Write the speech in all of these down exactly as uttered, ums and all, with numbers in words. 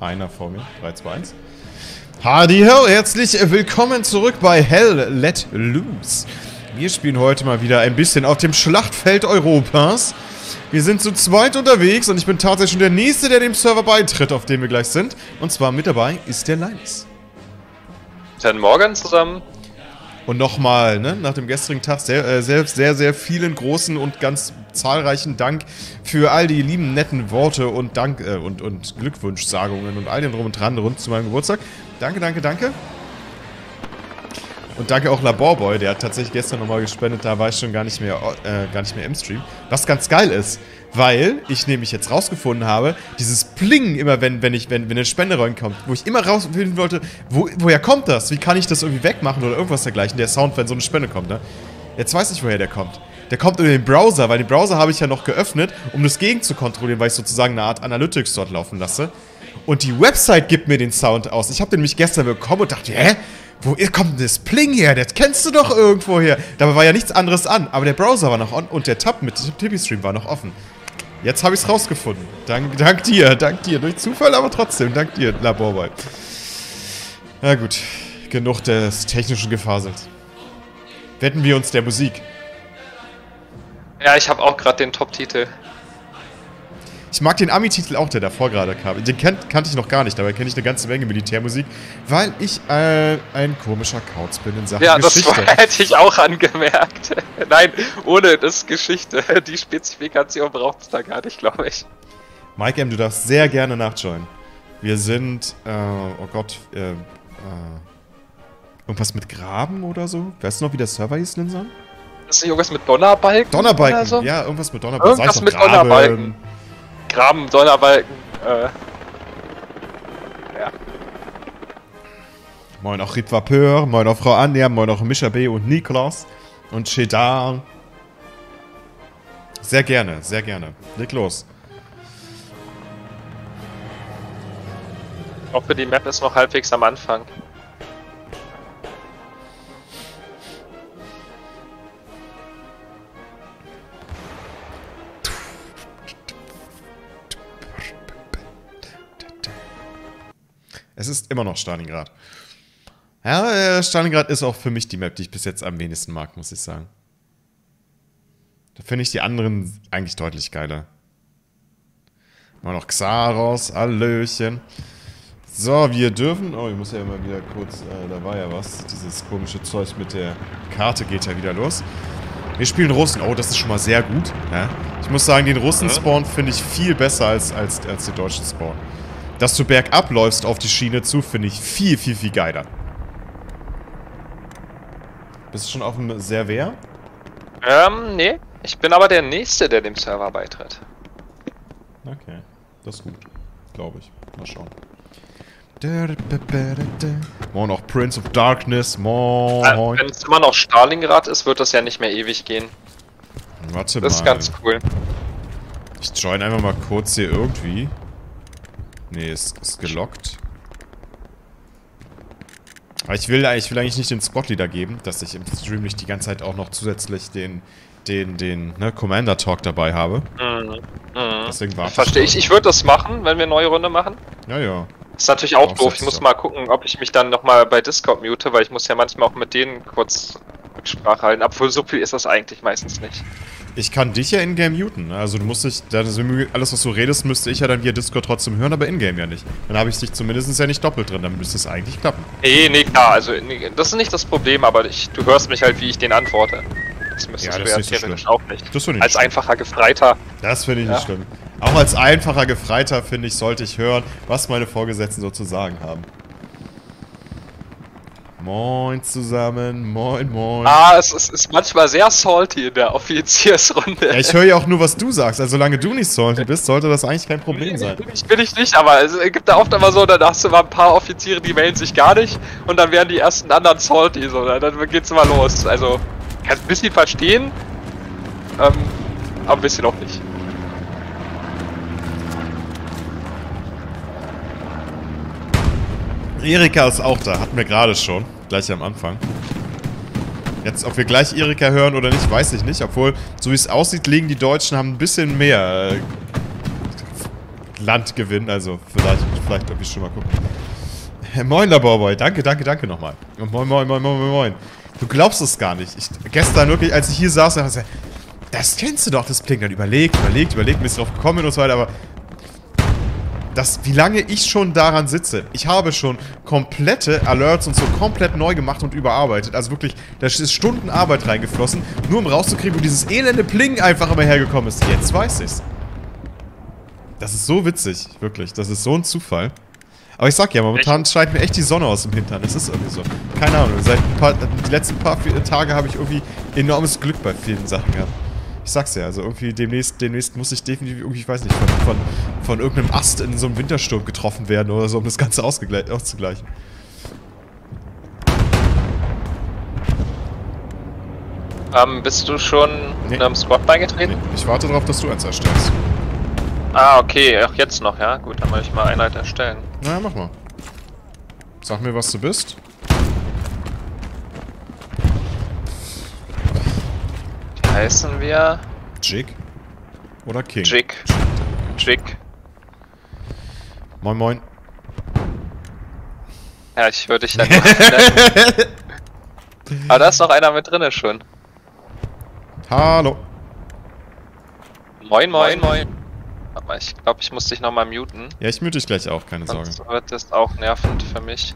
Einer vor mir. drei, zwei, eins. Hardy ho, herzlich willkommen zurück bei Hell Let Loose. Wir spielen heute mal wieder ein bisschen auf dem Schlachtfeld Europas. Wir sind zu zweit unterwegs und ich bin tatsächlich schon der Nächste, der dem Server beitritt, auf dem wir gleich sind. Und zwar mit dabei ist der Linus. Dann morgen zusammen. Und nochmal, ne, nach dem gestrigen Tag sehr, äh, sehr, sehr, sehr vielen großen und ganz zahlreichen Dank für all die lieben, netten Worte und Dank äh, und, und Glückwunschsagungen und all dem drum und dran rund zu meinem Geburtstag. Danke, danke, danke. Und danke auch Laborboy, der hat tatsächlich gestern nochmal gespendet, da war ich schon gar nicht mehr, äh, gar nicht mehr im Stream. Was ganz geil ist, weil ich nämlich jetzt rausgefunden habe, dieses Pling immer, wenn, wenn, ich, wenn, wenn eine Spende reinkommt, wo ich immer rausfinden wollte, wo, woher kommt das? Wie kann ich das irgendwie wegmachen oder irgendwas dergleichen, der Sound, wenn so eine Spende kommt, ne? Jetzt weiß ich, woher der kommt. Der kommt über den Browser, weil den Browser habe ich ja noch geöffnet, um das gegen zu kontrollieren, weil ich sozusagen eine Art Analytics dort laufen lasse. Und die Website gibt mir den Sound aus. Ich habe den nämlich gestern bekommen und dachte, hä? Wo kommt denn das Pling her? Das kennst du doch irgendwo her. Dabei war ja nichts anderes an. Aber der Browser war noch on und der Tab mit dem Tippy-Stream war noch offen. Jetzt habe ich es rausgefunden. Dank, dank dir, dank dir. Durch Zufall, aber trotzdem. Dank dir, Laborboy. Na gut, genug des technischen Gefasels. Wetten wir uns der Musik. Ja, ich habe auch gerade den Top-Titel. Ich mag den Ami-Titel auch, der davor gerade kam. Den kan kannte ich noch gar nicht, dabei kenne ich eine ganze Menge Militärmusik, weil ich äh, ein komischer Kauz bin in Sachen ja, Geschichte. Ja, das hätte ich auch angemerkt. Nein, ohne das Geschichte. Die Spezifikation braucht es da gar nicht, glaube ich. Mike M., du darfst sehr gerne nachjoinen. Wir sind, äh, oh Gott, äh, äh, irgendwas mit Graben oder so? Weißt du noch, wie der Server hieß, Linsan? Das ist irgendwas mit Donnerbalken? Donnerbalken, oder so? Ja, irgendwas mit Donnerbalken. Irgendwas Sei mit Graben. Donnerbalken. Graben, Donnerbalken, äh. Ja. Moin auch Rit Vapeur, moin auch Frau Anja, moin auch Mischa B. und Niklas und Shedar. Sehr gerne, sehr gerne. Leg los. Ich hoffe, die Map ist noch halbwegs am Anfang. Es ist immer noch Stalingrad. Ja, Stalingrad ist auch für mich die Map, die ich bis jetzt am wenigsten mag, muss ich sagen. Da finde ich die anderen eigentlich deutlich geiler. Mal noch Xaros, Hallöchen. So, wir dürfen... Oh, ich muss ja immer wieder kurz... Äh, da war ja was. Dieses komische Zeug mit der Karte geht ja wieder los. Wir spielen Russen. Oh, das ist schon mal sehr gut. Ja? Ich muss sagen, den Russen-Spawn finde ich viel besser als, als, als den deutschen Spawn. Dass du bergab läufst auf die Schiene zu, finde ich viel, viel, viel geiler. Bist du schon auf dem Server? Ähm, nee. Ich bin aber der Nächste, der dem Server beitritt. Okay. Das ist gut. Glaube ich. Mal schauen. Morgen auch Prince of Darkness. Morgen. Wenn es immer noch Stalingrad ist, wird das ja nicht mehr ewig gehen. Warte mal. Das ist ganz cool. Ich join einfach mal kurz hier irgendwie. Nee, ist, ist gelockt. Aber ich will, ich will eigentlich nicht den Spotleader geben, dass ich im Stream nicht die ganze Zeit auch noch zusätzlich den, den, den ne, Commander-Talk dabei habe. Mhm. Mhm. Deswegen warte ich. Verstehe ich. Ich würde das machen, wenn wir eine neue Runde machen. Ja, ja. Ist natürlich auch doof. Ich muss mal gucken, ob ich mich dann nochmal bei Discord mute, weil ich muss ja manchmal auch mit denen kurz Sprache halten. Obwohl, so viel ist das eigentlich meistens nicht. Ich kann dich ja in-game muten, also du musst dich, alles was du redest, müsste ich ja dann via Discord trotzdem hören, aber in-game ja nicht. Dann habe ich dich zumindest ja nicht doppelt drin, dann müsste es eigentlich klappen. Nee, nee, klar, also nee, das ist nicht das Problem, aber ich, du hörst mich halt, wie ich den antworte. Das müsstest ja, das du ja theoretisch so auch nicht. Das finde ich Als schlimm. einfacher Gefreiter. Das finde ich ja. nicht schlimm. Auch als einfacher Gefreiter, finde ich, sollte ich hören, was meine Vorgesetzten so zu sagen haben. Moin zusammen, moin, moin. Ah, es ist, ist manchmal sehr salty in der Offiziersrunde. Ja, ich höre ja auch nur, was du sagst. Also, solange du nicht salty bist, sollte das eigentlich kein Problem nee, sein. Bin ich, bin ich nicht, aber es gibt da oft immer so, dann hast du mal ein paar Offiziere, die melden sich gar nicht und dann werden die ersten anderen salty. So, dann geht's immer los. Also, kannst ein bisschen verstehen, ähm, aber ein bisschen auch nicht. Erika ist auch da, hatten wir gerade schon, gleich am Anfang. Jetzt, ob wir gleich Erika hören oder nicht, weiß ich nicht, obwohl, so wie es aussieht, liegen die Deutschen, haben ein bisschen mehr äh, Land gewinnen. Also vielleicht, vielleicht darf ich schon mal gucken. Moin Laborboy, danke, danke, danke nochmal. Und moin, moin, moin, moin, moin. Du glaubst es gar nicht. Ich, gestern wirklich, als ich hier saß, dachte ich, das kennst du doch, das klingt. Dann überlegt, überlegt, überlegt, bist drauf gekommen und so weiter, aber das, wie lange ich schon daran sitze. Ich habe schon komplette Alerts und so komplett neu gemacht und überarbeitet. Also wirklich, da ist Stunden Arbeit reingeflossen, nur um rauszukriegen, wo dieses elende Pling einfach immer hergekommen ist. Jetzt weiß ich's. Das ist so witzig, wirklich. Das ist so ein Zufall. Aber ich sag ja, momentan scheint mir echt die Sonne aus dem Hintern. Das ist irgendwie so. Keine Ahnung, seit ein paar, die letzten paar Tage habe ich irgendwie enormes Glück bei vielen Sachen gehabt. Ich sag's ja, also irgendwie demnächst, demnächst muss ich definitiv irgendwie, ich weiß nicht, von, von, von irgendeinem Ast in so einem Wintersturm getroffen werden oder so, um das Ganze auszugleichen. Ähm, bist du schon nee. einem Squad beigetreten? Nee. Ich warte darauf, dass du eins erstellst. Ah, okay, auch jetzt noch, ja? Gut, dann will ich mal Einheit erstellen. Na ja, mach mal. Sag mir, was du bist. Heißen wir? Jig? Oder King? Jig. Jig. Moin moin. Ja, ich würde dich dann aber da ist noch einer mit drinne schon. Hallo. Moin moin moin. Aber ich glaube, ich muss dich nochmal muten. Ja, ich mute dich gleich auch, keine Sonst Sorge. Wird das auch nervend für mich.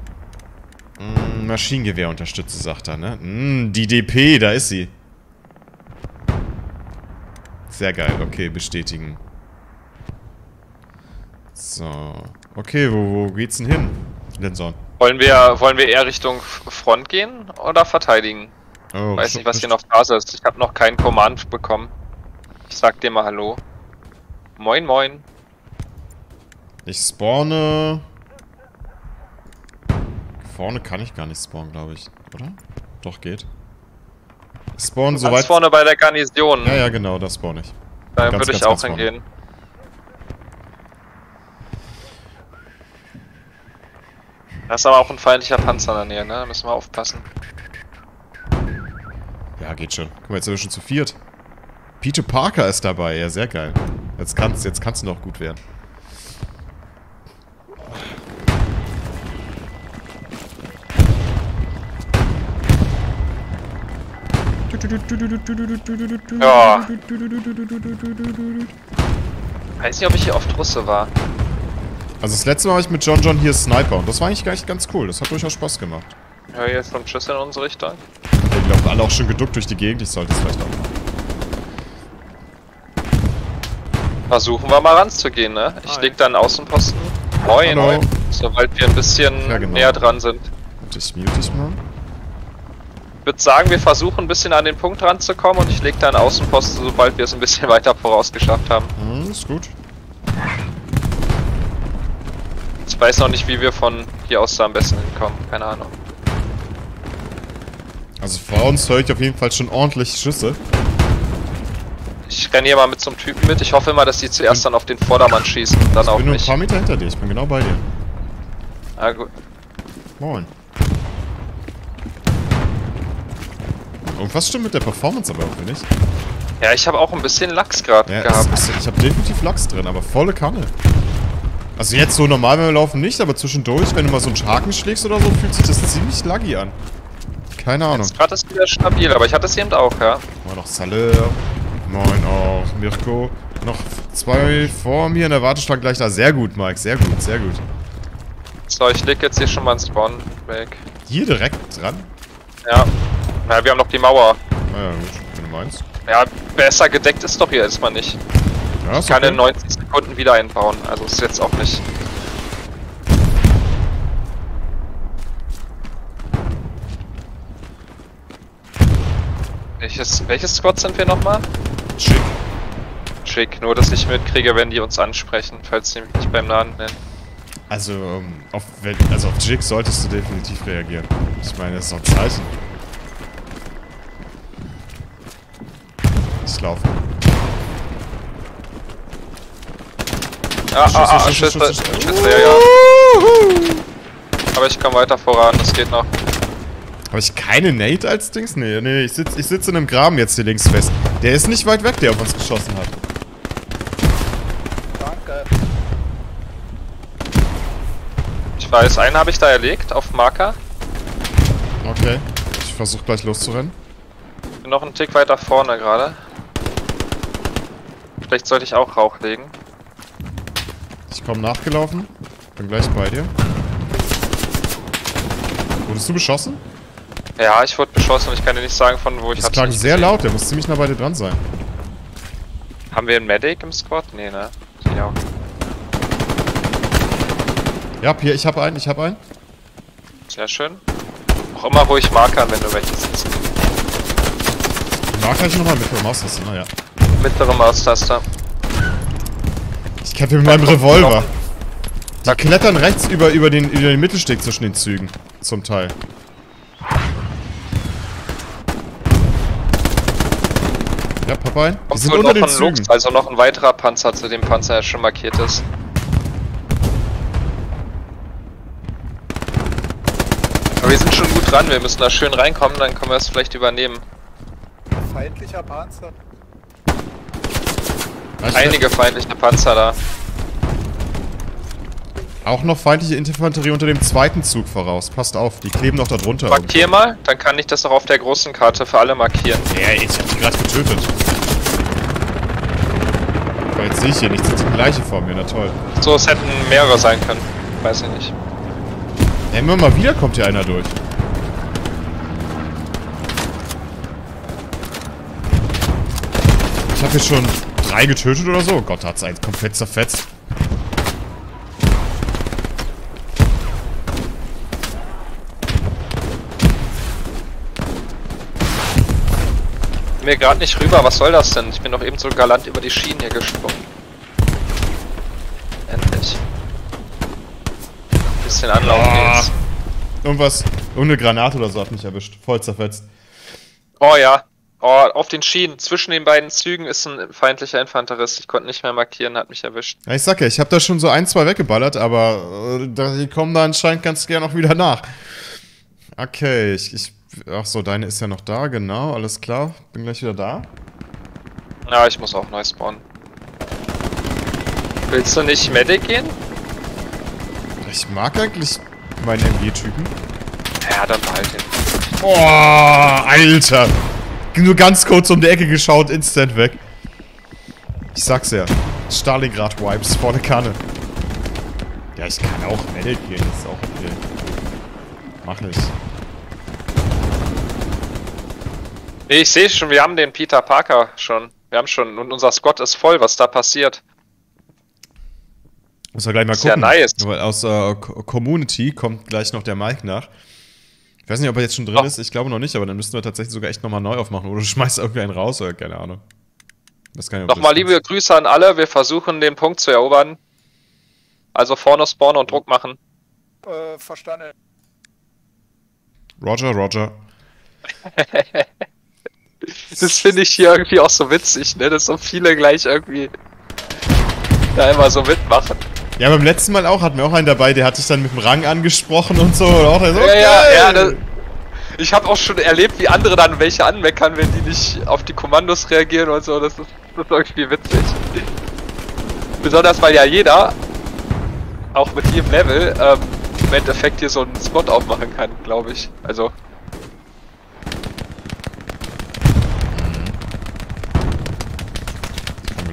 Mm, Maschinengewehr unterstütze, sagt er, ne? Mm, die D P, da ist sie. Sehr geil, okay, bestätigen. So. Okay, wo, wo geht's denn hin? Linson. Wollen wir, wollen wir eher Richtung Front gehen oder verteidigen? Oh, weiß nicht, was hier noch da ist. Ich habe noch keinen Command bekommen. Ich sag dir mal Hallo. Moin, moin. Ich spawne. Vorne kann ich gar nicht spawnen, glaube ich. Oder? Doch, geht. Spawn soweit. Ganz vorne bei der Garnison. Ja, ja, genau, das spawn ich. Da ganz, würde ich ganz, auch hingehen. Da ist aber auch ein feindlicher Panzer in der Nähe, ne? Da müssen wir aufpassen. Ja, geht schon. Guck mal, jetzt sind wir schon zu viert. Peter Parker ist dabei, ja, sehr geil. Jetzt kannst, jetzt kannst du noch gut werden. Ja. Weiß nicht, ob ich hier oft Russe war. Also das letzte Mal war ich mit John John hier Sniper und das war eigentlich gar nicht ganz cool. Das hat durchaus Spaß gemacht. Ja, jetzt kommt Schuss in unsere Richtung. Ich glaube, alle auch schon geduckt durch die Gegend. Ich sollte es vielleicht auch machen. Versuchen wir mal ranzugehen, ne? Ich leg da einen Außenposten. Moin, moin. Sobald wir ein bisschen ja, genau. näher dran sind. Und ich mute dich mal. Ich würde sagen, wir versuchen ein bisschen an den Punkt ranzukommen und ich lege da einen Außenposten, sobald wir es ein bisschen weiter vorausgeschafft haben. Mhm, ist gut. Ich weiß noch nicht, wie wir von hier aus da am besten hinkommen. Keine Ahnung. Also vor uns höre ich auf jeden Fall schon ordentlich Schüsse. Ich renne hier mal mit so einem Typen mit. Ich hoffe immer, dass die zuerst ich dann auf den Vordermann schießen und dann auch nicht. Ich bin nur ein paar Meter hinter dir. Ich bin genau bei dir. Ah, gut. Moin. Irgendwas stimmt mit der Performance aber auch nicht. Ja, ich habe auch ein bisschen Lachs gerade ja, gehabt. Ist, ich habe definitiv Lachs drin, aber volle Kanne. Also jetzt so normal, wenn wir laufen, nicht, aber zwischendurch, wenn du mal so einen Haken schlägst oder so, fühlt sich das ziemlich laggy an. Keine Ahnung. Jetzt gerade ist wieder stabil, aber ich hatte es eben auch, ja. Moin noch Salle. Moin auch Mirko. Noch zwei vor mir in der Warteschlange gleich da. Sehr gut, Mike. Sehr gut, sehr gut. So, ich leg jetzt hier schon mal einen Spawn weg. Hier direkt dran? Ja. Na, wir haben noch die Mauer. Naja, gut, wenn du meinst. Ja, besser gedeckt ist doch hier erstmal nicht. Ja, ich kann okay. in neunzig Sekunden wieder einbauen, also ist jetzt auch nicht. Welches, welches Squad sind wir nochmal? Schick. Schick, nur dass ich mitkriege, wenn die uns ansprechen, falls die mich nicht beim Namen nennen. Also, auf, also auf Jig solltest du definitiv reagieren. Ich meine, das ist doch ein Zeichen. Laufen. Ah, Schuss, ah, ah, Schuss, Schüsse, Schüsse, Schüsse, Schüsse, ja, ja. Aber ich komme weiter voran, das geht noch. Habe ich keine Nade als Dings? Nee, nee, ich sitze ich sitz in einem Graben jetzt hier links fest. Der ist nicht weit weg, der auf uns geschossen hat. Danke. Ich weiß, einen habe ich da erlegt, auf Marker. Okay, ich versuche gleich loszurennen. Ich bin noch einen Tick weiter vorne gerade. Vielleicht sollte ich auch Rauch legen. Ich komme nachgelaufen, bin gleich bei dir. Wurdest du beschossen? Ja, ich wurde beschossen und ich kann dir nicht sagen, von wo ich hatte. Das klang sehr laut, der muss ziemlich nah bei dir dran sein. Haben wir einen Medic im Squad? Nee, ne? Ja. Ja, Pierre, ich hab einen, ich hab einen. Sehr schön. Auch immer ruhig markern, wenn du welche sitzt. Marker ich nochmal mit der Maustaste, naja. Mittlere Maustaste. Ich kämpfe mit meinem Revolver. Die klettern rechts über, über, den, über den Mittelsteg zwischen den Zügen. Zum Teil. Ja, Papa. Die Ob sind unter noch den Zügen. Lux, also noch ein weiterer Panzer zu dem Panzer, der schon markiert ist. Aber wir sind schon gut dran, wir müssen da schön reinkommen, dann können wir es vielleicht übernehmen. Feindlicher Panzer. Einige feindliche Panzer da. Auch noch feindliche Infanterie unter dem zweiten Zug voraus. Passt auf, die kleben noch da drunter. Markier mal, dann kann ich das noch auf der großen Karte für alle markieren. Ja, ich hab die gerade getötet. Aber jetzt sehe ich hier nichts, das ist die gleiche vor mir, na toll. So, es hätten mehrere sein können. Weiß ich nicht. Ja, immer mal wieder kommt hier einer durch. Ich hab hier schon drei getötet oder so. Gott, hat's eins komplett zerfetzt. Mir gerade nicht rüber, was soll das denn? Ich bin doch eben so galant über die Schienen hier gesprungen. Endlich. Ein bisschen Anlauf ah, geht's. Irgendwas, irgendeine Granate oder so hat mich erwischt. Voll zerfetzt. Oh ja. Oh, auf den Schienen. Zwischen den beiden Zügen ist ein feindlicher Infanterist. Ich konnte nicht mehr markieren, hat mich erwischt. Ja, ich sag ja, ich hab da schon so ein, zwei weggeballert, aber äh, die kommen da anscheinend ganz gern auch wieder nach. Okay, ich... ich Ach so, deine ist ja noch da, genau, alles klar. Bin gleich wieder da. Ja, ich muss auch neu spawnen. Willst du nicht Medic gehen? Ich mag eigentlich meinen M G-Typen. Ja, dann behalt ihn. Boah, Alter! Nur ganz kurz um die Ecke geschaut, instant weg. Ich sag's ja, Stalingrad-Wipes, volle Kanne. Ja, ich kann auch Medic gehen, das ist auch okay. Mach nicht. Nee, ich sehe schon, wir haben den Peter Parker schon. Wir haben schon, und unser Squad ist voll, was da passiert. Muss ja gleich mal ist gucken. Ja nice. Aus der uh, Community kommt gleich noch der Mike nach. Ich weiß nicht, ob er jetzt schon drin oh. ist, ich glaube noch nicht, aber dann müssten wir tatsächlich sogar echt nochmal neu aufmachen. Oder du schmeißt irgendwie einen raus, oder keine Ahnung. Das kann ich nochmal das liebe Grüße an alle, wir versuchen den Punkt zu erobern. Also vorne spawnen und Druck machen. Äh, verstanden. Roger, Roger. Das finde ich hier irgendwie auch so witzig, ne? Dass so viele gleich irgendwie da immer so mitmachen. Ja, beim letzten Mal auch hatten wir auch einen dabei, der hat sich dann mit dem Rang angesprochen und so. Und auch so ja, okay. ja, ja, ja. Ich habe auch schon erlebt, wie andere dann welche anmeckern, wenn die nicht auf die Kommandos reagieren und so. Das ist, das ist irgendwie witzig. Besonders, weil ja jeder, auch mit jedem Level, ähm, im Endeffekt hier so einen Spot aufmachen kann, glaube ich. Also...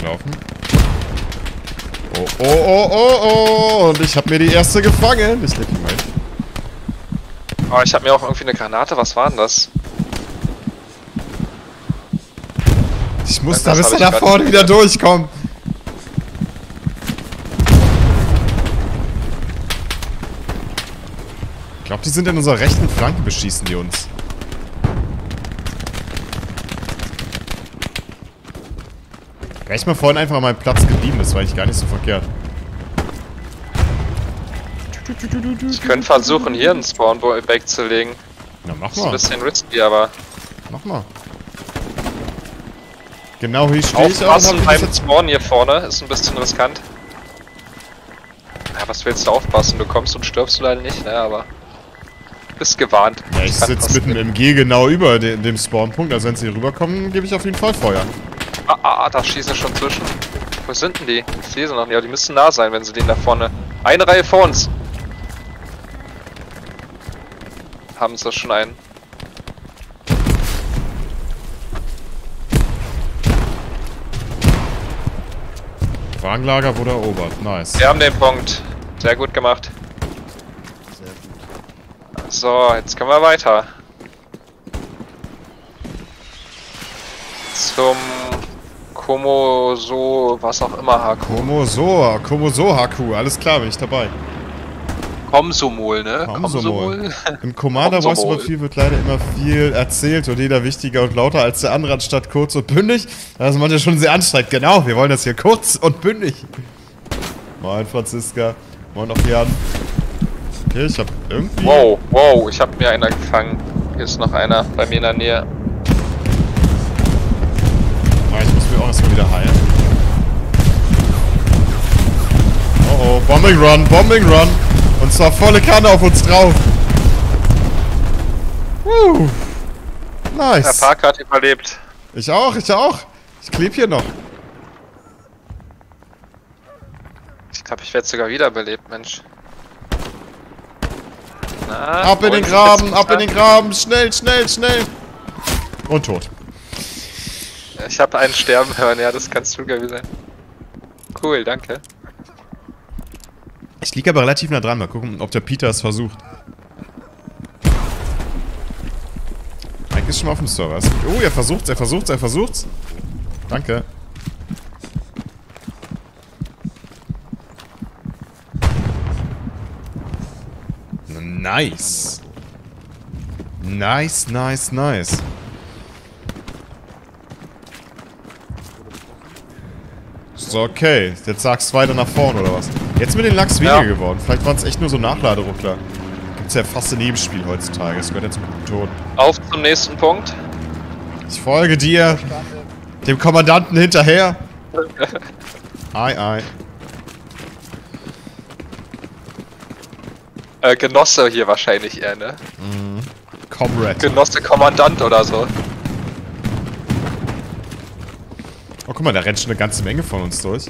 laufen. Oh, oh, oh, oh, oh, und ich hab mir die erste gefangen. Ich leg die mal. Oh, ich hab mir auch irgendwie eine Granate. Was war denn das? Ich muss da bis nach vorne wieder durchkommen. Ich glaube, die sind in unserer rechten Flanke, beschießen die uns. Weil ich mal vorhin einfach an meinem Platz geblieben ist, weil ich gar nicht so verkehrt. Ich könnte versuchen, hier einen Spawnball wegzulegen. Na, mach mal. Das ist ein bisschen risky, aber... Mach mal. Genau hier stehe ich auch. Aufpassen beim Spawn hier vorne, ist ein bisschen riskant. Ja, was willst du aufpassen? Du kommst und stirbst leider nicht, ne, aber... Bist gewarnt. Ja, ich sitze mit dem M G genau über dem, dem Spawnpunkt, also wenn sie hier rüberkommen, gebe ich auf jeden Fall Feuer. Ah, ah, da schießen schon zwischen. Wo sind denn die? Ich sehe sie noch nicht, aber die müssen nah sein, wenn sie den da vorne... Eine Reihe vor uns! haben sie schon einen. Warenlager wurde erobert, nice. Wir haben den Punkt. Sehr gut gemacht. Sehr gut. So, jetzt können wir weiter. Zum Komoso, was auch immer, H Q. Komoso, Komoso H Q, alles klar, bin ich dabei. Komsomol, ne? Komsomol. Im Commander Voice over vier wird leider immer viel erzählt und jeder wichtiger und lauter als der andere anstatt kurz und bündig. Das ist manchmal schon sehr anstrengend. Genau, wir wollen das hier kurz und bündig. Moin Franziska, moin auch Jan. Okay, ich hab irgendwie... Wow, wow, ich hab mir einer gefangen. Hier ist noch einer bei mir in der Nähe. Ich muss mir auch erstmal wieder heilen. Oh oh, Bombing Run, Bombing Run. Und zwar volle Kanne auf uns drauf. Uh, nice. Der Park hat überlebt. Ich auch, ich auch. Ich kleb hier noch. Ich glaube, ich werde sogar wiederbelebt, Mensch. Na, ab in den Graben, ab in den Graben. Schnell, schnell, schnell. Und tot. Ich habe einen sterben hören, ja, das kannst du gewesen sein. Cool, danke. Ich liege aber relativ nah dran, mal gucken, ob der Peter es versucht. Mike ist schon mal auf dem Server. Oh, er versucht's, er versucht's, er versucht's. Danke. Nice. Nice, nice, nice. So, okay. Jetzt sagst du weiter nach vorne, oder was? Jetzt mit den Lachs weniger ja. geworden. Vielleicht waren es echt nur so Nachladeruckler. Gibt's ja fast ein Nebenspiel heutzutage. Das gehört ja zum guten Ton. Auf zum nächsten Punkt. Ich folge dir. Dem Kommandanten hinterher. Ei, ei. Äh, Genosse hier wahrscheinlich eher, ne? Mhm. Comrade. Genosse Kommandant oder so. Oh, guck mal, da rennt schon eine ganze Menge von uns durch.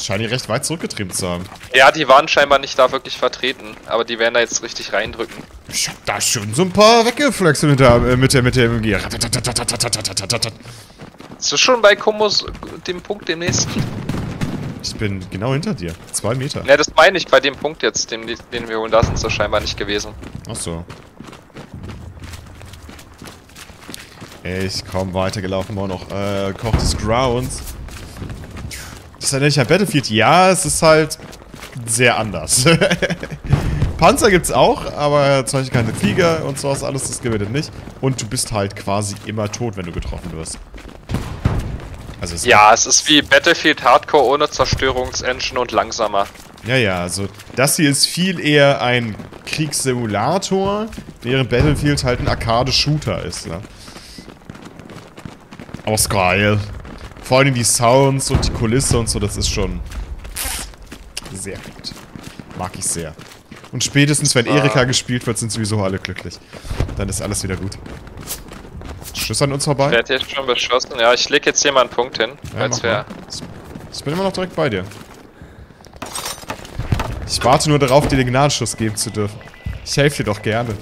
Scheinen die recht weit zurückgetrieben zu haben. Ja, die waren scheinbar nicht da wirklich vertreten. Aber die werden da jetzt richtig reindrücken. Ich hab da schon so ein paar weggeflext mit der, äh, mit der, mit der M G. Bist du schon bei Komos dem Punkt dem nächsten? Ich bin genau hinter dir. Zwei Meter. Ne, das meine ich bei dem Punkt jetzt, den, den wir holen. Da sind sie scheinbar nicht gewesen. Ach so. Ich komm weitergelaufen, war noch äh, Koch des Grounds. Das erinnert mich an Battlefield. Ja, es ist halt sehr anders. Panzer gibt's auch, aber zum Beispiel keine Flieger und sowas alles, das gibt es nicht. Und du bist halt quasi immer tot, wenn du getroffen wirst. Also es ja, es ist wie Battlefield Hardcore ohne Zerstörungsengine und langsamer. Ja, ja, also das hier ist viel eher ein Kriegssimulator, während Battlefield halt ein Arcade-Shooter ist, ne? Aber ist geil. Vor allem die Sounds und die Kulisse und so, das ist schon sehr gut. Mag ich sehr. Und spätestens, wenn Erika ah. gespielt wird, sind sowieso alle glücklich. Dann ist alles wieder gut. Schuss an uns vorbei. Ich werde jetzt schon beschossen. Ja, ich leg jetzt hier mal einen Punkt hin. Ja, als wär... Ich bin immer noch direkt bei dir. Ich warte nur darauf, dir den Gnadenschuss geben zu dürfen. Ich helfe dir doch gerne.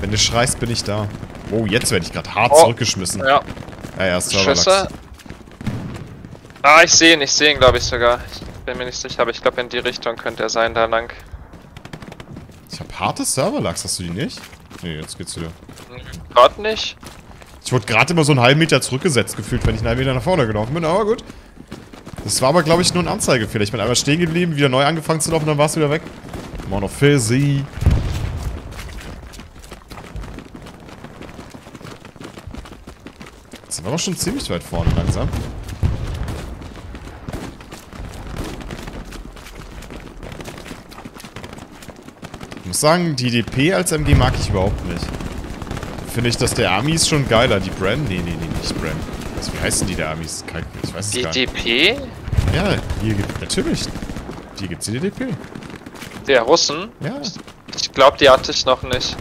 Wenn du schreist, bin ich da. Oh, jetzt werde ich gerade hart oh, zurückgeschmissen. Ja. Ja, ja, Schüsse. Ah, ich sehe ihn, ich sehe ihn, glaube ich sogar. Ich bin mir nicht sicher, aber ich glaube, in die Richtung könnte er sein, da lang. Ich habe hartes Serverlachs, hast du die nicht? Nee, jetzt geht's wieder. Gerade nicht. Ich wurde gerade immer so einen halben Meter zurückgesetzt gefühlt, wenn ich einen halben Meter nach vorne gelaufen bin, aber gut. Das war aber, glaube ich, nur ein Anzeigefehler. Ich bin einmal stehen geblieben, wieder neu angefangen zu laufen, dann war es wieder weg. Immer noch Fizzy. Sind wir aber schon ziemlich weit vorne langsam. Ich muss sagen, die D P als M G mag ich überhaupt nicht. Finde ich, dass der Amis schon geiler. Die Bram? Nee, nee, nee, nicht Bram. Also, wie heißen die der Amis? Kein, ich weiß es gar nicht. D D P? Ja, hier gibt es natürlich. Hier gibt es die D D P. Der Russen? Ja. Ich glaube, die hatte ich noch nicht.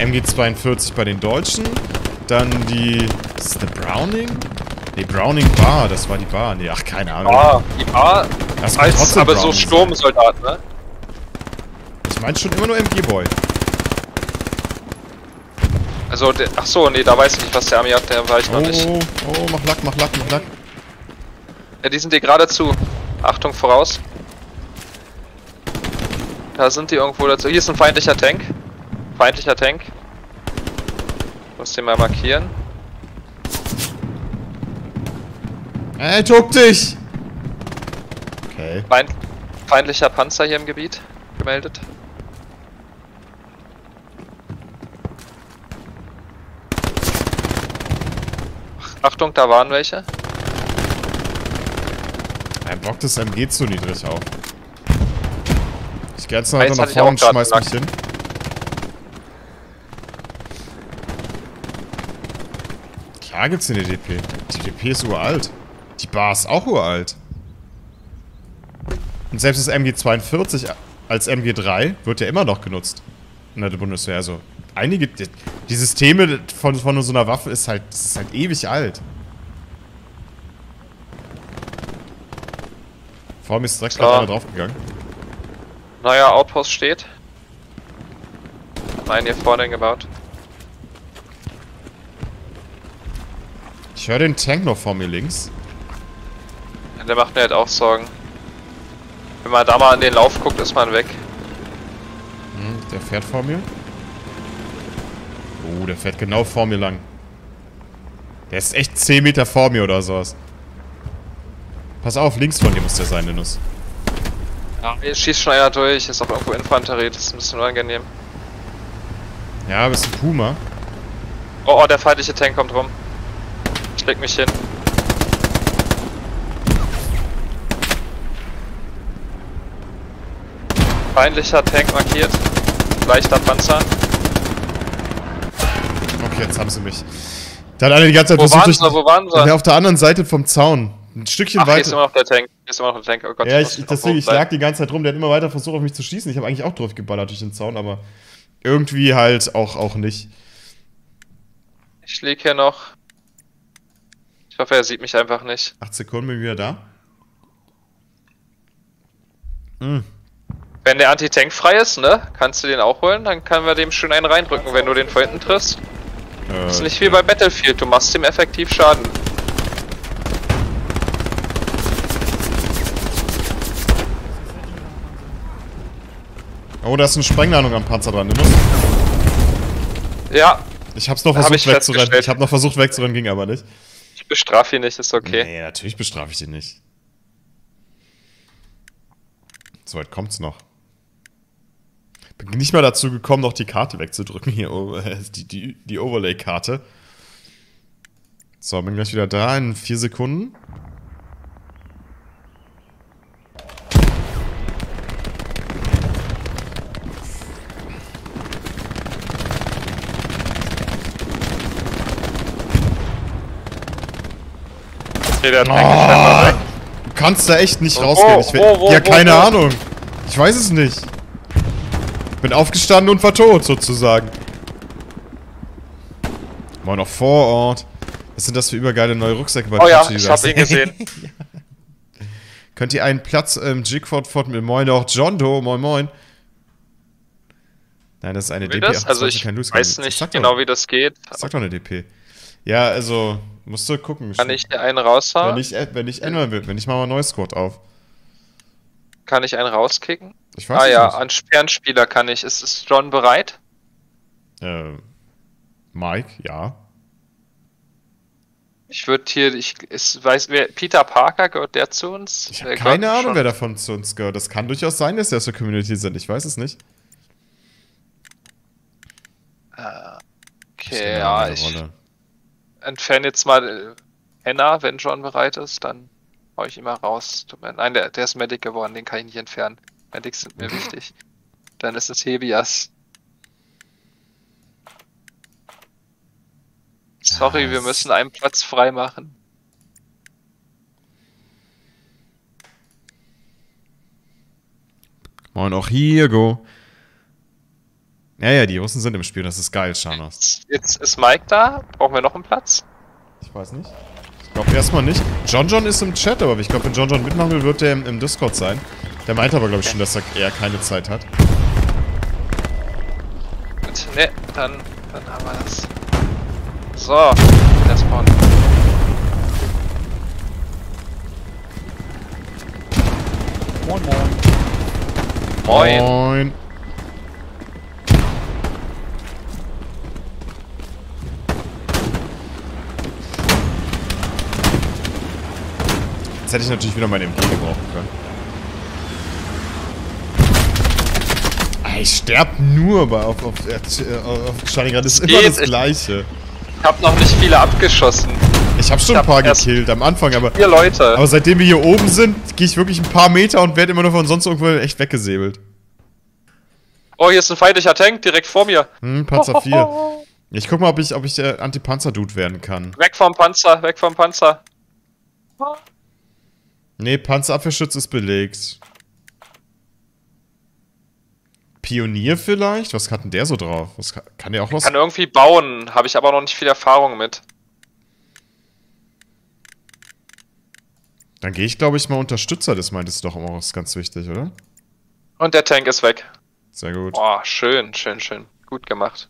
M G zweiundvierzig bei den Deutschen. Dann die... Ist das eine Browning? Ne, Browning Bar, das war die Bar. Ne, ach, keine Ahnung. Ah, die Bar das als, aber Browning so Sturmsoldat, ne? Ich meinst schon immer nur M G-Boy. Also, der, ach so, nee, da weiß ich nicht, was der Ami hat, der war ich oh, noch nicht. Oh, oh, mach Lack, mach Lack, mach Lack. Ja, die sind dir geradezu. Achtung, voraus. Da sind die irgendwo dazu. Hier ist ein feindlicher Tank. Feindlicher Tank. Muss den mal markieren. Ey, tuck dich! Okay. Feind, feindlicher Panzer hier im Gebiet gemeldet. Achtung, da waren welche. Ein Block des M G zu niedrig auf. Ich geh jetzt noch nach vorne und schmeiß mich hin. Klar gibt's hier eine D P. Die D P ist uralt. Die Bar ist auch uralt. Und selbst das M G zweiundvierzig als M G drei wird ja immer noch genutzt. In der Bundeswehr. Also einige... Die Systeme von, von so einer Waffe ist halt, ist halt ewig alt. Vor allem ist direkt so. Einer draufgegangen. Neuer Outpost steht. Nein, hier vorne gebaut. Ich höre den Tank noch vor mir links. Ja, der macht mir halt auch Sorgen. Wenn man da mal an den Lauf guckt, ist man weg. Hm, der fährt vor mir. Oh, der fährt genau vor mir lang. Der ist echt zehn Meter vor mir oder sowas. Pass auf, links von dir muss der sein, Linus. Ja, hier schießt schon einer durch, ist auch irgendwo Infanterie, das ist ein bisschen unangenehm. Ja, bist ein Puma. Oh, oh, der feindliche Tank kommt rum. Ich leg mich hin. Feindlicher Tank markiert. Leichter Panzer. Okay, jetzt haben sie mich. Da hat einer die ganze Zeit versucht durch... Wo waren sie? Der auf der anderen Seite vom Zaun. Ein Stückchen Ach, weiter. Hier ist immer noch der Tank. Hier ist immer noch der Tank. Oh Gott, ja, ich, ich, deswegen, ich lag die ganze Zeit rum. Der hat immer weiter versucht, auf mich zu schießen. Ich habe eigentlich auch drauf geballert durch den Zaun, aber irgendwie halt auch, auch nicht. Ich lieg hier noch. Ich hoffe, er sieht mich einfach nicht. acht Sekunden bin ich wieder da. Hm. Wenn der Anti-Tank frei ist, ne? Kannst du den auch holen? Dann können wir dem schön einen reindrücken, wenn du den vor hinten triffst. Äh, ist nicht wie bei Battlefield. Du machst dem effektiv Schaden. Oh, da ist eine Sprengladung am Panzer dran, ne? Ja. Ich hab's noch versucht hab wegzurennen. Ich hab noch versucht wegzurennen, ging aber nicht. Ich bestrafe ihn nicht, ist okay. Nee, natürlich bestrafe ich den nicht. Soweit kommt's noch. Bin nicht mal dazu gekommen, noch die Karte wegzudrücken hier. Die, die, die Overlay-Karte. So, bin gleich wieder da in vier Sekunden. Okay, der oh, du kannst da echt nicht oh, rausgehen. Ich will, oh, oh, ja, oh, keine oh. Ahnung. Ich weiß es nicht. Bin aufgestanden und war tot, sozusagen. Mal noch vor Ort. Was sind das für übergeile neue Rucksäcke bei oh, ja, ich hab ihn gesehen. Ja. Könnt ihr einen Platz im Jigford mit Moin auch John Doe? Moin, moin. Nein, das ist eine D P. Das? Also ich weiß nicht Sag genau, doch. Wie das geht. Sag doch eine D P. Ja, also... Musst du gucken. Kann ich einen raushauen? Wenn ich, wenn ich ändern will, wenn ich mal ein neues Squad auf. Kann ich einen rauskicken? Ich weiß ah ja, nicht. An Sperrenspieler kann ich. Ist, ist John bereit? Äh, Mike, ja. Ich würde hier, ich ist, weiß wer, Peter Parker gehört der zu uns? Ich habe keine Ahnung, schon. Wer davon zu uns gehört. Das kann durchaus sein, dass der zur Community sind. Ich weiß es nicht. Okay, ja, ich... Rolle. Entferne jetzt mal Anna, wenn John bereit ist, dann hau ich ihn mal raus. Nein, der, der ist Medic geworden, den kann ich nicht entfernen. Medics sind mir wichtig. Dann ist es Hebias. Sorry, das wir müssen einen Platz frei machen. Moin, auch hier, go. Ja, ja, die Russen sind im Spiel, das ist geil, Schanos. Jetzt ist Mike da, brauchen wir noch einen Platz? Ich weiß nicht. Ich glaube erstmal nicht. John John ist im Chat, aber ich glaube, wenn John John mitmachen will, wird der im, im Discord sein. Der meint aber, glaube ich, schon, dass er eher keine Zeit hat. Ne, dann, dann haben wir das. So, der Spawn. Moin, moin. Moin. Moin. Jetzt hätte ich natürlich wieder meine M G gebrauchen können. Ich sterb nur bei auf, auf, auf Stalingrad, das ist immer das Gleiche. Ich hab noch nicht viele abgeschossen. Ich hab schon ich ein paar gekillt am Anfang, aber. Vier Leute. Aber seitdem wir hier oben sind, gehe ich wirklich ein paar Meter und werde immer nur von sonst irgendwo echt weggesäbelt. Oh, hier ist ein feindlicher Tank direkt vor mir. Hm, Panzer vier. Ich guck mal, ob ich, ob ich der Anti-Panzer-Dude werden kann. Weg vom Panzer, weg vom Panzer. Nee, Panzerabwehrschütz ist belegt. Pionier vielleicht? Was hat denn der so drauf? Was kann, kann der auch was? Kann irgendwie bauen, habe ich aber noch nicht viel Erfahrung mit. Dann gehe ich, glaube ich, mal Unterstützer, das meintest du doch auch, ist ganz wichtig, oder? Und der Tank ist weg. Sehr gut. Boah, schön, schön, schön. Gut gemacht.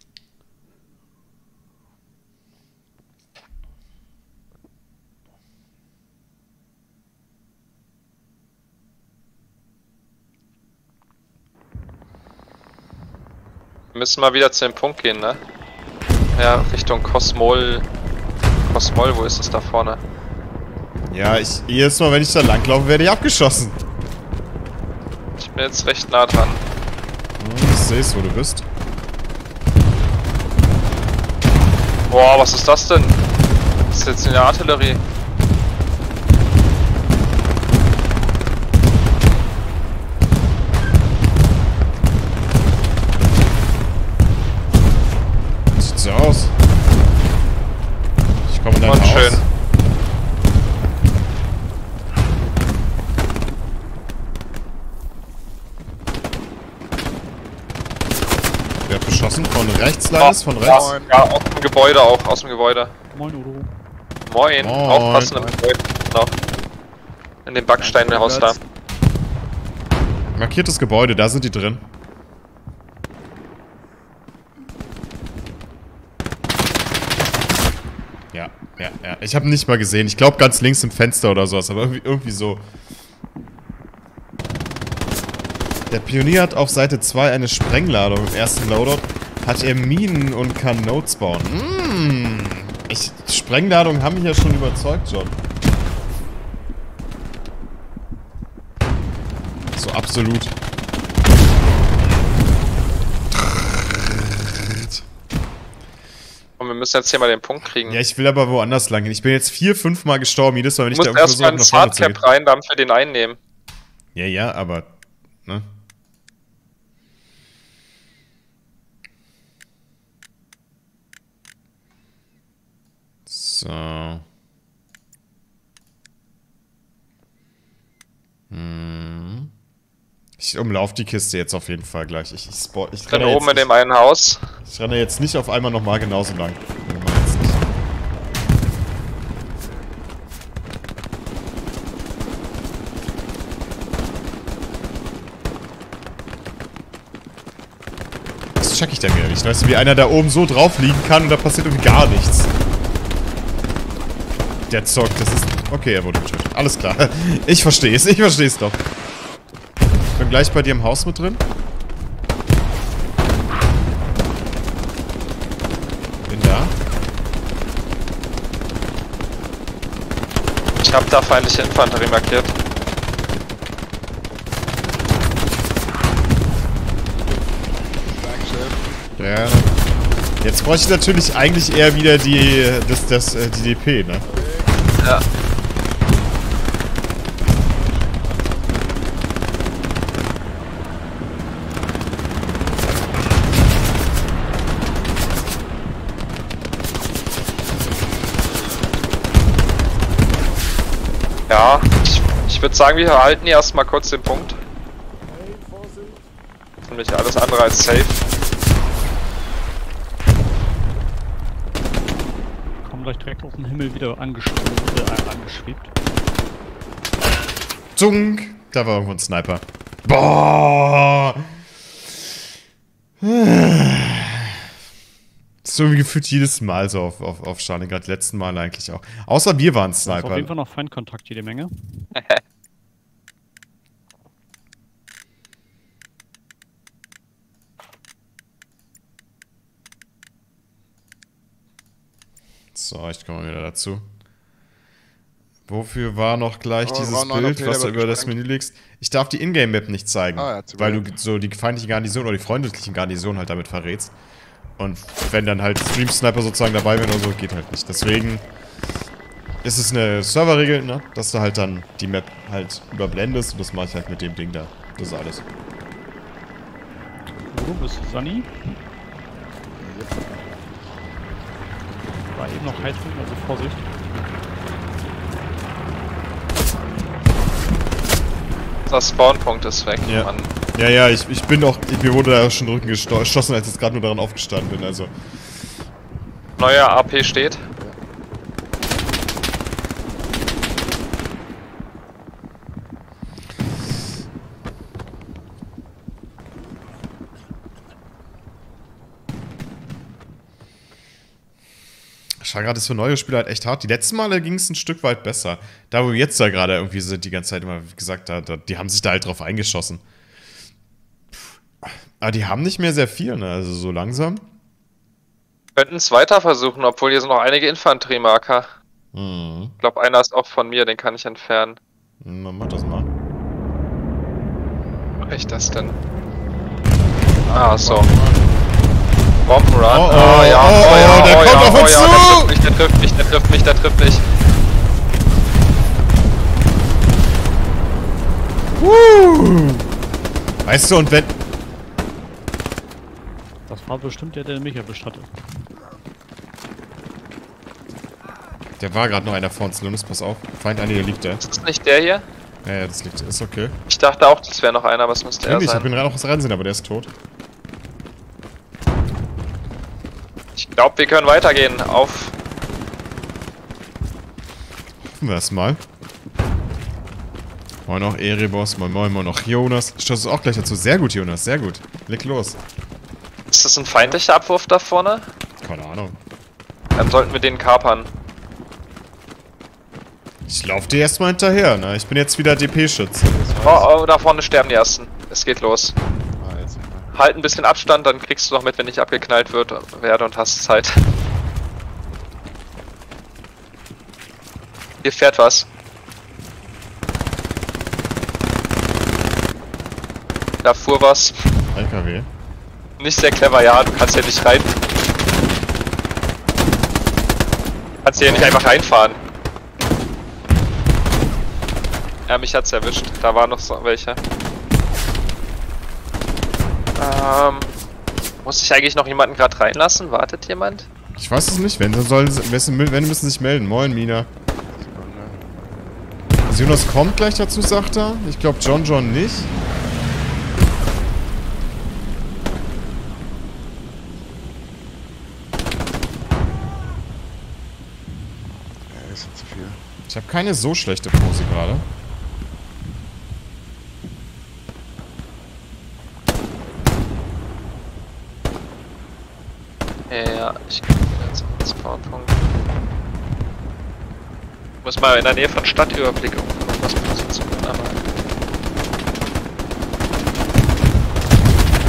Wir müssen mal wieder zu dem Punkt gehen, ne? Ja, Richtung Komsomol. Komsomol, wo ist das da vorne? Ja, ich, jedes Mal, wenn ich da langlaufe, werde ich abgeschossen. Ich bin jetzt recht nah dran. Ich seh's, wo du bist. Boah, was ist das denn? Das ist jetzt in der Artillerie. Aus. Ich komme in dein Haus. Schön. Wer hat beschossen? Von rechts, Leis? Von rechts? Moin. Ja, aus dem Gebäude auch. Aus dem Gebäude. Moin, Udo. Moin. Moin. Auch passen im Gebäude. Genau. In dem Backsteinhaus da. Markiertes Gebäude, da sind die drin. Ja, ja, ich habe nicht mal gesehen. Ich glaube ganz links im Fenster oder sowas, aber irgendwie, irgendwie so. Der Pionier hat auf Seite zwei eine Sprengladung. Im ersten Loadout hat er Minen und kann Nodes bauen. Mmh. Ich, Sprengladungen haben mich ja schon überzeugt, John. So absolut. Wir müssen jetzt hier mal den Punkt kriegen. Ja, ich will aber woanders lang gehen. Ich bin jetzt vier, fünf Mal gestorben, jedes Mal, wenn ich da irgendwo so noch Hardcap rein, dann für den einnehmen. Ja, ja, aber, ne? So. Hm. Ich umlaufe die Kiste jetzt auf jeden Fall gleich. Ich, ich, ich renne oben in dem einen Haus. Ich renne jetzt nicht auf einmal nochmal genauso lang. Das check ich denn wieder nicht. Weißt du, wie einer da oben so drauf liegen kann und da passiert irgendwie gar nichts. Der zockt, das ist... Okay, er wurde getötet. Alles klar. Ich verstehe es, ich verstehe es doch. Ich bin gleich bei dir im Haus mit drin. Bin da. Ich hab da feindliche Infanterie markiert. Dankeschön. Ja. Jetzt bräuchte ich natürlich eigentlich eher wieder die, das, das, die D P, ne? Ja. Ja, ich, ich würde sagen, wir halten hier erstmal kurz den Punkt. Nämlich alles andere als safe. Kommen gleich direkt aus dem Himmel wieder angeschwebt. Äh, angeschwebt. Zung! Da war irgendwo ein Sniper. Boah! Das ist irgendwie gefühlt jedes Mal so auf, auf, auf Stalingrad, letzten Mal eigentlich auch. Außer wir waren Sniper. Das ist auf jeden Fall noch Feindkontakt jede Menge. So, ich komme wieder dazu. Wofür war noch gleich oh, dieses oh, Bild, was du über das Menü legst? Ich darf die Ingame-Map nicht zeigen, ah, ja, weil du so die feindliche Garnison oder die freundlichen Garnison halt damit verrätst. Und wenn dann halt Stream-Sniper sozusagen dabei wären oder so, geht halt nicht. Deswegen ist es eine Serverregel, ne? Dass du halt dann die Map halt überblendest und das mache ich halt mit dem Ding da. Das ist alles. Wo bist du, Sunny? War eben noch Heizung, also Vorsicht. Der Spawnpunkt ist weg, ja. Mann. Ja, ja, ich, ich bin doch, mir wurde da schon Rücken geschossen, als ich jetzt gerade nur daran aufgestanden bin, also. Neuer A P steht. Stalingrad ist für neue Spieler halt echt hart. Die letzten Male ging es ein Stück weit besser. Da, wo wir jetzt da gerade irgendwie sind, die ganze Zeit immer gesagt, da, da, die haben sich da halt drauf eingeschossen. Aber die haben nicht mehr sehr viel, ne? Also so langsam. Könnten es weiter versuchen, obwohl hier sind noch einige Infanteriemarker. Mhm. Ich glaube, einer ist auch von mir, den kann ich entfernen. Na, mach das mal. Mach ich das denn? Ah, so. Bombenrun. Oh, oh, ah, ja, oh, oh, ja, oh, der oh, kommt ja, auf uns oh, zu! Ja, der trifft mich, der trifft mich, der trifft mich, der trifft mich. Uh. Weißt du, und wenn... Das war bestimmt der, der mich erwischt hatte. Der war gerade noch einer vor uns, Lunis, pass auf. Feind einer, der liegt da. Ist das nicht der hier? Ja, ja, das liegt, ist okay. Ich dachte auch, das wäre noch einer, aber es müsste er sein. Ich hab ihn gerade noch was reinsehen, aber der ist tot. Ich glaube, wir können weitergehen. Auf. Hoffen wir es mal. Moin noch Erebos, moin moin, moin noch Jonas. Stoß auch gleich dazu. Sehr gut, Jonas, sehr gut. Leg los. Ist das ein feindlicher Abwurf da vorne? Keine Ahnung. Dann sollten wir den kapern. Ich laufe dir erstmal hinterher, ne? Ich bin jetzt wieder D P-Schütze. Oh, oh, da vorne sterben die ersten. Es geht los. Halt ein bisschen Abstand, dann kriegst du noch mit, wenn ich abgeknallt wird, werde und hast Zeit. Hier fährt was. Da fuhr was. L K W. Nicht sehr clever, ja, du kannst hier nicht rein. Du kannst hier nicht einfach reinfahren. Ja, mich hat's erwischt. Da waren noch so welche. Ähm, muss ich eigentlich noch jemanden gerade reinlassen? Wartet jemand? Ich weiß es nicht, wenn, dann sollen sie, wenn müssen sich melden. Moin, Mina. Also Jonas kommt gleich dazu, sagt er. Ich glaube, John John nicht. Ja, ist zu viel. Ich habe keine so schlechte Pose gerade. Ja, ich kann jetzt auf den Spawnpunkt. Ich muss mal in der Nähe von Stadtüberblick umgucken, was Positionen haben.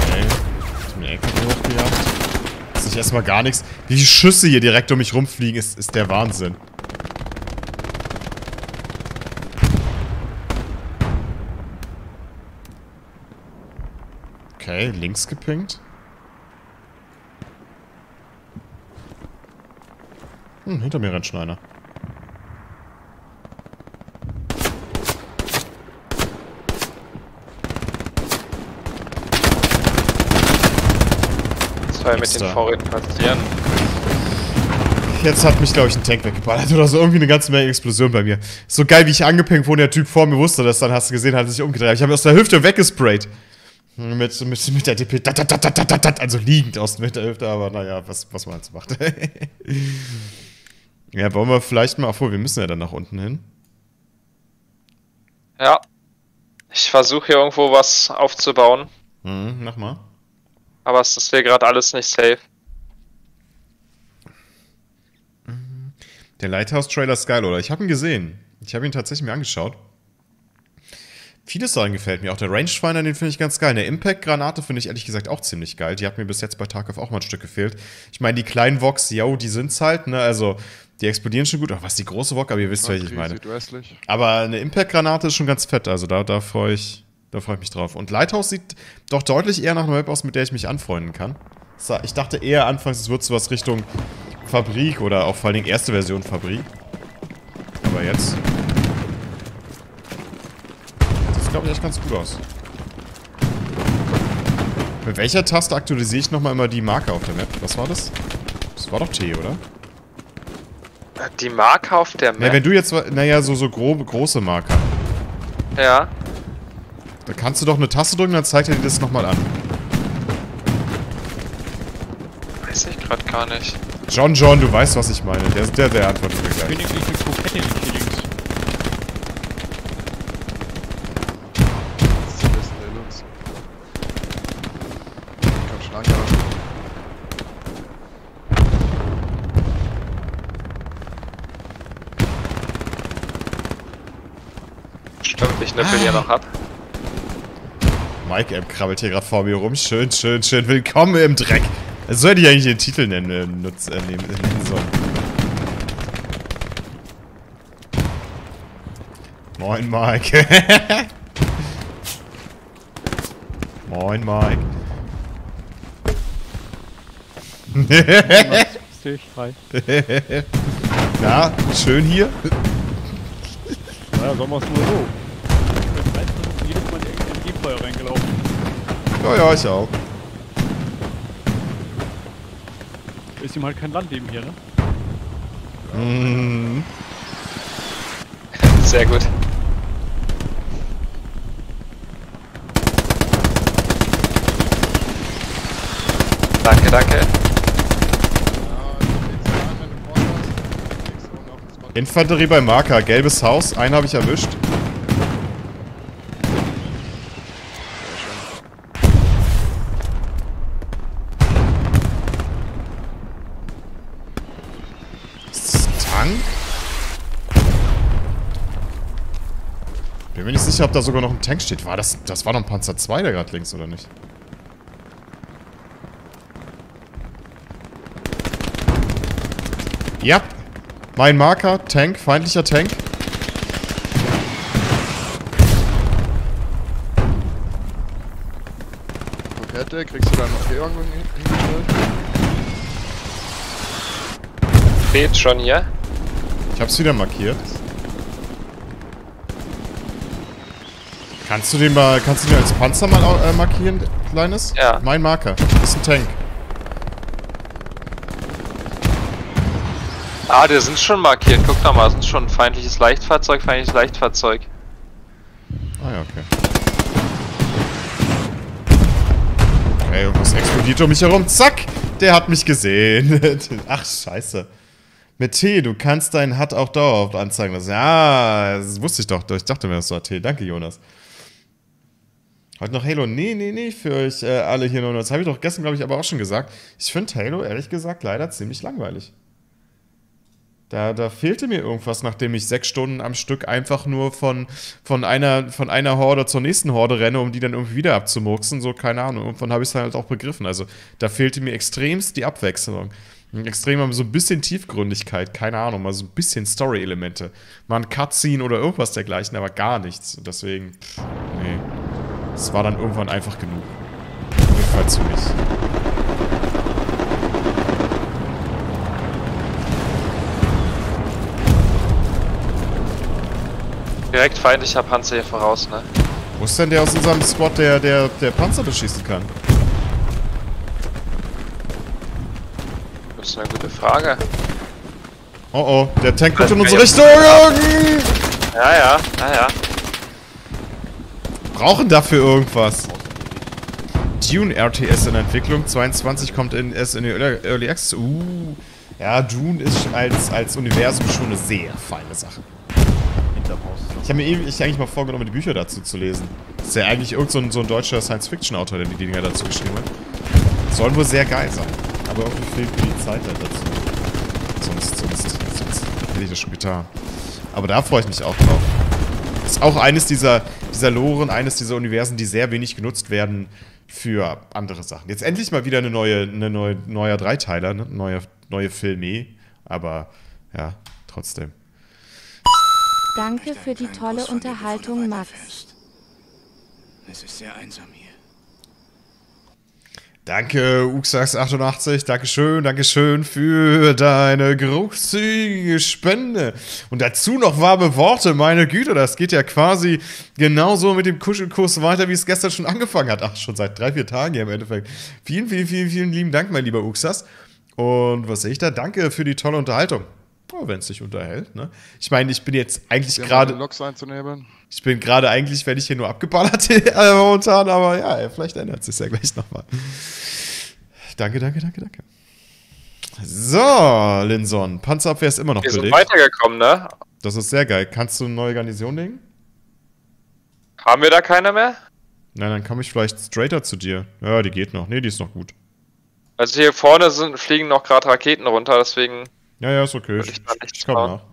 Okay, ich hab mir Ecke hochgejagt. Das ist erstmal gar nichts. Wie die Schüsse hier direkt um mich rumfliegen, ist, ist der Wahnsinn. Okay, links gepinkt. Hm, hinter mir rennt schon einer. Das soll mit den Vorräten passieren. Jetzt hat mich, glaube ich, ein Tank weggeballert oder so. Irgendwie eine ganze Menge Explosion bei mir. Ist so geil, wie ich angepinkt wurde, der Typ vor mir wusste das, dann hast du gesehen, hat sich umgedreht. Ich habe aus der Hüfte weggesprayt. Mit, mit, mit der D P. Dat, dat, dat, dat, dat, dat, also liegend aus mit der Hüfte, aber naja, was, was man jetzt macht. Ja, wollen wir vielleicht mal... Obwohl, wir müssen ja dann nach unten hin. Ja. Ich versuche hier irgendwo was aufzubauen. Mhm, mach mal. Aber es ist hier gerade alles nicht safe. Der Lighthouse-Trailer ist geil, oder? Ich habe ihn gesehen. Ich habe ihn tatsächlich mir angeschaut. Vieles daran gefällt mir. Auch der Rangefinder, den finde ich ganz geil. Eine Impact-Granate finde ich ehrlich gesagt auch ziemlich geil. Die hat mir bis jetzt bei Tarkov auch mal ein Stück gefehlt. Ich meine, die kleinen Vox, yo, die sind's halt, ne? Also, die explodieren schon gut. Ach, was, die große Vox? Aber ihr wisst, welche ich meine. Aber eine Impact-Granate ist schon ganz fett. Also, da, da freue ich, da freu ich mich drauf. Und Lighthouse sieht doch deutlich eher nach einer Map aus, mit der ich mich anfreunden kann. Ich dachte eher anfangs, es wird so was Richtung Fabrik oder auch vor allen Dingen erste Version Fabrik. Aber jetzt... Das sieht, glaube ich, echt ganz gut aus. Mit welcher Taste aktualisiere ich nochmal immer die Marke auf der Map? Was war das? Das war doch T, oder? Die Marke auf der Map? Na, wenn du jetzt, naja, so, so grobe, große Marker. Ja. Da kannst du doch eine Taste drücken, dann zeigt er dir das nochmal an. Weiß ich gerade gar nicht. John, John, du weißt, was ich meine. Der ist der, der antwortet mir gleich. Königliche Kokette in Killings. Ich nöppel hier noch ab. Mike M. krabbelt hier gerade vor mir rum. Schön, schön, schön. Willkommen im Dreck. So hätte ich eigentlich den Titel nennen, äh, nutz, äh, nehmen, äh, nennen sollen. Moin, Mike. Moin, Mike. Na, schön hier? Naja, Sommer ist nur so. Reingelaufen. Ja, ja, ich auch. Ist ihm halt kein Landleben hier, ne? Mhm. Sehr gut. Danke, danke. Infanterie bei Marker, gelbes Haus, einen habe ich erwischt. Ich hab da sogar noch ein Tank steht. War das, das war doch ein Panzer zwei da gerade links, oder nicht? Ja, mein Marker, Tank, feindlicher Tank. Kokette, kriegst du da noch irgendwo hingestellt? Fehlt schon hier. Ich hab's wieder markiert. Kannst du den mal, kannst du den als Panzer mal äh, markieren, Kleines? Ja. Mein Marker. Ist ein Tank. Ah, die sind schon markiert. Guck doch mal, das ist schon ein feindliches Leichtfahrzeug, feindliches Leichtfahrzeug. Ah ja, okay. Ey, was explodiert um mich herum? Zack! Der hat mich gesehen. Ach, scheiße. Mit T, du kannst deinen H U D auch dauerhaft anzeigen lassen. Ja, das wusste ich doch. Ich dachte mir, das war T. Danke, Jonas. Heute noch Halo? Nee, nee, nee, für euch äh, alle hier noch. Das habe ich doch gestern, glaube ich, aber auch schon gesagt. Ich finde Halo, ehrlich gesagt, leider ziemlich langweilig. Da, da fehlte mir irgendwas, nachdem ich sechs Stunden am Stück einfach nur von, von, einer, von einer Horde zur nächsten Horde renne, um die dann irgendwie wieder abzumurksen. So, keine Ahnung. Irgendwann habe ich es halt auch begriffen. Also, da fehlte mir extremst die Abwechslung. Extrem so ein bisschen Tiefgründigkeit, keine Ahnung, mal so ein bisschen Story-Elemente. Mal ein Cutscene oder irgendwas dergleichen, aber gar nichts. Und deswegen, pff, nee. Es war dann irgendwann einfach genug. Jedenfalls für mich. Direkt feindlicher Panzer hier voraus, ne? Wo ist denn der aus unserem Squad, der, der, der Panzer beschießen kann? Das ist eine gute Frage. Oh oh, der Tank kommt in unsere Richtung! Ja, ja, ja, ja. Brauchen dafür irgendwas. Dune R T S in Entwicklung, zweiundzwanzig kommt in, erst in die Early Access. Uh, ja, Dune ist als, als Universum schon eine sehr feine Sache. Ich habe mir ewig eigentlich mal vorgenommen, die Bücher dazu zu lesen. Das ist ja eigentlich irgend so ein, so ein deutscher Science-Fiction-Autor, der die Dinger dazu geschrieben hat. Sollen wohl sehr geil sein. Aber irgendwie fehlt mir die Zeit halt dazu. Sonst, sonst, sonst hätte ich das schon getan. Aber da freue ich mich auch drauf. Ist auch eines dieser, dieser Loren, eines dieser Universen, die sehr wenig genutzt werden für andere Sachen. Jetzt endlich mal wieder eine neue, eine neue, neuer Dreiteiler, ne? neue, neue Filme. Aber ja, trotzdem. Danke für die tolle Unterhaltung, Max. Es ist sehr einsam hier. Danke, Uxax achtundachtzig, dankeschön, dankeschön für deine großzügige Spende. Und dazu noch warme Worte, meine Güte, das geht ja quasi genauso mit dem Kuschelkurs weiter, wie es gestern schon angefangen hat. Ach, schon seit drei, vier Tagen hier im Endeffekt. Vielen, vielen, vielen, vielen lieben Dank, mein lieber Uxax. Und was sehe ich da? Danke für die tolle Unterhaltung. Oh, wenn es sich unterhält, ne? Ich meine, ich bin jetzt eigentlich gerade... Ich bin gerade eigentlich, werde ich hier nur abgeballert äh, momentan, aber ja, vielleicht ändert sich ja gleich nochmal. Danke, danke, danke, danke. So, Linson, Panzerabwehr ist immer noch belegt. Wir sind weitergekommen, ne? Das ist sehr geil. Kannst du eine neue Garnison legen? Haben wir da keine mehr? Nein, dann komme ich vielleicht straighter zu dir. Ja, die geht noch. Ne, die ist noch gut. Also hier vorne sind, fliegen noch gerade Raketen runter, deswegen... Ja, ja, ist okay. Ich, ich komme nach.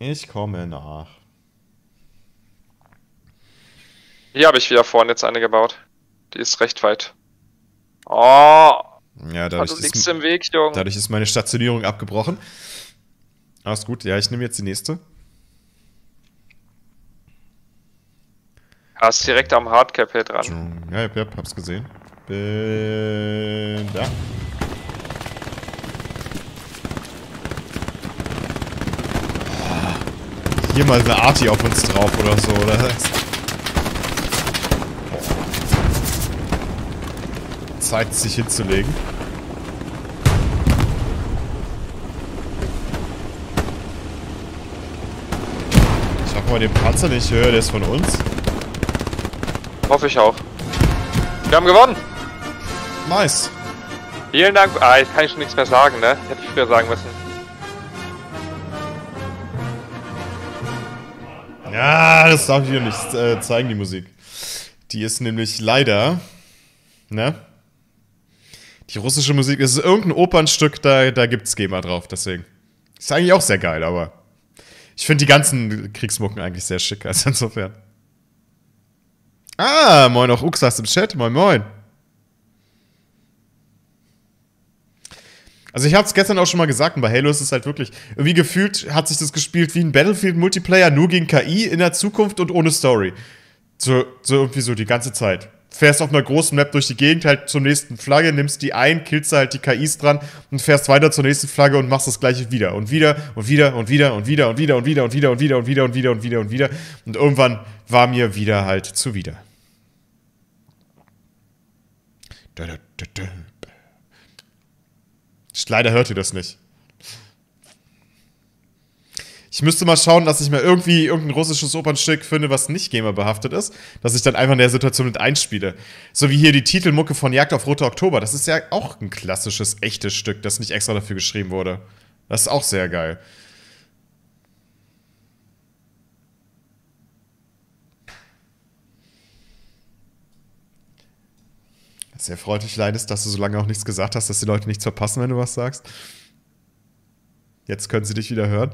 Ich komme nach. Hier habe ich wieder vorne jetzt eine gebaut. Die ist recht weit. Oh! Ja, dadurch, also ist, im Weg, Junge. Dadurch ist meine Stationierung abgebrochen. Aber ist gut. Ja, ich nehme jetzt die nächste. Ja, ist direkt am Hardcap hier dran. Ja, ja, ja, hab's gesehen. Bin da. Hier mal eine Arty auf uns drauf oder so, oder? Zeit, sich hinzulegen. Ich hoffe mal, den Panzer nicht höher, der ist von uns. Hoffe ich auch. Wir haben gewonnen! Nice. Vielen Dank. Ah, jetzt kann ich schon nichts mehr sagen, ne? Hätte ich früher sagen müssen. Ja, das darf ich dir nicht äh, zeigen, die Musik. Die ist nämlich leider, ne? Die russische Musik ist irgendein Opernstück, da, da gibt's GEMA drauf, deswegen. Ist eigentlich auch sehr geil, aber ich finde die ganzen Kriegsmucken eigentlich sehr schick, also insofern. Ah, moin auch Uxas im Chat, moin moin. Also ich habe es gestern auch schon mal gesagt, und bei Halo ist es halt wirklich, irgendwie gefühlt hat sich das gespielt wie ein Battlefield-Multiplayer, nur gegen K I, in der Zukunft und ohne Story. So, so irgendwie so die ganze Zeit. Fährst auf einer großen Map durch die Gegend, halt zur nächsten Flagge, nimmst die ein, killst halt die K Is dran und fährst weiter zur nächsten Flagge und machst das gleiche wieder. Und wieder und wieder und wieder und wieder und wieder und wieder und wieder und wieder und wieder und wieder und wieder und wieder. Und irgendwann war mir wieder halt zuwider. Da, da, da, da. Leider hört ihr das nicht. Ich müsste mal schauen, dass ich mal irgendwie irgendein russisches Opernstück finde, was nicht gamerbehaftet ist, dass ich dann einfach in der Situation mit einspiele. So wie hier die Titelmucke von Jagd auf Roter Oktober. Das ist ja auch ein klassisches, echtes Stück, das nicht extra dafür geschrieben wurde. Das ist auch sehr geil. Sehr freundlich leidest, dass du so lange auch nichts gesagt hast, dass die Leute nichts verpassen, wenn du was sagst. Jetzt können sie dich wieder hören.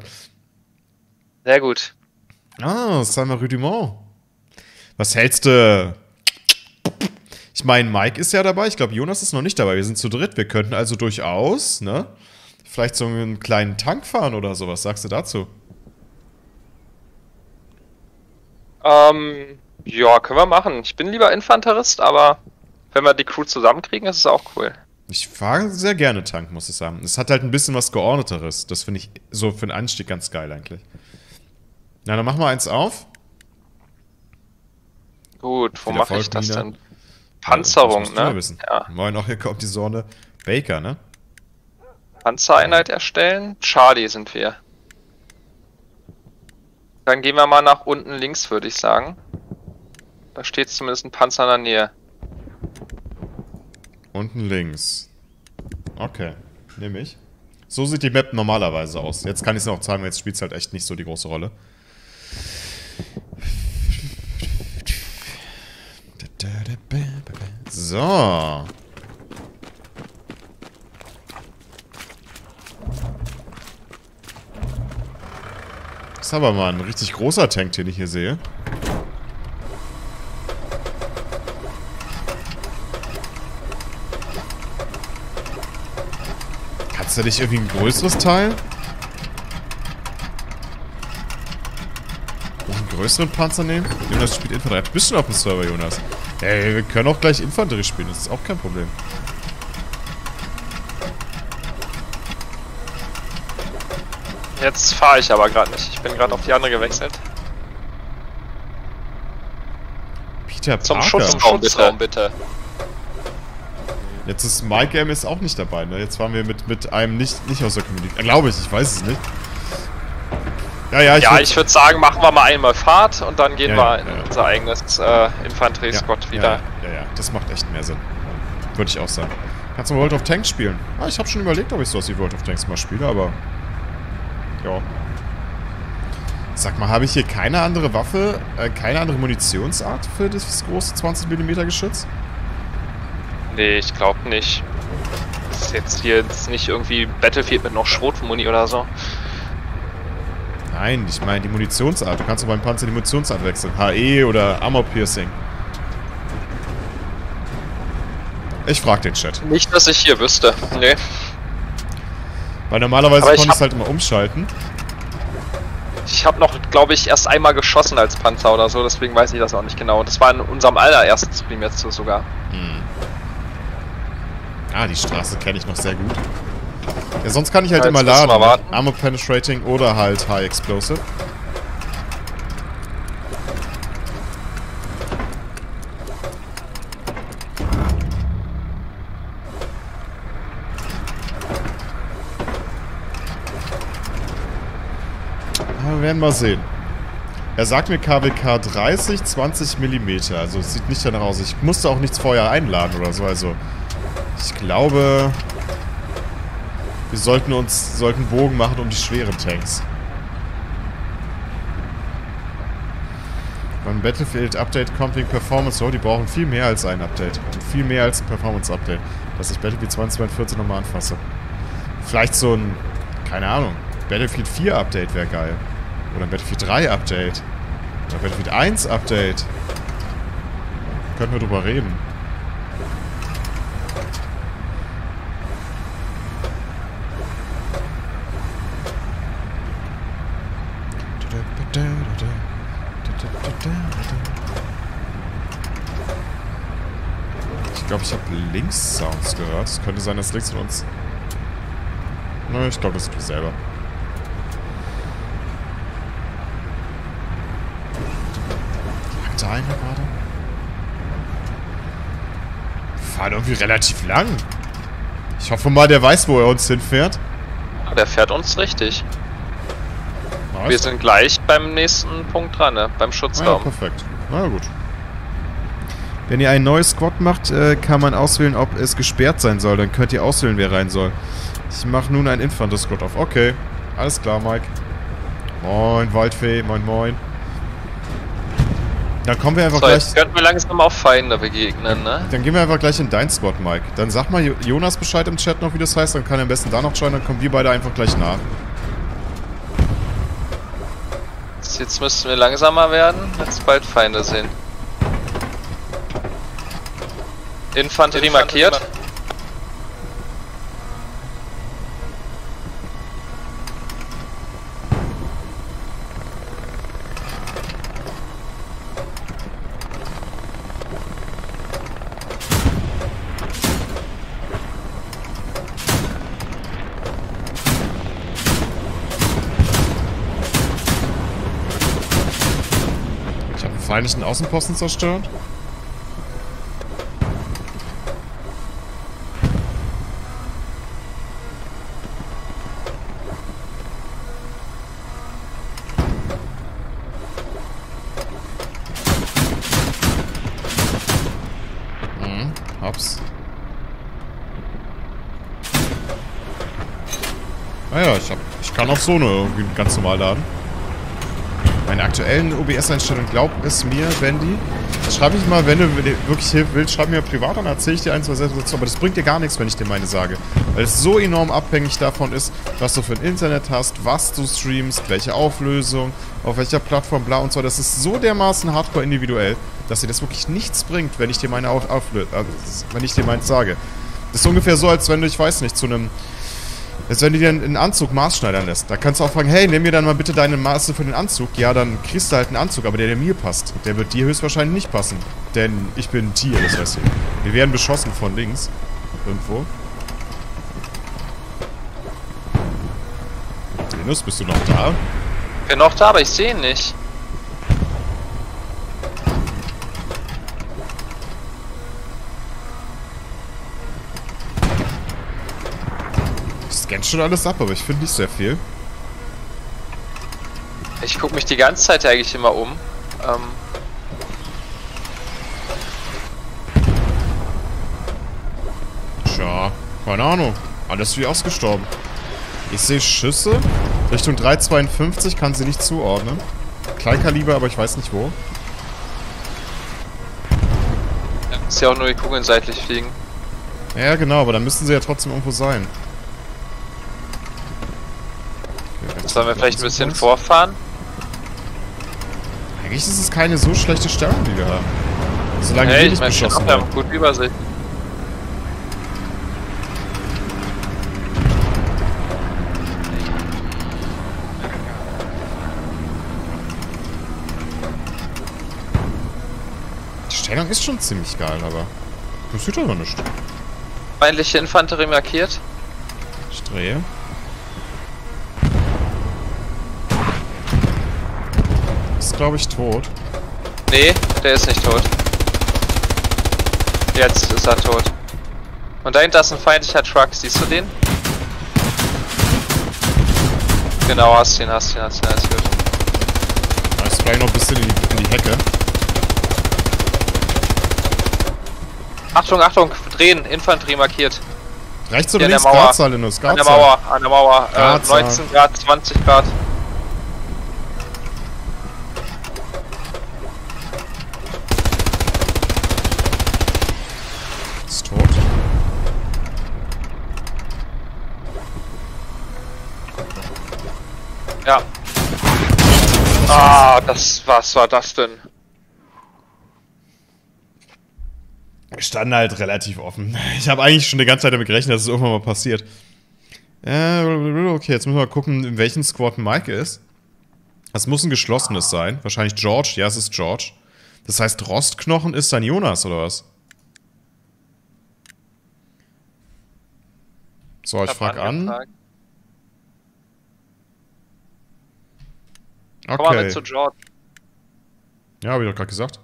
Sehr gut. Ah, Samuel Rudimont. Was hältst du? Ich meine, Mike ist ja dabei. Ich glaube, Jonas ist noch nicht dabei. Wir sind zu dritt. Wir könnten also durchaus, ne? Vielleicht so einen kleinen Tank fahren oder sowas. Sagst du dazu? Ähm, ja, können wir machen. Ich bin lieber Infanterist, aber... Wenn wir die Crew zusammenkriegen, ist es auch cool. Ich fahre sehr gerne Tank, muss ich sagen. Es hat halt ein bisschen was Geordneteres. Das finde ich so für den Anstieg ganz geil eigentlich. Na, dann machen wir eins auf. Gut, wo mache ich das denn? Panzerung, ja, ne? Ja. Moin, auch hier kommt die Sonne. Baker, ne? Panzereinheit erstellen. Charlie sind wir. Dann gehen wir mal nach unten links, würde ich sagen. Da steht zumindest ein Panzer in der Nähe. Unten links. Okay, nehme ich. So sieht die Map normalerweise aus. Jetzt kann ich es noch zeigen, jetzt spielt es halt echt nicht so die große Rolle. So. Das ist aber mal ein richtig großer Tank, den ich hier sehe. Kannst du nicht irgendwie ein größeres Teil? Noch einen größeren Panzer nehmen? Jonas spielt Infanterie. Du bist schon auf dem Server, Jonas. Ey, wir können auch gleich Infanterie spielen. Das ist auch kein Problem. Jetzt fahre ich aber gerade nicht. Ich bin gerade auf die andere gewechselt. Peter Parker. Zum Schutzraum, Schutzraum bitte. bitte. Jetzt ist Mike M. ist auch nicht dabei, ne? Jetzt waren wir mit, mit einem nicht, nicht aus der Community. Glaube ich, ich weiß es nicht. Ja, ja, ich ja, würde würd sagen, machen wir mal einmal Fahrt und dann gehen ja, wir ja, in ja. unser eigenes äh, Infanterie-Squad ja, wieder. Ja, ja, ja, das macht echt mehr Sinn. Würde ich auch sagen. Kannst du World of Tanks spielen? Ah, ich habe schon überlegt, ob ich sowas wie World of Tanks mal spiele, aber... Ja. Sag mal, habe ich hier keine andere Waffe, äh, keine andere Munitionsart für das große zwanzig Millimeter Geschütz? Nee, ich glaube nicht. Das ist jetzt hier jetzt nicht irgendwie Battlefield mit noch Schrotmuni oder so. Nein, ich meine die Munitionsart. Du kannst doch beim Panzer die Munitionsart wechseln. H E oder Armor Piercing. Ich frag den Chat. Nicht, dass ich hier wüsste. Nee. Weil normalerweise konnte ich es halt immer umschalten. Ich habe noch, glaube ich, erst einmal geschossen als Panzer oder so, deswegen weiß ich das auch nicht genau. Das war in unserem allerersten Stream jetzt so sogar. Hm. Ah, die Straße kenne ich noch sehr gut. Ja, sonst kann ich halt ja, immer laden. Ne? Armor Penetrating oder halt High Explosive. Wir werden mal sehen. Er sagt mir K W K dreißig, zwanzig Millimeter. Also es sieht nicht danach aus. Ich musste auch nichts vorher einladen oder so. Also ich glaube, wir sollten uns sollten Bogen machen um die schweren Tanks. Beim Battlefield Update kommt wegen Performance. Oh, die brauchen viel mehr als ein Update. Und viel mehr als ein Performance Update. Dass ich Battlefield zweitausendzweiundvierzig nochmal anfasse. Vielleicht so ein, keine Ahnung, Battlefield vier Update wäre geil. Oder ein Battlefield drei Update. Oder ein Battlefield eins Update. Können wir drüber reden. Ich glaube, ich habe links Sounds gehört. Es könnte sein, dass links von uns... Nö, ich glaube, das ist selber. Da einer gerade. Wir fahren irgendwie relativ lang. Ich hoffe mal, der weiß, wo er uns hinfährt. Ja, der fährt uns richtig. Nice. Wir sind gleich beim nächsten Punkt dran, ne? Beim Schutzraum. Ah, ja, perfekt. Na gut. Wenn ihr ein neues Squad macht, kann man auswählen, ob es gesperrt sein soll. Dann könnt ihr auswählen, wer rein soll. Ich mache nun ein Infanterie-Squad auf. Okay. Alles klar, Mike. Moin, Waldfee. Moin, moin. Dann kommen wir einfach so, gleich... Jetzt könnten wir langsam auf Feinde begegnen, ne? Dann gehen wir einfach gleich in dein Spot, Mike. Dann sag mal Jonas Bescheid im Chat noch, wie das heißt. Dann kann er am besten da noch schauen. Dann kommen wir beide einfach gleich nach. Jetzt müssten wir langsamer werden. Jetzt bald Feinde sehen. Infanterie, Infanterie markiert. Eigentlich einen Außenposten zerstört. Hm, hops. Naja, ich, hab, ich kann auch so eine ganz normal laden. meine aktuellen O B S-Einstellungen, glaub es mir, Wendy. Schreib mich mal, wenn du wirklich willst, schreib mir privat und erzähl ich dir ein, zwei Sätze. Aber das bringt dir gar nichts, wenn ich dir meine sage. Weil es so enorm abhängig davon ist, was du für ein Internet hast, was du streamst, welche Auflösung, auf welcher Plattform, bla und so. Das ist so dermaßen hardcore individuell, dass dir das wirklich nichts bringt, wenn ich dir meine auch auflö- also, wenn ich dir meins sage. Das ist ungefähr so, als wenn du, ich weiß nicht, zu einem... Als wenn du dir einen Anzug maßschneidern lässt. Da kannst du auch fragen, hey, nimm mir dann mal bitte deine Maße für den Anzug. Ja, dann kriegst du halt einen Anzug, aber der, der mir passt. Der wird dir höchstwahrscheinlich nicht passen. Denn ich bin ein Tier, das weiß ich. Wir werden beschossen von links. Irgendwo. Linus, bist du noch da? Ich bin noch da, aber ich sehe ihn nicht. Ganz schon alles ab, aber ich finde nicht sehr viel. Ich gucke mich die ganze Zeit eigentlich immer um. Ähm Tja, keine Ahnung. Alles wie ausgestorben. Ich sehe Schüsse. Richtung drei fünf zwei kann sie nicht zuordnen. Kleinkaliber, aber ich weiß nicht wo. Ja, ist ja auch nur die Kugeln seitlich fliegen. Ja, genau, aber dann müssten sie ja trotzdem irgendwo sein. Sollen wir vielleicht ein bisschen vorfahren? Eigentlich ist es keine so schlechte Stellung, die wir haben. Solange hey, wir nicht beschossen werden. Gut Übersicht. Die Stellung ist schon ziemlich geil, aber das sieht aber nicht. Feindliche Infanterie markiert. Ich drehe. Glaube ich tot. Nee, der ist nicht tot. Jetzt ist er tot. Und dahinter ist ein feindlicher Truck, siehst du den? Genau, hast ihn, hast ihn, hast ihn, alles gut. Ich spray noch ein bisschen in die, in die Hecke. Achtung, Achtung, drehen, Infanterie markiert. Rechts oder links? Gradzahl, Linus, Gradzahl. An der Mauer, an der Mauer. Äh, neunzehn Grad, zwanzig Grad. Ja. Ah, das, was war das denn? Wir standen halt relativ offen. Ich habe eigentlich schon die ganze Zeit damit gerechnet, dass es irgendwann mal passiert. Äh, okay, jetzt müssen wir mal gucken, in welchem Squad Mike ist. Das muss ein geschlossenes sein. Wahrscheinlich George. Ja, es ist George. Das heißt, Rostknochen ist dann Jonas, oder was? So, ich, ich frag angefragt. an. Okay. Komm mal mit zu George. Ja, hab ich doch gerade gesagt.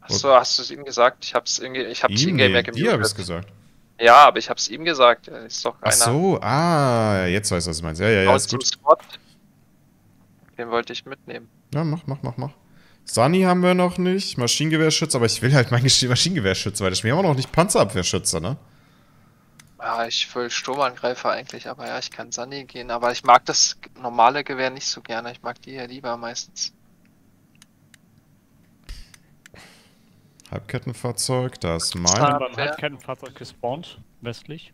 Achso, hast du es ihm gesagt? Ich hab's ihm, ich hab's ihm, nee, ja gemutet. Dir hab ich's gesagt. Ja, aber ich hab's ihm gesagt. Ist doch einer. Achso, ah, jetzt weiß ich, was du meinst. Ja, ja, ja, ist gut. Squad. Den wollte ich mitnehmen. Ja, mach, mach, mach, mach. Sunny haben wir noch nicht, Maschinengewehrschütze, aber ich will halt meinen Maschinengewehrschütze weiter spielen. Wir haben auch noch nicht Panzerabwehrschütze, ne? Ja, ich will Sturmangreifer eigentlich, aber ja, ich kann Sunny gehen, aber ich mag das normale Gewehr nicht so gerne, ich mag die ja lieber meistens. Halbkettenfahrzeug, da ist mein. Ein Halbkettenfahrzeug gespawnt, westlich.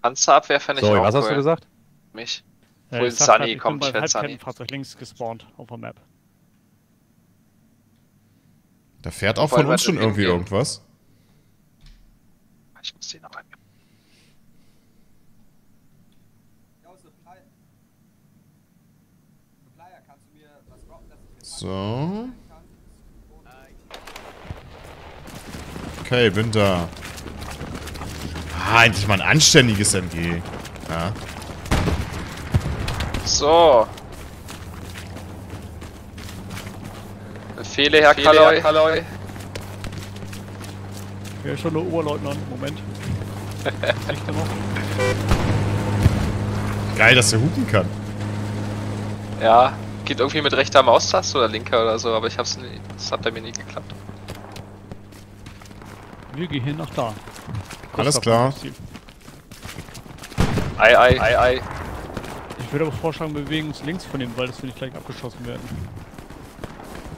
Panzerabwehr fände ich auch cool. Was hast du gesagt? Mich. Wo ist Sunny? Kommt, ich werde Sunny. Halbkettenfahrzeug links gespawnt, auf der Map. Da fährt auch von uns schon irgendwie irgendwas. Ich muss den aber nicht. So. Okay, bin da. Ah, endlich mal ein anständiges M G. Ja. So. Befehle, Herr Kaloi. Ja, schon nur Oberleutnant. Moment. Geil, dass er hupen kann. Ja. Geht irgendwie mit rechter Maustaste oder linker oder so, aber ich hab's nie, das hat bei mir nie geklappt. Wir gehen hier nach da. Alles klar. Ei, ei, ei, ei. Ich Ich würde aber vorschlagen, wir bewegen uns links von dem Wald, dass wir nicht gleich abgeschossen werden.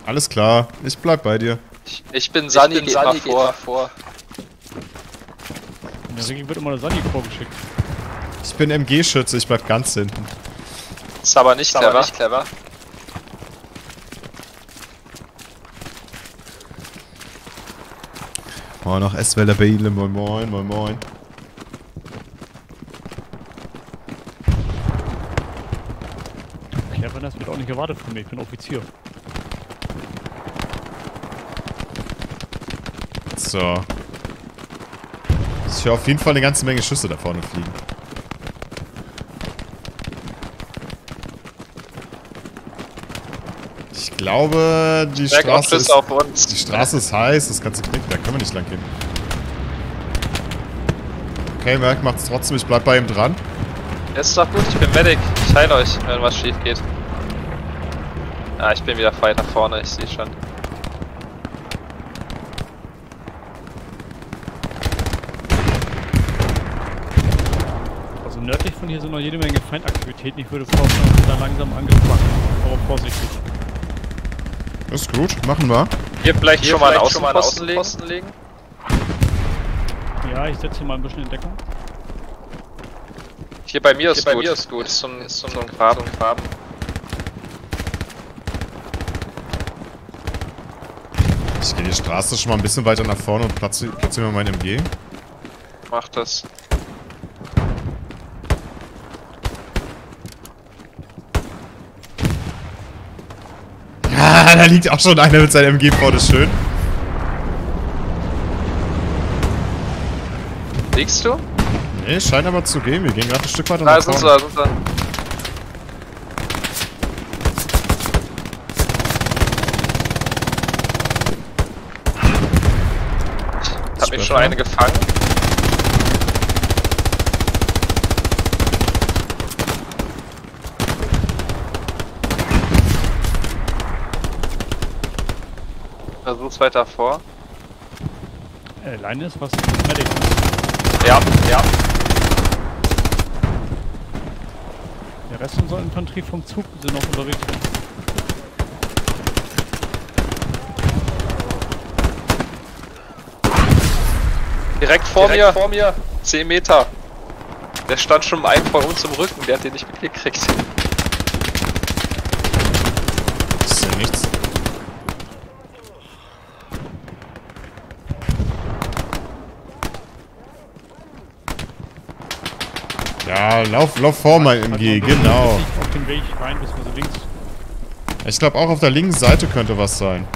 Alles klar, ich bleib bei dir. Ich, ich bin Sunny, ich bin Sunny, geht mal vor. In der Regel wird immer der Sunny vorgeschickt. Ich bin M G-Schütze, ich bleib ganz hinten. Ist aber nicht clever. Aber nicht clever. Oh, noch S-Welle bei Ihnen, moin moin, moin moin. Clever, das wird auch nicht gewartet von mir, ich bin Offizier. So. Ich höre auf jeden Fall eine ganze Menge Schüsse da vorne fliegen. Ich glaube, die Straße ist, auf uns. Die Straße ist heiß, das ganze knickt, da können wir nicht lang gehen. Okay, Merk macht's trotzdem, ich bleib bei ihm dran. Das ist doch gut, ich bin Medic, ich heile euch, wenn was schief geht. Ah, ich bin wieder frei nach vorne, ich sehe schon. Nördlich von hier sind noch jede Menge Feindaktivitäten. Ich würde vorstellen, dass wir da langsam angefangen. Aber vorsichtig. Das ist gut, machen wir. Hier vielleicht hier schon mal einen Außenposten legen. legen. Ja, ich setze hier mal ein bisschen in Deckung. Hier bei mir, hier ist, bei gut. mir ist gut. Ist zum, ist zum, zum Farben. Farben. Ich gehe die Straße schon mal ein bisschen weiter nach vorne und platzi platziere mal mein M G. Mach das. Da liegt auch schon einer mit seinem M G vorne, schön. Liegst du? Nee, scheint aber zu gehen. Wir gehen gerade ein Stück weiter nach vorne. Da sind sie, da sind sie. Ich hab mich schon eine gefangen. Versuch's weiter vor. Alleine ist was fertig. Ja, ja. Der Rest unserer Infanterie vom Zug sind noch unterwegs. Direkt vor Direkt mir, vor mir. zehn Meter. Der stand schon einem vor uns im Rücken, der hat den nicht mitgekriegt. Das ist ja nichts. Ja, lauf, lauf vor mein M G, genau. Auf den Weg rein, bis wir so links. Ich glaube auch auf der linken Seite könnte was sein.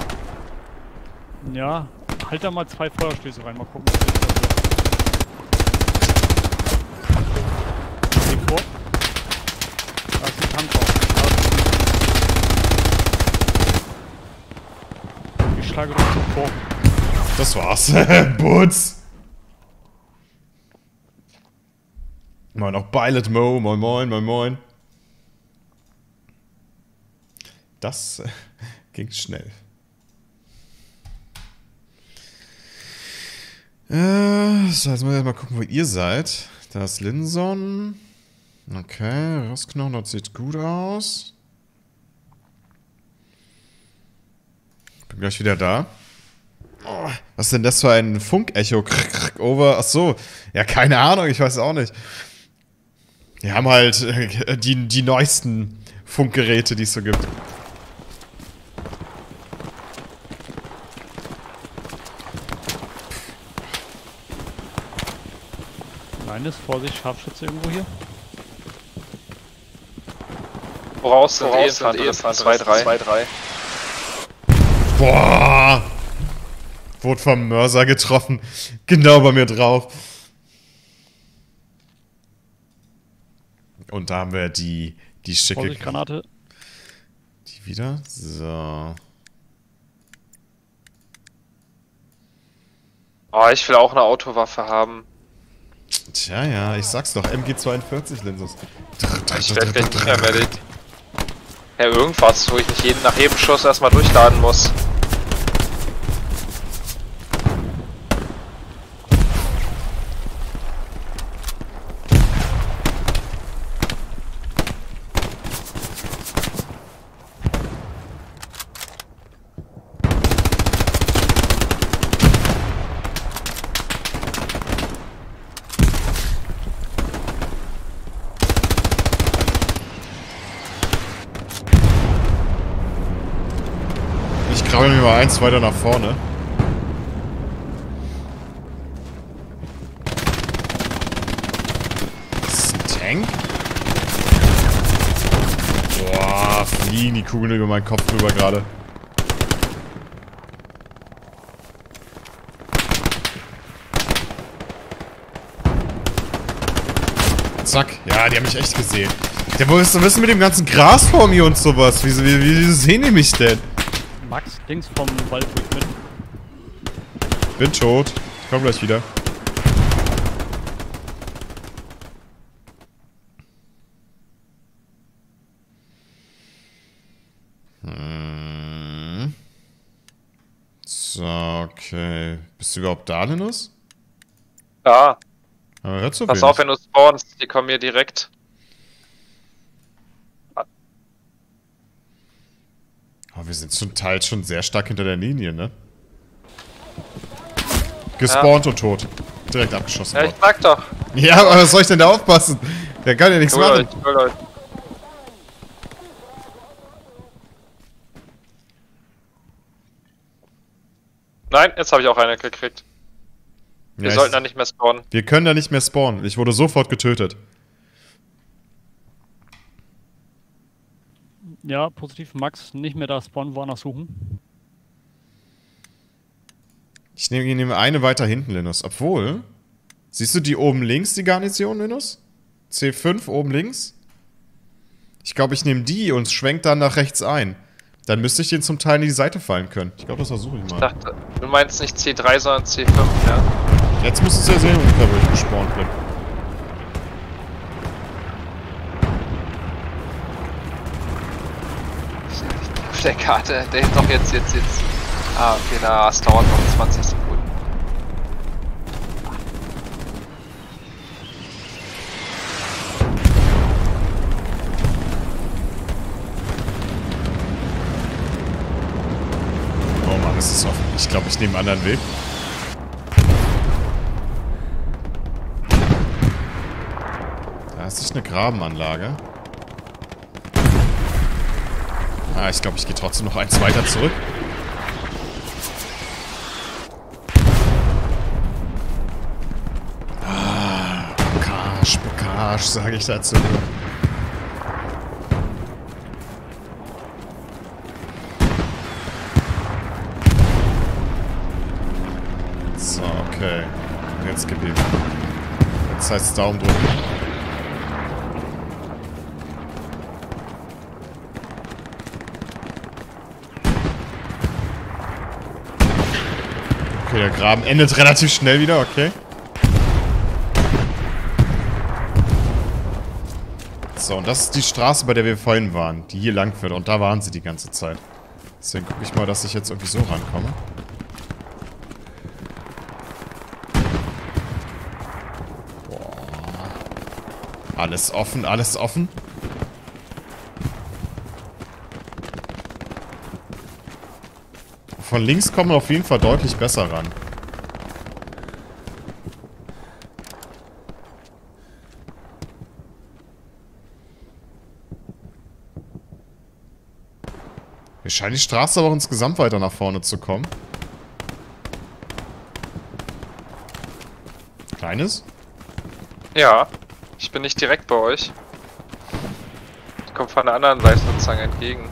Ja, halt da mal zwei Feuerstöße rein, mal gucken. Geh vor. Da ist ein Tank drauf. Ich schlage doch vor. Das war's. Butz! Moin auch Pilot Mo, moin moin, moin moin. Das äh, ging schnell. Äh, so, jetzt muss ich erstmal gucken, wo ihr seid. Da ist Linson. Okay, Rossknochen, das sieht gut aus. Ich bin gleich wieder da. Oh, was ist denn das für ein Funkecho? Over, achso. Ja, keine Ahnung, ich weiß auch nicht. Wir haben halt äh, die, die neuesten Funkgeräte, die es so gibt. Meines, Vorsicht, Scharfschütze irgendwo hier. Voraus sind E-Fahnder, zwei drei. Boah! Wurde vom Mörser getroffen. Genau bei mir drauf. Und da haben wir die, die schicke Vorsicht, Granate. Die wieder? So. Oh, ich will auch eine Autowaffe haben. Tja, ja, ich sag's doch. M G zweiundvierzig, Linsus. Ich werde gleich nicht mehr melden. Ja, irgendwas, wo ich nicht jeden, nach jedem Schuss erstmal durchladen muss. krabbeln wir mal eins weiter nach vorne. Ist das ein Tank? Boah, fliegen die Kugeln über meinen Kopf drüber gerade. Zack. Ja, die haben mich echt gesehen. Der muss so wissen mit dem ganzen Gras vor mir und sowas. Wieso wie, wie sehen die mich denn? Max, links vom Wald mit. Bin tot. Ich komm gleich wieder. Hm. So, okay. Bist du überhaupt da, Linus? Ja. So pass auf, wenn du spawnst, die kommen hier direkt. Oh, wir sind zum Teil schon sehr stark hinter der Linie, ne? Gespawnt ja. Und tot. Direkt abgeschossen. Ja, ich sag doch. Ja, aber was soll ich denn da aufpassen? Der kann ja nichts cool, machen. Cool, cool. Nein, jetzt habe ich auch eine gekriegt. Wir ja, sollten da nicht mehr spawnen. Wir können da nicht mehr spawnen. Ich wurde sofort getötet. Ja, positiv. Max, nicht mehr da spawnen, woanders suchen. Ich nehme, ich nehme eine weiter hinten, Linus. Obwohl, siehst du die oben links, die Garnison, Linus? C fünf oben links? Ich glaube, ich nehme die und schwenk dann nach rechts ein. Dann müsste ich den zum Teil in die Seite fallen können. Ich glaube, das versuche ich mal. Ich dachte, du meinst nicht C drei, sondern C fünf, ja? Jetzt müsstest du ja sehen, da wo ich gespawnt bin. Auf der Karte, der ist doch jetzt, jetzt, jetzt. Ah, okay, na, es dauert noch zwanzig Sekunden. Oh Mann, es ist offen. Ich glaube, ich nehme einen anderen Weg. Das ist eine Grabenanlage. Ah, ich glaube, ich gehe trotzdem noch eins weiter zurück. Ah, Bocage, Bocage, sage ich dazu. So, okay. Jetzt geblieben. Jetzt heißt es Daumen drücken. Der Graben endet relativ schnell wieder, okay. So, und das ist die Straße, bei der wir vorhin waren, die hier lang führt. Und da waren sie die ganze Zeit. Deswegen gucke ich mal, dass ich jetzt irgendwie so rankomme. Boah. Alles offen, alles offen. Von links kommen wir auf jeden Fall deutlich besser ran. Mir scheint die Straße aber auch insgesamt weiter nach vorne zu kommen. Kleines? Ja, ich bin nicht direkt bei euch. Ich komme von der anderen Seite sozusagen entgegen.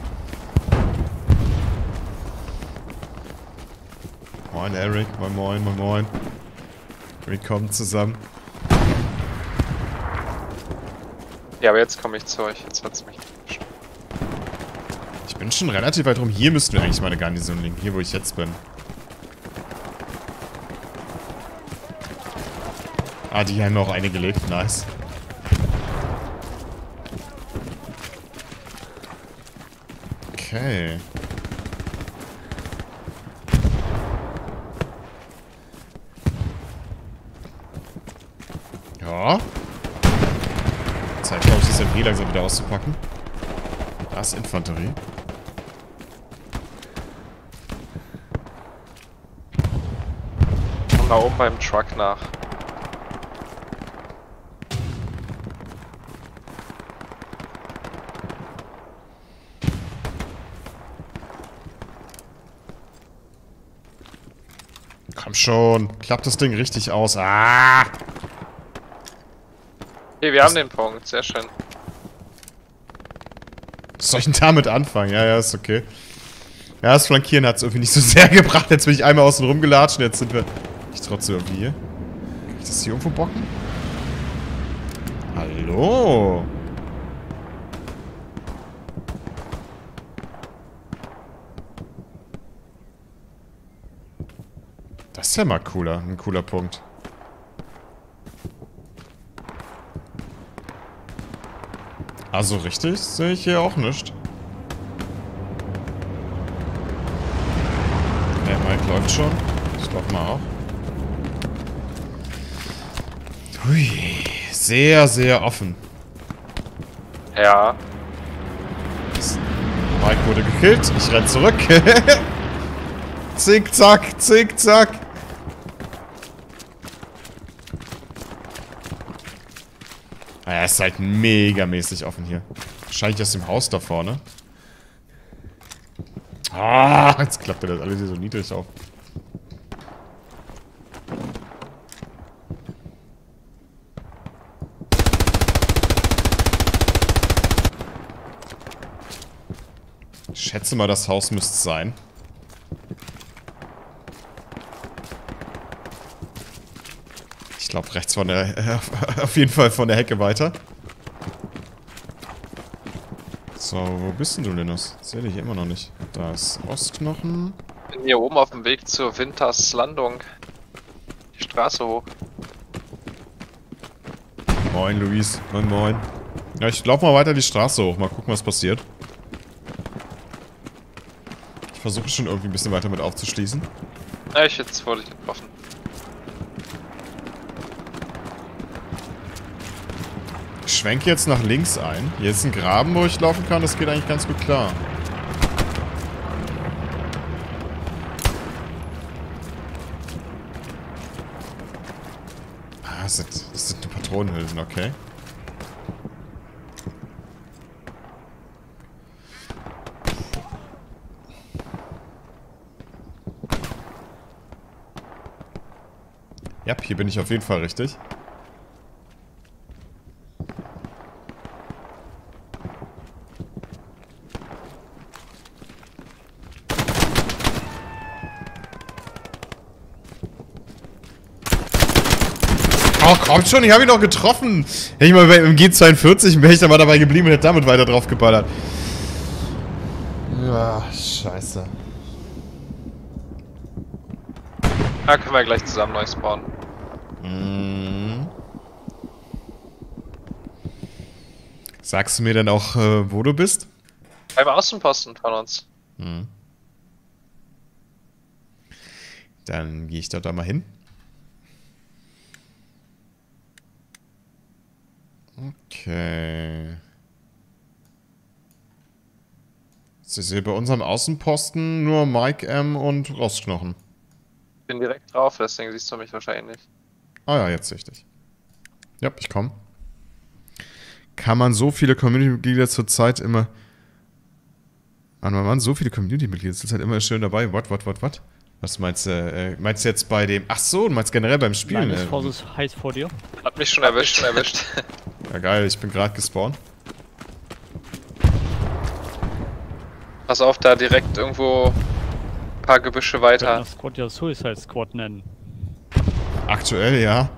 Moin Eric, moin moin, moin moin. Willkommen zusammen. Ja, aber jetzt komme ich zu euch, jetzt hört's mich. Ich bin schon relativ weit rum. Hier müssten wir eigentlich meine Garnison legen, hier wo ich jetzt bin. Ah, die haben noch eine gelegt, nice. Okay. Zeit, glaube ich, das M P langsam wieder auszupacken. Da ist Infanterie. Und da oben beim Truck nach. Komm schon, klappt das Ding richtig aus. Ah! Okay, wir was? haben den Punkt, sehr schön. Was soll ich denn damit anfangen? Ja, ja, ist okay. Ja, das Flankieren hat es irgendwie nicht so sehr gebracht. Jetzt bin ich einmal außen rum gelatscht und jetzt sind wir... Ich trotzdem irgendwie hier. Kann ich das hier irgendwo bocken? Hallo? Das ist ja mal cooler, ein cooler Punkt. Also richtig sehe ich hier auch nicht. Der Mike läuft schon. Ich glaube mal auch. Hui, sehr, sehr offen. Ja. Das Mike wurde gekillt. Ich renn zurück. Zick, zack, zick, zack. Naja, ist halt megamäßig offen hier. Wahrscheinlich aus dem Haus da vorne. Ah, jetzt klappt das alles hier so niedrig auf. Ich schätze mal, das Haus müsste sein. Ich glaube rechts von der, äh, auf jeden Fall von der Hecke weiter. So, wo bist denn du, Linus? Sehe dich immer noch nicht. Da ist Ostknochen. Bin hier oben auf dem Weg zur Winters Landung. Die Straße hoch. Moin, Luis. Moin, moin. Ja, ich laufe mal weiter die Straße hoch. Mal gucken, was passiert. Ich versuche schon irgendwie ein bisschen weiter mit aufzuschließen. Ja, ich jetzt wurde ich getroffen. Ich schwenke jetzt nach links ein. Hier ist ein Graben, wo ich laufen kann. Das geht eigentlich ganz gut klar. Ah, das sind, das sind Patronenhülsen, okay. Ja, hier bin ich auf jeden Fall richtig. Oh, kommt schon, ich habe ihn doch getroffen. Hätte ich mal im G zweiundvierzig wäre ich dann mal dabei geblieben und hätte damit weiter drauf geballert. Ja, scheiße. Da können wir gleich zusammen neu spawnen. Mm. Sagst du mir dann auch, äh, wo du bist? Beim Außenposten von uns. Mm. Dann gehe ich dort einmal hin. Okay. Jetzt ist hier bei unserem Außenposten nur Mike M. und Rostknochen. Ich bin direkt drauf, deswegen siehst du mich wahrscheinlich nicht. Ah ja, jetzt sehe ich dich. Ja, ich komme. Kann man so viele Community-Mitglieder zurzeit immer... Mann, Mann, Mann, so viele Community-Mitglieder zurzeit immer schön dabei. What, what, what, what? Was meinst du? Äh, meinst du jetzt bei dem... Ach so, du meinst generell beim Spielen? Nein, das ist heiß vor dir. Hat mich schon erwischt, schon erwischt. Ja geil, ich bin gerade gespawnt. Pass auf, da direkt irgendwo ein paar Gebüsche weiter. Wir können das Squad ja Suicide Squad nennen. Aktuell, ja.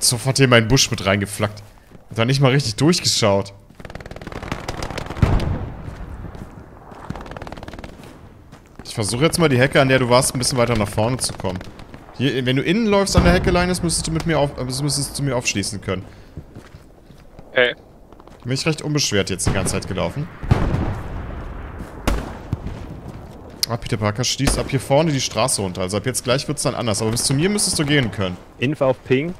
Sofort hier meinen Busch mit reingeflackt. Hat da nicht mal richtig durchgeschaut. Ich versuche jetzt mal die Hecke, an der du warst, ein bisschen weiter nach vorne zu kommen. Hier, wenn du innen läufst an der Hecke, Linus, müsstest du mit mir auf, müsstest du mir aufschließen können. Okay. Bin ich recht unbeschwert jetzt die ganze Zeit gelaufen. Ah, Peter Parker schließt ab hier vorne die Straße runter. Also ab jetzt gleich wird's dann anders. Aber bis zu mir müsstest du gehen können. Info auf Ping.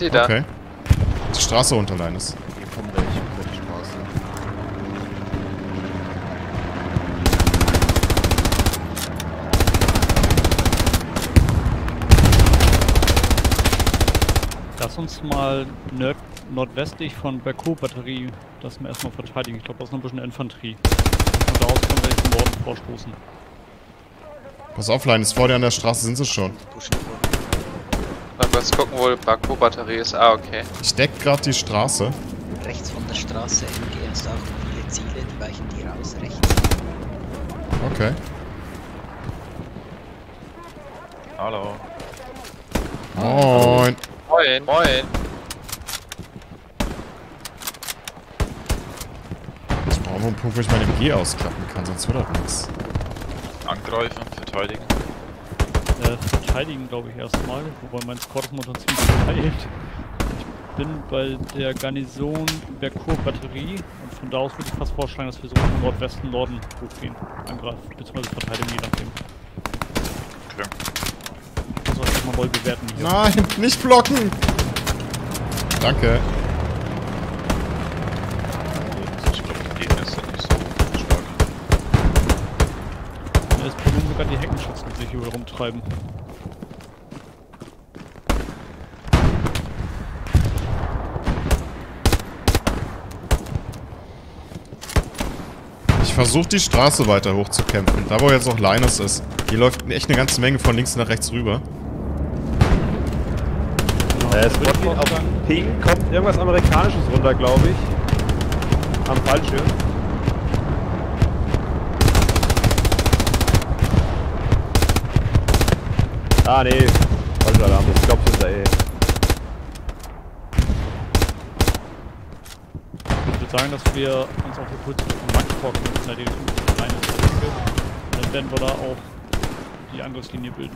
sind die da. Okay. Die Straße unter Leines. Die kommen gleich über die Straße. Lass uns mal nord nordwestlich von Baku Batterie das mal erstmal verteidigen. Ich glaube, das ist noch ein bisschen Infanterie. Und daraus können wir zum Norden vorstoßen. Pass auf, Leines, vor dir an der Straße sind sie schon. Lass gucken, wo die Baku-Batterie ist. Ah, okay. Ich deck gerade die Straße. Rechts von der Straße M G ist auch viele Ziele, die weichen dir raus, rechts. Okay. Hallo. Moin. Moin. Moin. Ich brauche einen Punkt, wo ich meine M G ausklappen kann, sonst wird das nichts. Angreifen, verteidigen. Äh, verteidigen, glaube ich, erstmal, wobei mein Squad-Motor ziemlich verteilt. Ich bin bei der Garnison der Kur-Batterie und von da aus würde ich fast vorschlagen, dass wir so im Nordwesten, Norden hochgehen. Angreifen, beziehungsweise verteidigen, je nachdem. Okay. Ich muss euch mal neu bewerten hier. Nein, nicht blocken! Danke. Ich glaube, die Gegner sind nicht so stark. Es probieren sogar die Heckenschützen sich hier rumtreiben. Ich versuche die Straße weiter hoch zu kämpfen, da wo jetzt auch Linus ist. Hier läuft echt eine ganze Menge von links nach rechts rüber. Äh, es wird auf Ping kommt irgendwas Amerikanisches runter, glaube ich. Am Fallschirm. Ah ne, Vollalarm, das glaubst du da eh. Ich würde sagen, dass wir uns auf die Position von Max vorkommen, da die kleine ist. Dann werden wir da auch die Angriffslinie bilden.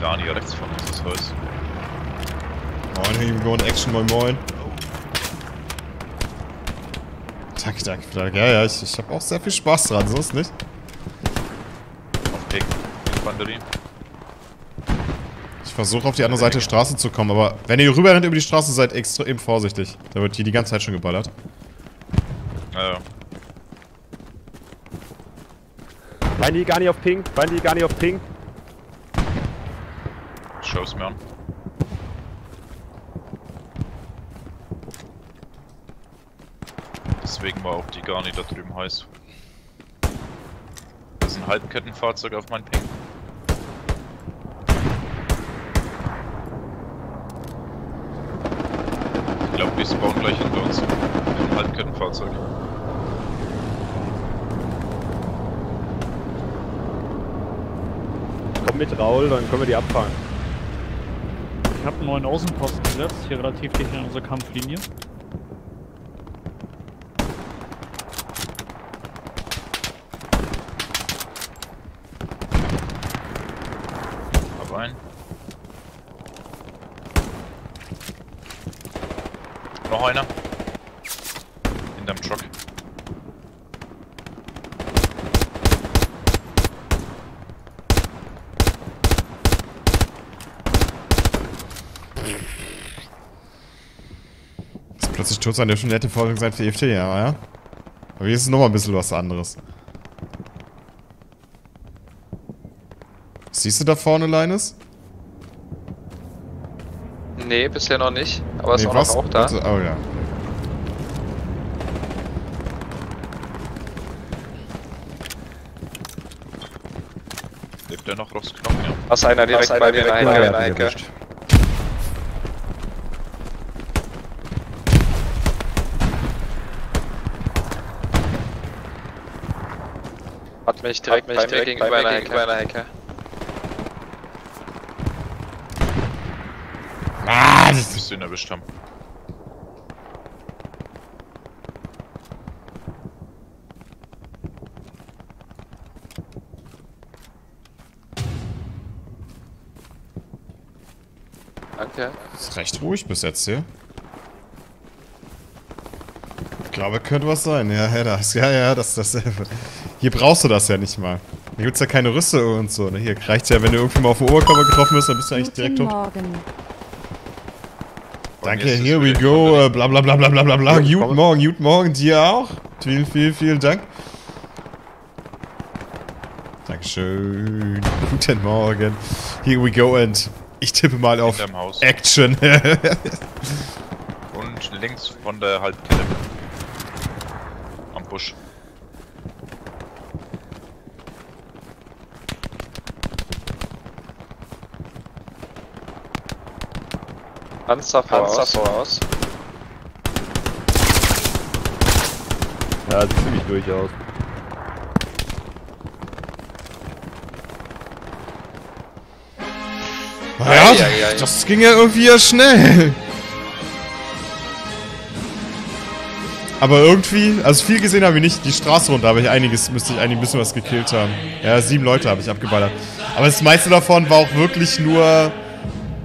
Dani, rechts von uns ist Holz. Moin, moin, Action, moin, moin. Danke, danke, danke. Ja, ja, ich, ich hab auch sehr viel Spaß dran, so ist nicht. Auf Pick, Infanterie. Ich versuche auf die andere Seite der Straße zu kommen, aber wenn ihr rüber rennt über die Straße, seid extrem vorsichtig. Da wird hier die ganze Zeit schon geballert. Ja, ja. Bein die gar nicht auf Ping, bein die gar nicht auf Ping. Schau's mir an. Deswegen war auch die Garni da drüben heiß. Das ist ein Halbkettenfahrzeug auf mein Ping. Ich glaube, die spawnen gleich hinter uns. Ein Halbkettenfahrzeug. Komm mit Raul, dann können wir die abfangen. Ich habe einen neuen Außenposten gesetzt, hier relativ dicht an unserer Kampflinie. Noch einer. Hinterm Truck. Das ist plötzlich tot sein, der schon nette Folge seit für E F T, ja, ja? Aber hier ist noch mal ein bisschen was anderes. Siehst du da vorne, Linus? Nee, bisher noch nicht, aber nee, ist auch, noch auch da. Also, oh ja. Lebt der noch aufs Knochen? Ja. Was einer direkt was bei einer mir direkt rein, rein, rein, rein, rein. Hat mich direkt, Hat mich direkt gegenüber, bei einer gegenüber einer Hecke. Bis du ihn erwischt haben. Danke. Ist recht ruhig bis jetzt hier. Ich glaube, könnte was sein. Ja, ja, das, ja, ja, das, das. Hier brauchst du das ja nicht mal. Hier gibt's ja keine Rüste und so. Ne? Hier reicht's ja, wenn du irgendwie mal auf den Oberkörper getroffen bist, dann bist du eigentlich direkt tot. Danke, here we go, bla bla bla bla bla bla bla. Guten Morgen, guten Morgen, dir auch. Vielen, vielen, vielen Dank. Dankeschön. Guten Morgen. Here we go and ich tippe mal auf Action. Und links von der Halbkette. Am Busch. Panzer voraus. Ja, sieht ziemlich durch aus. Naja, ja, ja, ja. Das ging ja irgendwie ja schnell. Aber irgendwie, also viel gesehen habe ich nicht. Die Straße runter habe ich einiges, müsste ich ein bisschen was gekillt haben. Ja, sieben Leute habe ich abgeballert. Aber das meiste davon war auch wirklich nur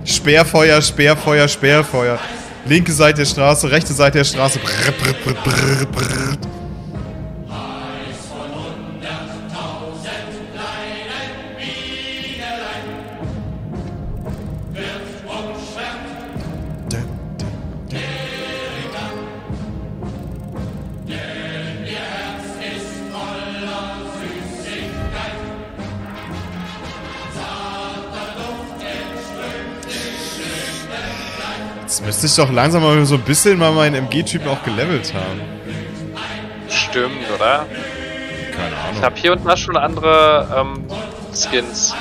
Sperrfeuer, Sperrfeuer, Sperrfeuer. Linke Seite der Straße, rechte Seite der Straße. Brr, brr, brr, brr, brr. Müsste ich doch langsam mal so ein bisschen mal meinen M G-Typen auch gelevelt haben. Stimmt, oder? Keine Ahnung. Ich hab hier und da schon andere ähm, Skins.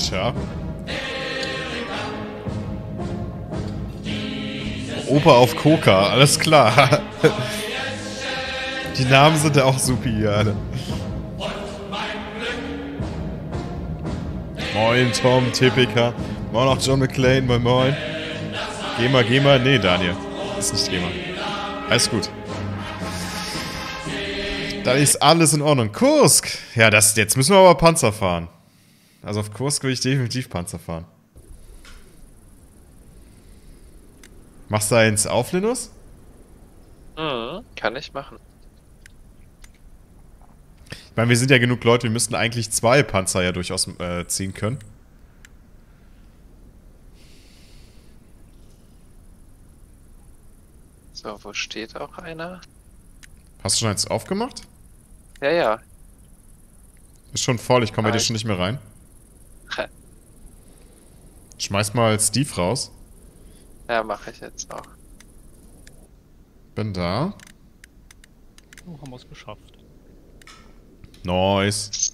Tja. Opa auf Coca, alles klar. Die Namen sind ja auch super hier, alle. Moin Tom, T P K. Moin auch John McClane, moin moin. Gamer, Gamer, nee Daniel. Ist nicht Gamer. Alles gut. Da ist alles in Ordnung. Kursk! Ja, das, jetzt müssen wir aber Panzer fahren. Also auf Kursk will ich definitiv Panzer fahren. Machst du eins auf, Linus? Mhm, kann ich machen. Ich meine, wir sind ja genug Leute, wir müssten eigentlich zwei Panzer ja durchaus äh, ziehen können. So, wo steht auch einer? Hast du schon eins aufgemacht? Ja, ja. Ist schon voll, ich komme bei dir schon nicht mehr rein. Schmeiß mal Steve raus. Ja, mache ich jetzt auch. Bin da. Oh, haben wir es geschafft. Nice.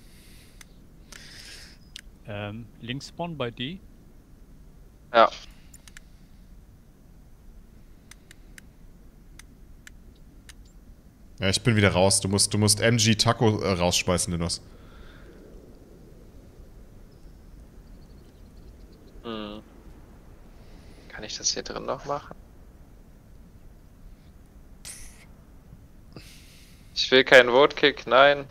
Ähm, links spawn bei D. Ja. Ja, ich bin wieder raus. Du musst, du musst M G Taco äh, rausschmeißen, Linus. Hm. Kann ich das hier drin noch machen? Ich will keinen Votekick, nein.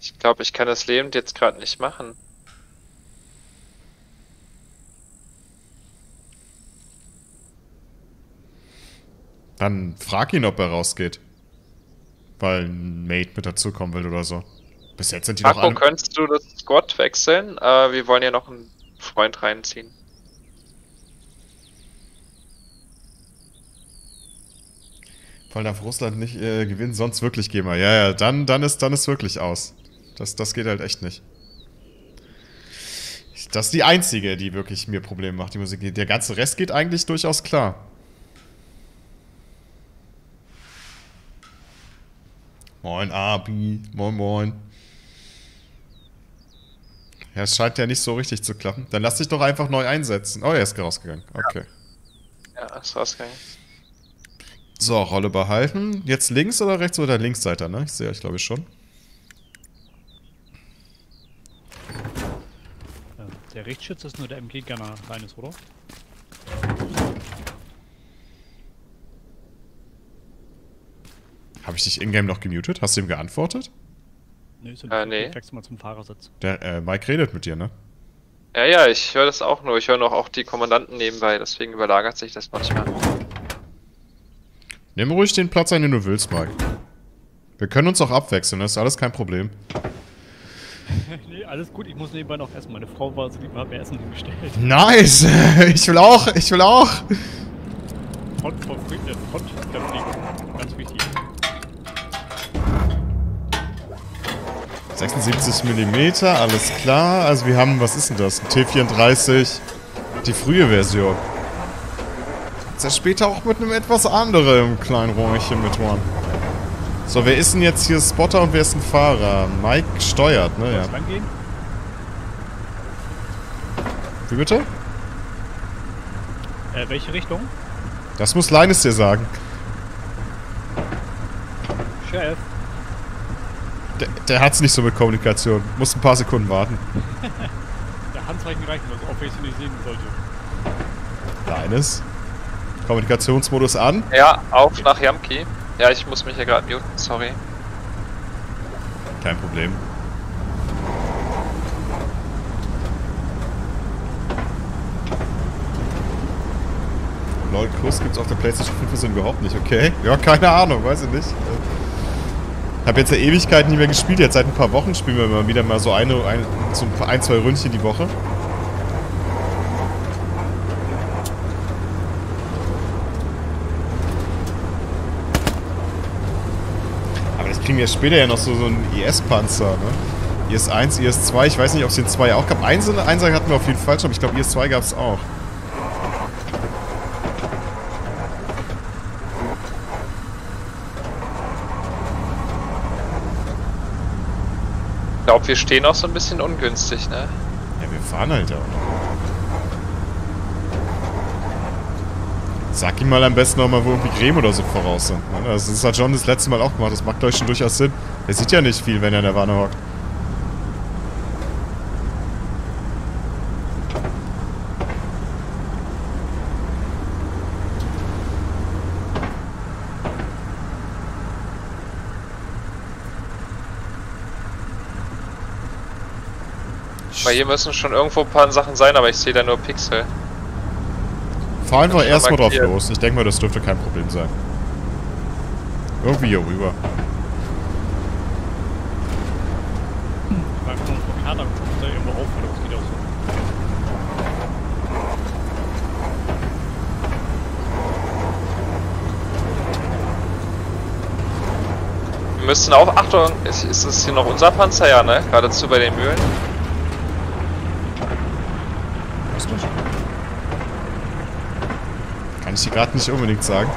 Ich glaube, ich kann das lebend jetzt gerade nicht machen. Dann frag ihn, ob er rausgeht. Weil ein Mate mit dazukommen will oder so. Bis jetzt sind die Marco, noch alle... könntest du das Squad wechseln? Äh, wir wollen ja noch einen Freund reinziehen. Vor allem darf Russland nicht äh, gewinnen, sonst wirklich Gamer. Ja, ja, dann, dann, ist, dann ist wirklich aus. Das, das geht halt echt nicht. Das ist die einzige, die wirklich mir Probleme macht, die Musik. Der ganze Rest geht eigentlich durchaus klar. Moin, Abi. Moin, moin. Ja, es scheint ja nicht so richtig zu klappen. Dann lass dich doch einfach neu einsetzen. Oh, er ist rausgegangen. Okay. Ja, er ist rausgegangen. So, Rolle behalten. Jetzt links oder rechts oder Linksseite, ne? Ich sehe euch, glaube ich, schon. Der Richtschütze ist nur der M G-Gunner reines, oder? Habe ich dich ingame noch gemutet? Hast du ihm geantwortet? Nö, so äh, nee. Kriegst du mal zum Fahrersitz. Der, äh, Mike redet mit dir, ne? Ja, ja, ich höre das auch nur. Ich höre noch auch die Kommandanten nebenbei, deswegen überlagert sich das manchmal. Nimm ruhig den Platz ein, den du willst, Mike. Wir können uns auch abwechseln, das ist alles kein Problem. Nee, alles gut, ich muss nebenbei noch essen. Meine Frau war so lieb, hat mir Essen hingestellt. Nice! Ich will auch, ich will auch! Hot for Freedom, Hot for ganz wichtig. sechsundsiebzig Millimeter, alles klar. Also wir haben, was ist denn das? Ein T vierunddreißig, die frühe Version. Jetzt ja später auch mit einem etwas anderen kleinen Rohrchen mit Horn. So, wer ist denn jetzt hier Spotter und wer ist ein Fahrer? Mike steuert, ne? Ja. Wie bitte? Äh, welche Richtung? Das muss Leines dir sagen. Chef. Der, der hat's nicht so mit Kommunikation. Muss ein paar Sekunden warten. Der Handzeichen reicht nur, also, ob ich sie nicht sehen sollte. Leines. Kommunikationsmodus an. Ja, auf nach Yamki. Ja, ich muss mich hier gerade muten, sorry. Kein Problem. Lol, Kursk gibt's auf der PlayStation fünf überhaupt nicht, okay? Ja, keine Ahnung, weiß ich nicht. Hab jetzt ja Ewigkeiten nicht mehr gespielt, jetzt seit ein paar Wochen spielen wir immer wieder mal so eine, ein, so ein, zwei Ründchen die Woche. Aber das kriegen wir später ja noch so, so einen I S-Panzer, ne? I S eins, I S zwei, ich weiß nicht, ob es den zwei auch gab. Eins, eins hatten wir auf jeden Fall schon, aber ich glaube I S zwei gab es auch. Ich glaube, wir stehen auch so ein bisschen ungünstig, ne? Ja, wir fahren halt auch noch. Sag ihm mal am besten nochmal, wo irgendwie Creme oder so voraus sind. Das, das hat John das letzte Mal auch gemacht, das macht euch schon durchaus Sinn. Er sieht ja nicht viel, wenn er in der Wanne hockt. Weil hier müssen schon irgendwo ein paar Sachen sein, aber ich sehe da nur Pixel. Fahr einfach erstmal drauf los. Ich denke mal, das dürfte kein Problem sein. Irgendwie hier rüber. Wir müssen auch... Achtung! Ist, ist das hier noch unser Panzer? Ja, ne? Geradezu bei den Mühlen. Kann ich dir gerade nicht unbedingt sagen.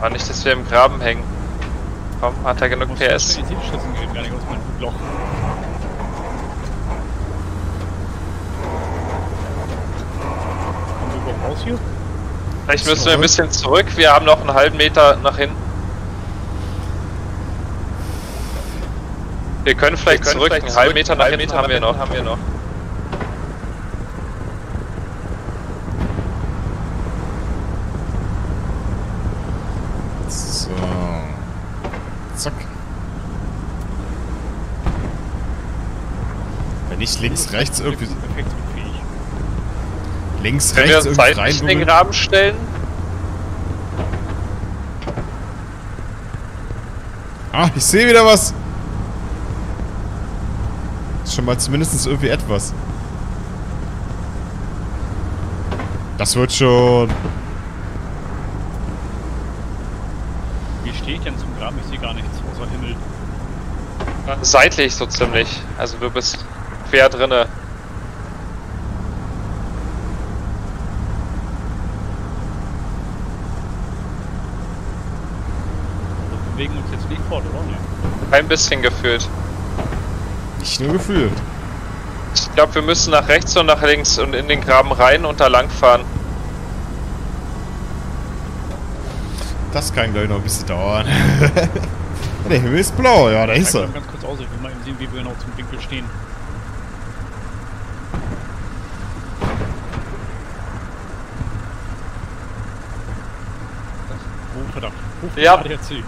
Aber nicht, dass wir im Graben hängen. Komm, hat er genug P S? Die Schützen gehen gar nicht aus meinem Loch. Kommen wir überhaupt raus hier? Vielleicht müssen wir ein bisschen zurück. Wir haben noch einen halben Meter nach hinten. Wir können vielleicht wir können zurück, vielleicht einen halben Meter nach hinten haben wir noch. Haben wir noch. Nicht links, rechts irgendwie. Links, Können rechts, wir uns irgendwie rein in den Graben stellen? Ah, ich sehe wieder was! Ist schon mal zumindest irgendwie etwas. Das wird schon. Wie stehe ich denn zum Graben? Ich sehe gar nichts außer Himmel. Seitlich so ziemlich. Also du bist. Quer drinne. Wir bewegen uns jetzt nicht fort, oder? Nee. Kein bisschen gefühlt. Nicht nur gefühlt. Ich glaube, wir müssen nach rechts und nach links und in den Graben rein und da lang fahren. Das kann gleich noch ein bisschen dauern. Der Himmel ist blau, ja, da ist er. Ich will ganz kurz aus, ich will mal eben sehen, wie wir genau zum Winkel stehen. verdammt. Hoch ja. A D A C.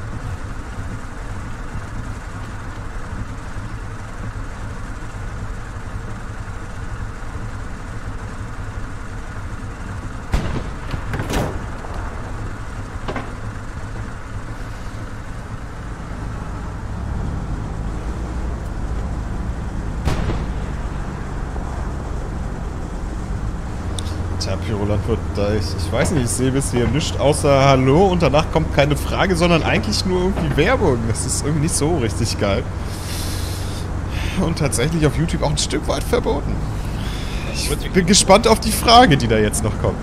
Ich weiß nicht, ich sehe bisher nichts außer Hallo und danach kommt keine Frage, sondern eigentlich nur irgendwie Werbung. Das ist irgendwie nicht so richtig geil. Und tatsächlich auf YouTube auch ein Stück weit verboten. Ich bin gespannt auf die Frage, die da jetzt noch kommt.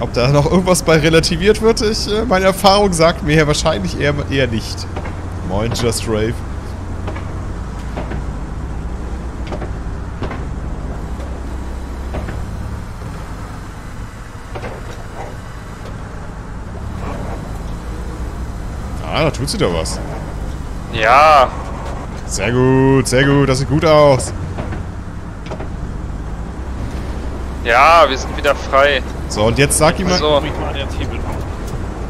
Ob da noch irgendwas bei relativiert wird, ich, meine Erfahrung sagt mir ja wahrscheinlich eher, eher nicht. Moin, Just Rave. Ah, da tut sie doch was. Ja. Sehr gut, sehr gut, das sieht gut aus. Ja, wir sind wieder frei. So, und jetzt sag ihm mal... So.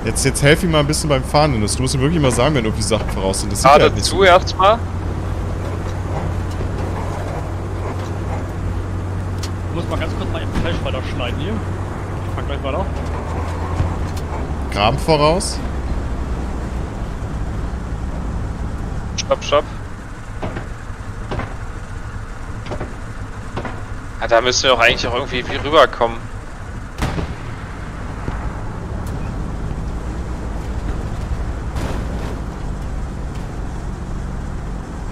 Jetzt, jetzt helf ihm mal ein bisschen beim Fahren. Und das, du musst ihm wirklich mal sagen, wenn irgendwie Sachen voraus sind. Das ah, halt dazu nicht erstmal. Ich muss mal ganz kurz mal im Fleisch weiterschneiden hier. Ich fang gleich weiter. Graben voraus. Stopp, stopp. Ah, da müssen wir doch eigentlich auch irgendwie rüberkommen.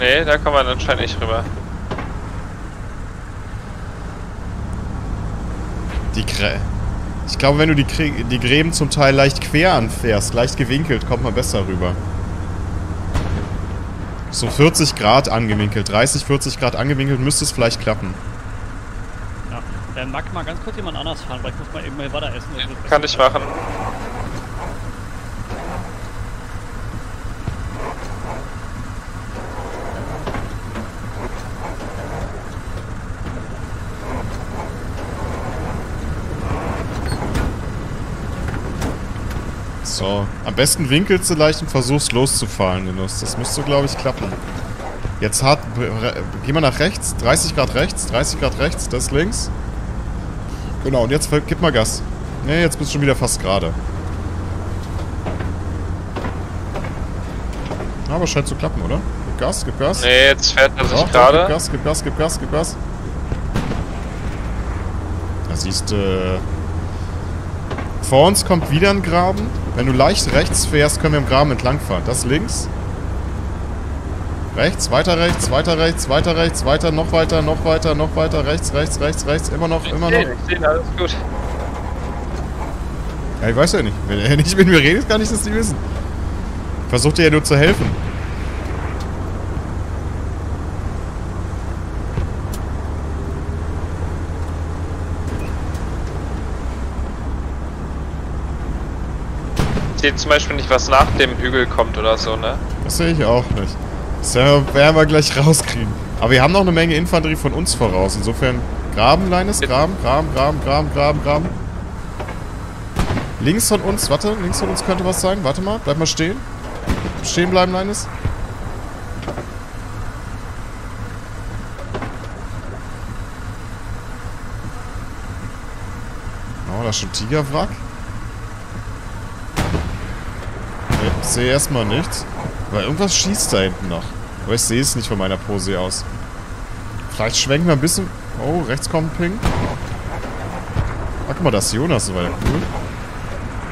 Nee, da kommen wir anscheinend nicht rüber. Die Krä... Ich glaube, wenn du die, die Gräben zum Teil leicht quer anfährst, leicht gewinkelt, kommt man besser rüber. So vierzig Grad angewinkelt, dreißig, vierzig Grad angewinkelt, müsste es vielleicht klappen. Ja, dann mag mal ganz kurz jemand anders fahren, weil ich muss mal eben mal weiter essen. Kann ich machen. So, am besten winkelst du leicht und versuchst loszufallen, Linus. Das müsste, glaube ich, klappen. Jetzt hart, geh mal nach rechts, dreißig Grad rechts, dreißig Grad rechts, das links. Genau, und jetzt gib mal Gas. Ne, jetzt bist du schon wieder fast gerade. Aber scheint zu klappen, oder? Gib Gas, gib Gas. Ne, jetzt fährt er sich gerade. Gib Gas, gib Gas, gib Gas, gib Gas. Da siehst du... Äh Vor uns kommt wieder ein Graben. Wenn du leicht rechts fährst, können wir im Graben entlangfahren. Das links. Rechts, weiter rechts, weiter rechts, weiter rechts, weiter, noch weiter, noch weiter, noch weiter, rechts, rechts, rechts, rechts, immer noch, immer noch. Ich sehe, alles gut. Ja, ich weiß ja nicht. Wenn er nicht mit mir redet, kann ich das nicht wissen. Ich versuche dir ja nur zu helfen. Ich sehe zum Beispiel nicht, was nach dem Hügel kommt oder so, ne? Das sehe ich auch nicht. Das werden wir gleich rauskriegen. Aber wir haben noch eine Menge Infanterie von uns voraus. Insofern, Graben, Leines, Graben, Graben, Graben, Graben, Graben, Graben. Links von uns, warte, links von uns könnte was sein. Warte mal, bleib mal stehen. Stehen bleiben, Leines. Oh, da ist schon Tigerwrack. Ich sehe erstmal nichts. Weil irgendwas schießt da hinten noch. Aber ich sehe es nicht von meiner Pose aus. Vielleicht schwenken wir ein bisschen. Oh, rechts kommt ein Ping. Ach, guck mal, das ist Jonas, so weiter. Cool.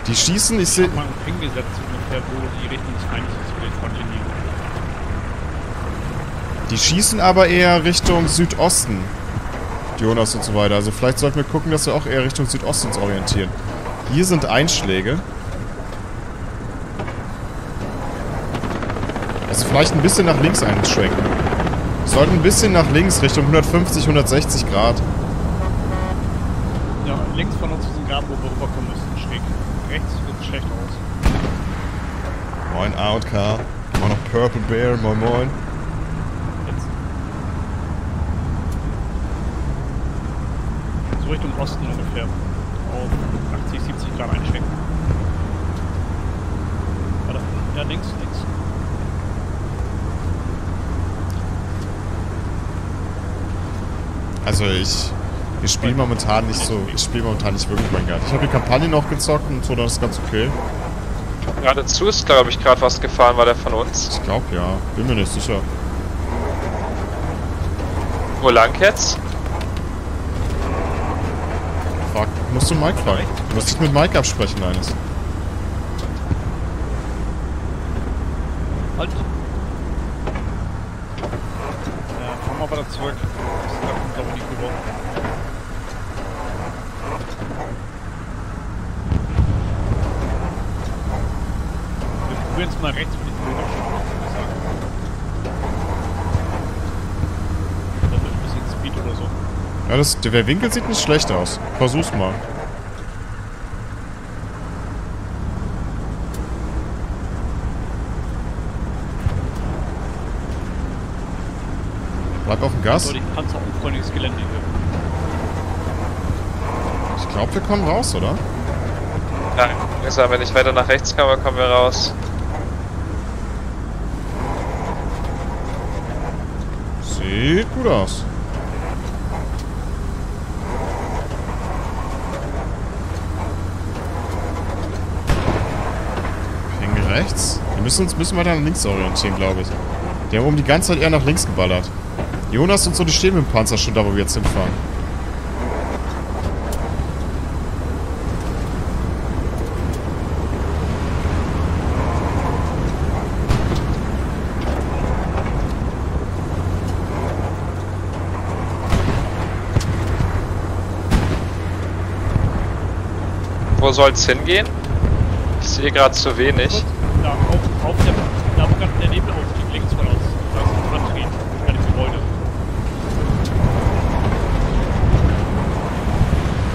Die schießen, ich sehe. Ich hab mal einen Ping gesetzt, ungefähr, wo die Richtung nicht einig ist für den Frontlinie. Die schießen aber eher Richtung Südosten. Jonas und so weiter. Also vielleicht sollten wir gucken, dass wir auch eher Richtung Südosten uns orientieren. Hier sind Einschläge. Vielleicht ein bisschen nach links einschwenken. Wir sollten ein bisschen nach links, Richtung hundertfünfzig, hundertsechzig Grad. Ja, links von uns ist ein Grab, wo wir rüberkommen müssen. Schräg. Rechts sieht schlecht aus. Moin, Outcar. Immer noch Purple Bear, moin moin. Jetzt. So Richtung Osten ungefähr. Auf achtzig, siebzig Grad einschwenken. Also ich, ich spiele momentan nicht so, ich spiele momentan nicht wirklich mein Geld. Ich habe die Kampagne noch gezockt und so, das ist ganz okay. Geradezu ist, glaube ich, gerade was gefahren, war der von uns? Ich glaube ja, bin mir nicht sicher. Wo lang jetzt? Fuck, musst du Mike fragen. Du musst dich mit Mike absprechen, eines. Halt! Ja, komm aber da zurück. Das ist da kommt aber nicht gewonnen. Wir probieren es mal rechts mit dem Bildschirm. Dann wird ein bisschen Speed oder so. Ja, das, der Winkel sieht nicht schlecht aus. Versuch's mal. Bleib auf dem Gas. Ich kann es auch unfreundliches Gelände hier. Ich glaube, wir kommen raus, oder? Ja, langsam, wenn ich weiter nach rechts komme, kommen wir raus. Sieht gut aus. Ping rechts. Wir müssen uns müssen weiter nach links orientieren, glaube ich. Die haben oben die ganze Zeit eher nach links geballert. Jonas und so, die stehen mit dem Panzer schon da, wo wir jetzt hinfahren. Wo soll's hingehen? Ich sehe gerade zu wenig. Da auf, auf der, da auf der Nebelaufstieg links voraus. Da ist ein Antrieb bei dem Gebäude.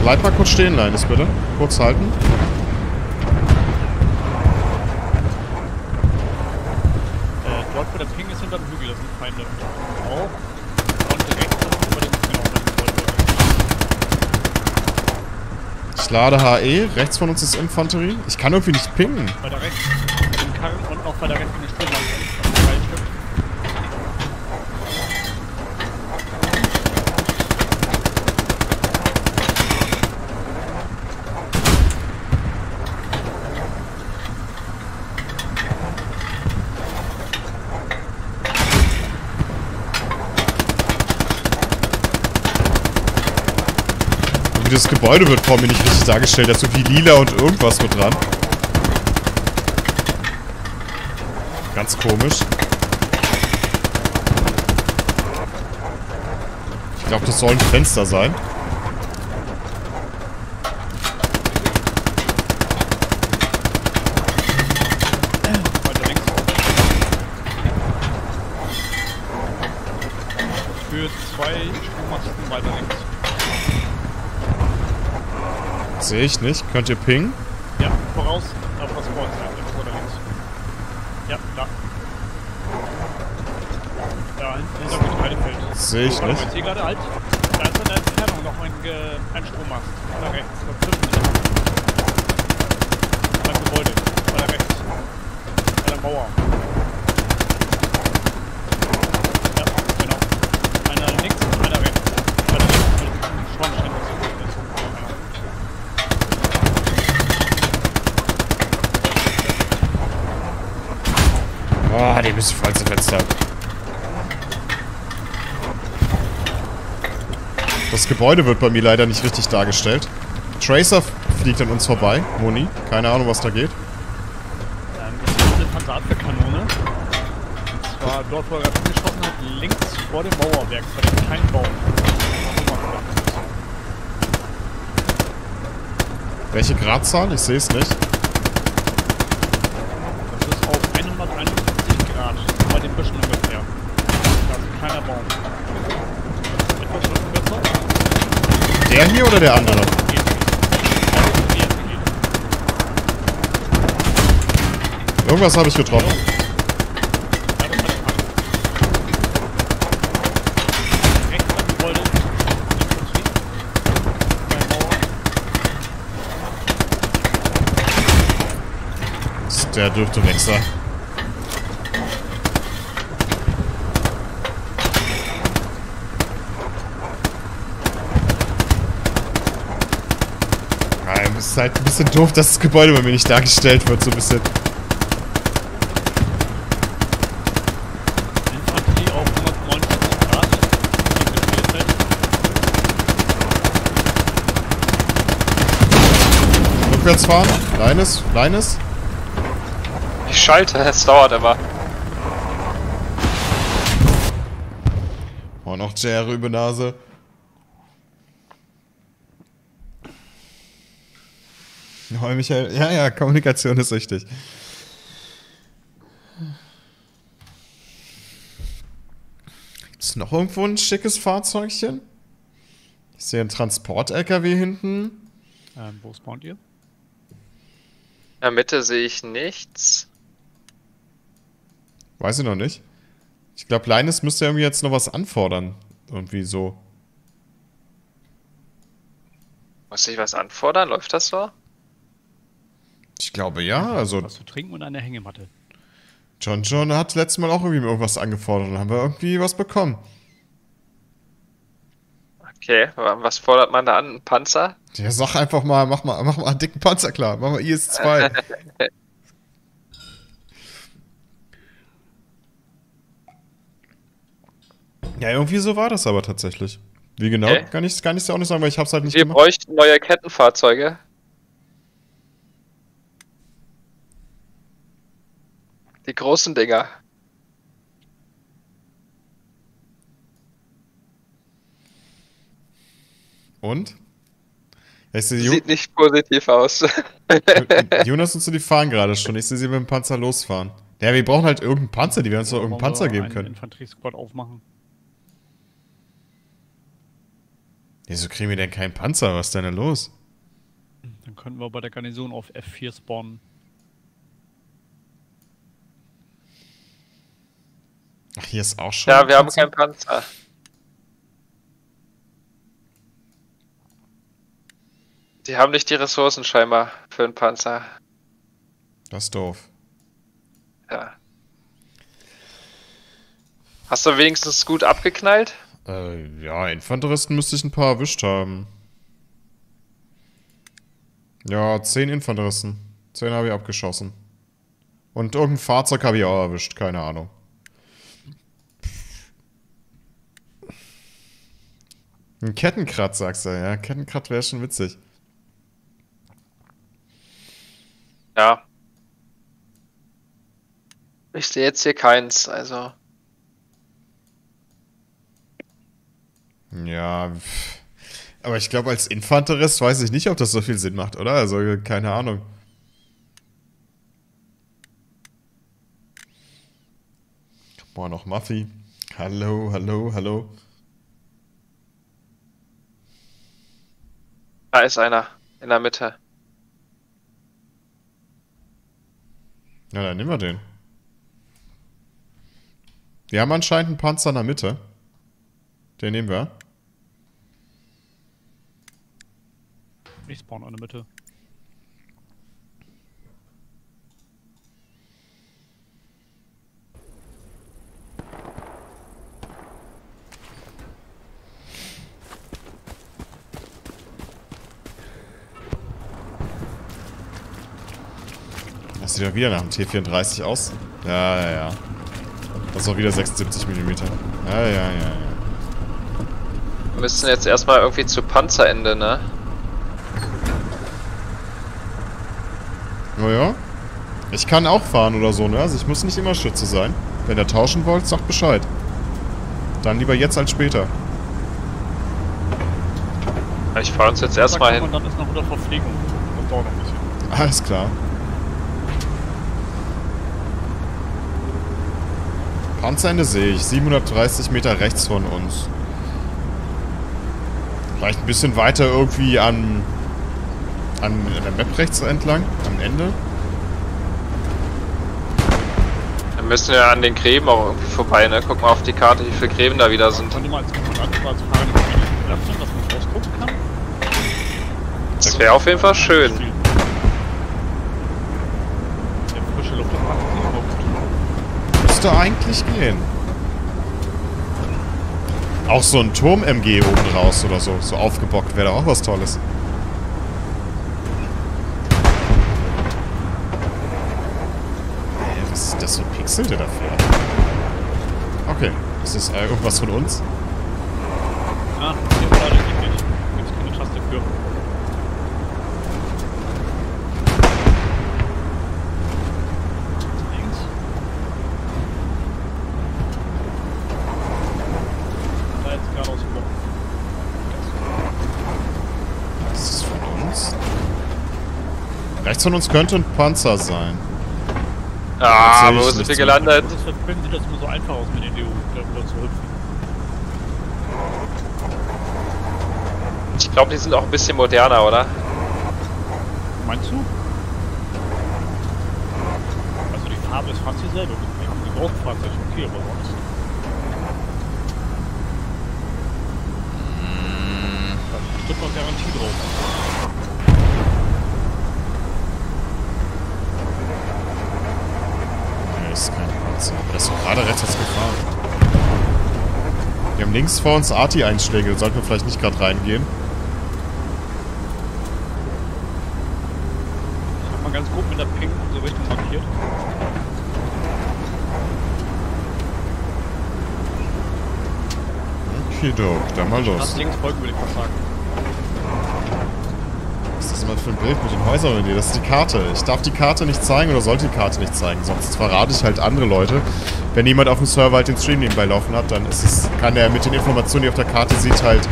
Bleib mal kurz stehen, Leines, bitte. Kurz halten. Äh, dort wo der Ping ist hinter dem Hügel, das sind Feinde. Genau. Und direkt über dem Gebäude. Ich lade H E, rechts von uns ist Infanterie. Ich kann irgendwie nicht pingen. Bei der rechten, mit dem Karren und auch bei der rechten Stelle. Das Gebäude wird vor mir nicht richtig dargestellt, da ist irgendwie lila und irgendwas mit dran. Ganz komisch. Ich glaube, das soll ein Fenster sein. Für zwei Strommasten weiter links. Sehe ich nicht. Könnt ihr pingen? Ja, voraus. Aber was voraus? Ja, da. Da hinter dem Getreidefeld. Sehe ich nicht. Ich sehe gerade alt. Da ist in der Entfernung noch ein, äh, ein Strommast. Da rechts. Da ein Gebäude. Da rechts. Bei der Mauer. Ja, genau. Einer links und einer rechts. Einer links. Schornstein. Ah, oh, die müssen voll zum Fenster. Das Gebäude wird bei mir leider nicht richtig dargestellt. Tracer fliegt an uns vorbei. Moni, keine Ahnung, was da geht. Ähm, das ist eine Panzerabwehrkanone. Und zwar dort, wo er gerade geschossen hat, links vor dem Mauerwerk. Bei dem kleinen Baum. Welche Gradzahl? Ich sehe es nicht. Der hier oder der andere? Irgendwas habe ich getroffen. Der dürfte weg sein. Es ist halt ein bisschen doof, dass das Gebäude bei mir nicht dargestellt wird, so ein bisschen. Rückwärts fahren. Kleines, kleines. Ich schalte, es dauert aber. Oh, noch J R über Nase. Hoi Michael. Ja, ja, Kommunikation ist wichtig. Gibt es noch irgendwo ein schickes Fahrzeugchen? Ich sehe einen Transport-L K W hinten. Ähm, wo spawnt ihr? In der Mitte sehe ich nichts. Weiß ich noch nicht. Ich glaube, Leines müsste irgendwie jetzt noch was anfordern. Irgendwie so. Muss ich was anfordern? Läuft das so? Ich glaube ja. Also was zu trinken und eine Hängematte. John John hat letztes Mal auch irgendwie irgendwas angefordert und haben wir irgendwie was bekommen. Okay, was fordert man da an? Einen Panzer? Ja, sag einfach mal, mach mal, mach mal einen dicken Panzer klar, mach mal I S zwei. Ja, irgendwie so war das aber tatsächlich. Wie genau? Okay. Kann ich es ja auch nicht sagen, weil ich hab's halt nicht Wir gemacht. Wir bräuchten neue Kettenfahrzeuge. Die großen Dinger. Und? Ich sehe, sieht nicht positiv aus. Jonas und so, die fahren gerade schon. Ich sehe sie mit dem Panzer losfahren. Ja, wir brauchen halt irgendeinen Panzer, die werden uns doch irgendeinen Panzer geben können. Infanterie-Squad aufmachen. Wieso kriegen wir denn keinen Panzer? Was ist denn, denn los? Dann könnten wir bei der Garnison auf F vier spawnen. Ach, hier ist auch schon. Ja, wir haben keinen Panzer. Die haben nicht die Ressourcen scheinbar für einen Panzer. Das ist doof. Ja. Hast du wenigstens gut abgeknallt? Äh, ja, Infanteristen müsste ich ein paar erwischt haben. Ja, zehn Infanteristen. Zehn habe ich abgeschossen. Und irgendein Fahrzeug habe ich auch erwischt, keine Ahnung. Ein Kettenkratz, sagst du, ja. Kettenkratz wäre schon witzig. Ja. Ich sehe jetzt hier keins, also. Ja. Aber ich glaube, als Infanterist weiß ich nicht, ob das so viel Sinn macht, oder? Also, keine Ahnung. Boah, noch Muffy. Hallo, hallo, hallo. Da ist einer. In der Mitte. Ja, dann nehmen wir den. Wir haben anscheinend einen Panzer in der Mitte. Den nehmen wir. Ich spawn in der Mitte. Das sieht ja wieder nach dem T vierunddreißig aus. Ja, ja, ja. Das ist auch wieder sechsundsiebzig Millimeter. Ja, ja, ja, ja. Wir müssen jetzt erstmal irgendwie zu Panzerende, ne? Naja. Ich kann auch fahren oder so, ne? Also ich muss nicht immer Schütze sein. Wenn ihr tauschen wollt, sagt Bescheid. Dann lieber jetzt als später. Ich fahre uns jetzt erstmal hin. Und dann ist noch unter Verpflegung. Das dauert noch ein bisschen. Alles klar. Panzerende sehe ich, siebenhundertdreißig Meter rechts von uns. Vielleicht ein bisschen weiter irgendwie an, an der Map rechts entlang, am Ende. Dann müssen wir an den Gräben auch irgendwie vorbei, ne? Guck mal auf die Karte, wie viele Gräben da wieder sind. Das wäre auf jeden Fall schön. Eigentlich gehen. Auch so ein Turm-M G oben raus oder so. So aufgebockt wäre da auch was Tolles. das so pixelte davor? Okay, das ist äh, irgendwas von uns. Ah, hier gerade geht nicht. Gibt es keine Taste für. Rechts von uns könnte ein Panzer sein. Ah, wo sind wir gelandet? Deswegen sieht das immer so einfach aus mit den D U, darüber zu hüpfen. Ich glaube, die sind auch ein bisschen moderner, oder? Meinst du? Also die Farbe ist fast dieselbe. Wir haben die Bauchfahrzeug schon viel, aber sonst. Da ist bestimmt noch Garantie drauf. Aber das ist doch gerade rechts gefahren. Wir haben links vor uns Arti-Einschläge. Sollten wir vielleicht nicht gerade reingehen? Ich hab mal ganz grob mit der Pink unsere Richtung markiert. Okidok, dann mal los. Das links folgen, würde ich mal sagen. Was ist das immer für ein Bild mit den Häusern mit dir? Das ist die Karte. Ich darf die Karte nicht zeigen oder sollte die Karte nicht zeigen, sonst verrate ich halt andere Leute. Wenn jemand auf dem Server halt den Stream nebenbei laufen hat, dann ist es, kann er mit den Informationen, die auf der Karte sieht, halt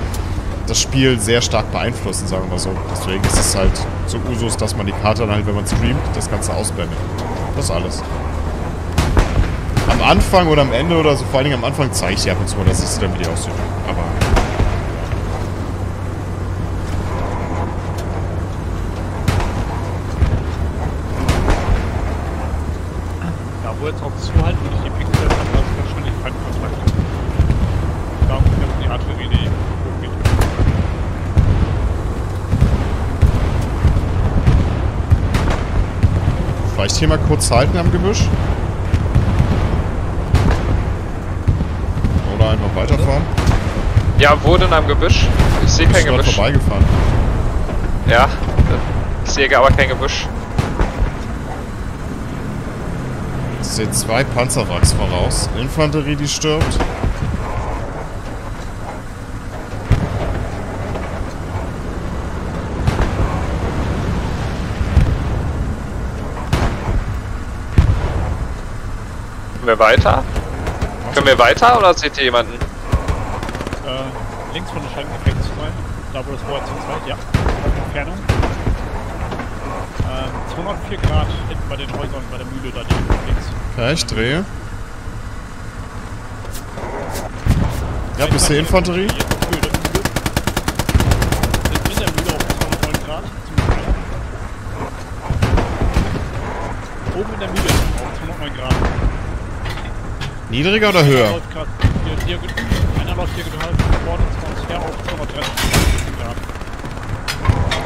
das Spiel sehr stark beeinflussen, sagen wir so. Deswegen ist es halt so Usus, dass man die Karte dann halt, wenn man streamt, das Ganze ausblendet. Das ist alles. Am Anfang oder am Ende oder so, vor allen Dingen am Anfang zeige ich dir ab und zu mal, dass es dann wieder aussieht. Aber... wo jetzt auch zuhalten, wenn ich die Pixel habe, dann ist wahrscheinlich kein Kontakt. Darum kommt jetzt die Arterie, die irgendwie drückt. Vielleicht hier mal kurz halten am Gebüsch? Oder einfach weiterfahren? Ja, wo denn am Gebüsch? Ich sehe kein Gebüsch. Ich bin vorbeigefahren. Ja, ich sehe aber kein Gebüsch. Ich sehe zwei Panzerwracks voraus. Infanterie, die stirbt. Können wir weiter? Was? Können wir weiter oder seht ihr jemanden? Äh, links von der scheint Effekt zu sein. Da wo das Board zu ja. Entfernung. zweihundertvier Grad hinten bei den Häusern, bei der Mühle da links. Okay, ich drehe. Ja, bis zur Infanterie. Jetzt mit der Mühle auf zweihundertneun Grad. Oben in der Mühle auf zweihundertneun Grad. Niedriger oder höher? Einer läuft hier genau vorne und auf zweihundertdreißig Grad.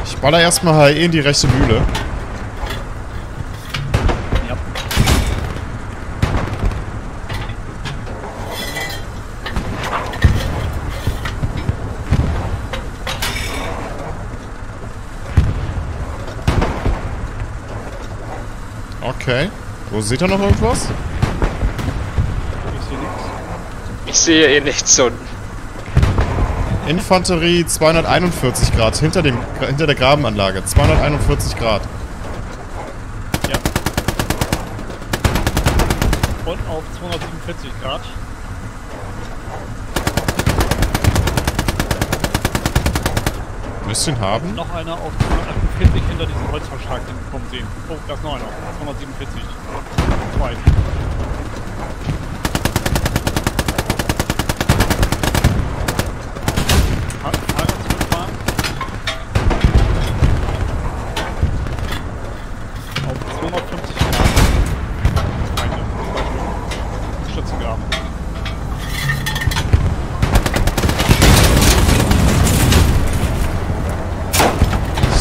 Ich baller erstmal H E in die rechte Mühle. Okay. Wo seht ihr noch irgendwas? Ich sehe nichts. Ich sehe eh nichts unten. Infanterie zweihunderteinundvierzig Grad hinter dem hinter der Grabenanlage. zweihunderteinundvierzig Grad. Ja. Und auf zweihundertsiebenundvierzig Grad. Müsst ihr ihn haben? Noch einer auf zweihundertachtundvierzig hinter diesem Holzverschlag, den wir kommen sehen. Oh, da ist noch einer. zweihundertsiebenundvierzig. Zwei.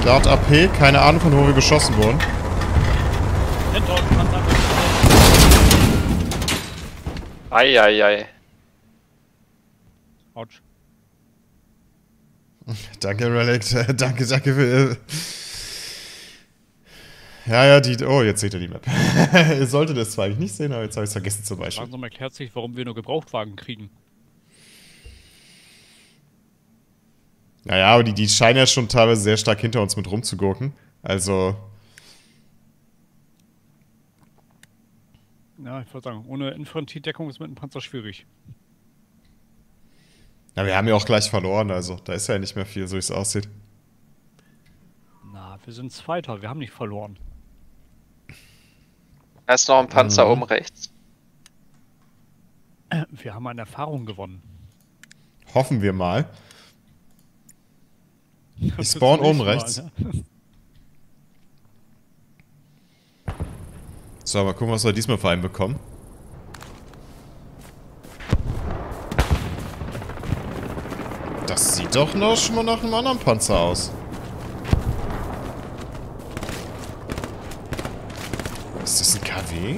Laut A P, keine Ahnung von wo wir geschossen wurden. Eieiei. Autsch. Danke, Relic. Danke, danke für. Ja, ja, die. Oh, jetzt seht ihr die Map. Ihr solltet das zwar eigentlich nicht sehen, aber jetzt habe ich es vergessen zum Beispiel. Langsam erklärt sich, warum wir nur Gebrauchtwagen kriegen. Naja, aber die, die scheinen ja schon teilweise sehr stark hinter uns mit rumzugurken. Also. Ja, ich würde sagen, ohne Infanteriedeckung ist mit einem Panzer schwierig. Na, wir haben ja auch gleich verloren, also da ist ja nicht mehr viel, so wie es aussieht. Na, wir sind Zweiter, wir haben nicht verloren. Da ist noch ein Panzer mhm. oben rechts. Wir haben an Erfahrung gewonnen. Hoffen wir mal. Ich spawn oben rechts. Mal, ne? So, mal gucken, was wir diesmal für einen bekommen. Das sieht doch noch schon mal nach einem anderen Panzer aus. Ist das ein K W?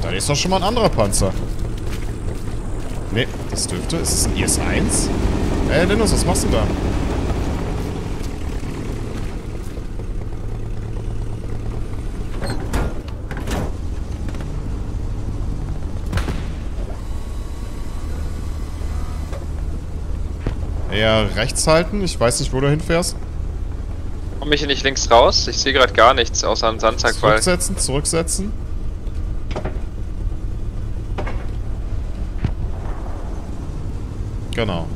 Da ist doch schon mal ein anderer Panzer. Ne, das dürfte. Ist es ein I S eins? Ey, Linus, was machst du da? Eher rechts halten. Ich weiß nicht, wo du hinfährst. Komm mich hier nicht links raus. Ich sehe gerade gar nichts außer einem Sandsackball. Zurücksetzen, zurücksetzen. Genau.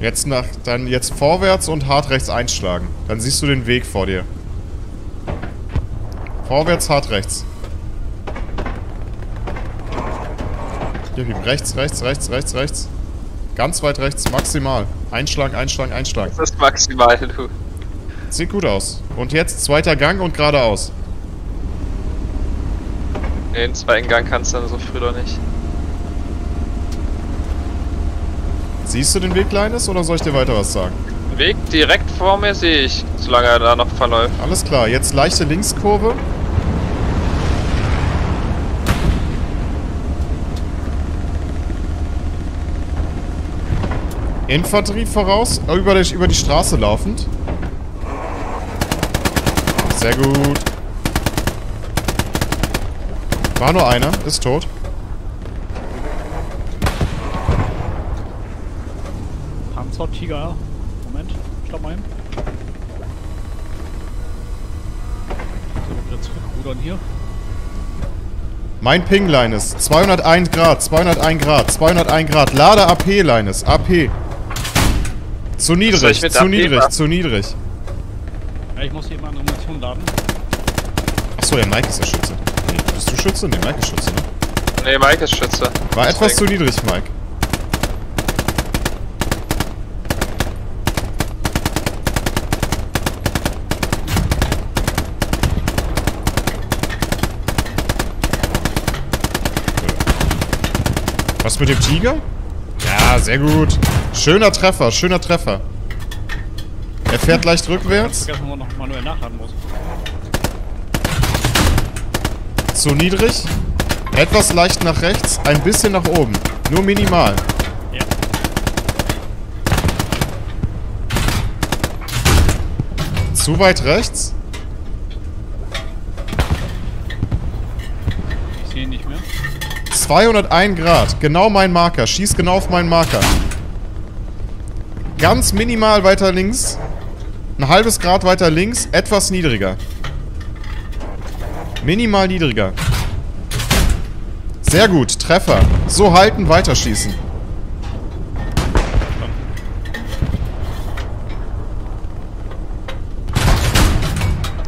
Jetzt nach, dann jetzt vorwärts und hart rechts einschlagen. Dann siehst du den Weg vor dir. Vorwärts, hart rechts. Hier, hier, rechts, rechts, rechts, rechts, rechts. Ganz weit rechts, maximal. Einschlag, Einschlag, Einschlag. Das ist maximal, du. Sieht gut aus. Und jetzt zweiter Gang und geradeaus. Den zweiten Gang kannst du dann so früh doch nicht. Siehst du den Weg, Kleines, oder soll ich dir weiter was sagen? Den Weg direkt vor mir sehe ich, solange er da noch verläuft. Alles klar, jetzt leichte Linkskurve. Infanterie voraus, über die, über die Straße laufend. Sehr gut. War nur einer, ist tot. Panzer, Tiger, Moment, stopp mal hin. So, wieder zurückrudern hier. Mein Ping, Linus, zweihunderteins Grad, zweihunderteins Grad, zweihunderteins Grad. Lade A P, Linus, A P. Zu niedrig, zu niedrig, zu niedrig. Ja, ich muss hier mal eine Munition laden. Achso, der Mike ist der Schütze. Nee, bist du Schütze? Nee, Mike ist Schütze, ne? Nee, Mike ist Schütze. War Deswegen. etwas zu niedrig, Mike. Was mit dem Tiger? Ja, sehr gut. Schöner Treffer, schöner Treffer. Er fährt leicht rückwärts. Ich hab vergessen, wo man noch manuell nachladen muss. Zu niedrig. Etwas leicht nach rechts, ein bisschen nach oben. Nur minimal. Ja. Zu weit rechts. Ich sehe ihn nicht mehr. zweihunderteins Grad, genau mein Marker. Schieß genau auf meinen Marker. Ganz minimal weiter links. Ein halbes Grad weiter links. Etwas niedriger. Minimal niedriger. Sehr gut. Treffer. So halten, weiterschießen.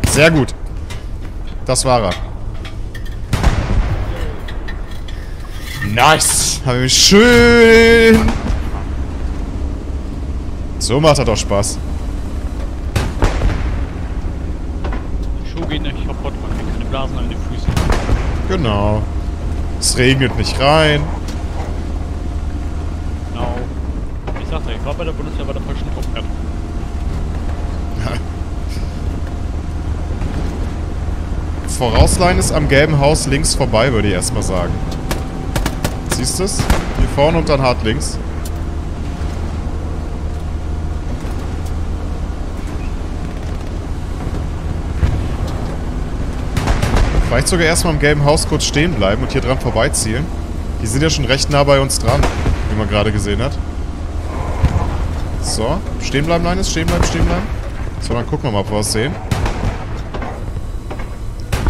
Sehr gut. Das war er. Nice. Haben wir schön... So macht er doch Spaß. Schuhe gehen nicht kaputt, man kriegt keine Blasen an den Füßen. Genau. Es regnet nicht rein. Genau. Ich sag's ja, ich war bei der Bundeswehr bei der falschen Truppe. Vorauslein ist am gelben Haus links vorbei, würde ich erstmal sagen. Siehst du's? Hier vorne und dann hart links. Vielleicht sogar erstmal im gelben Haus kurz stehen bleiben und hier dran vorbeizielen. Die sind ja schon recht nah bei uns dran, wie man gerade gesehen hat. So, stehen bleiben, Linus, stehen bleiben, stehen bleiben. So, dann gucken wir mal, ob wir was sehen.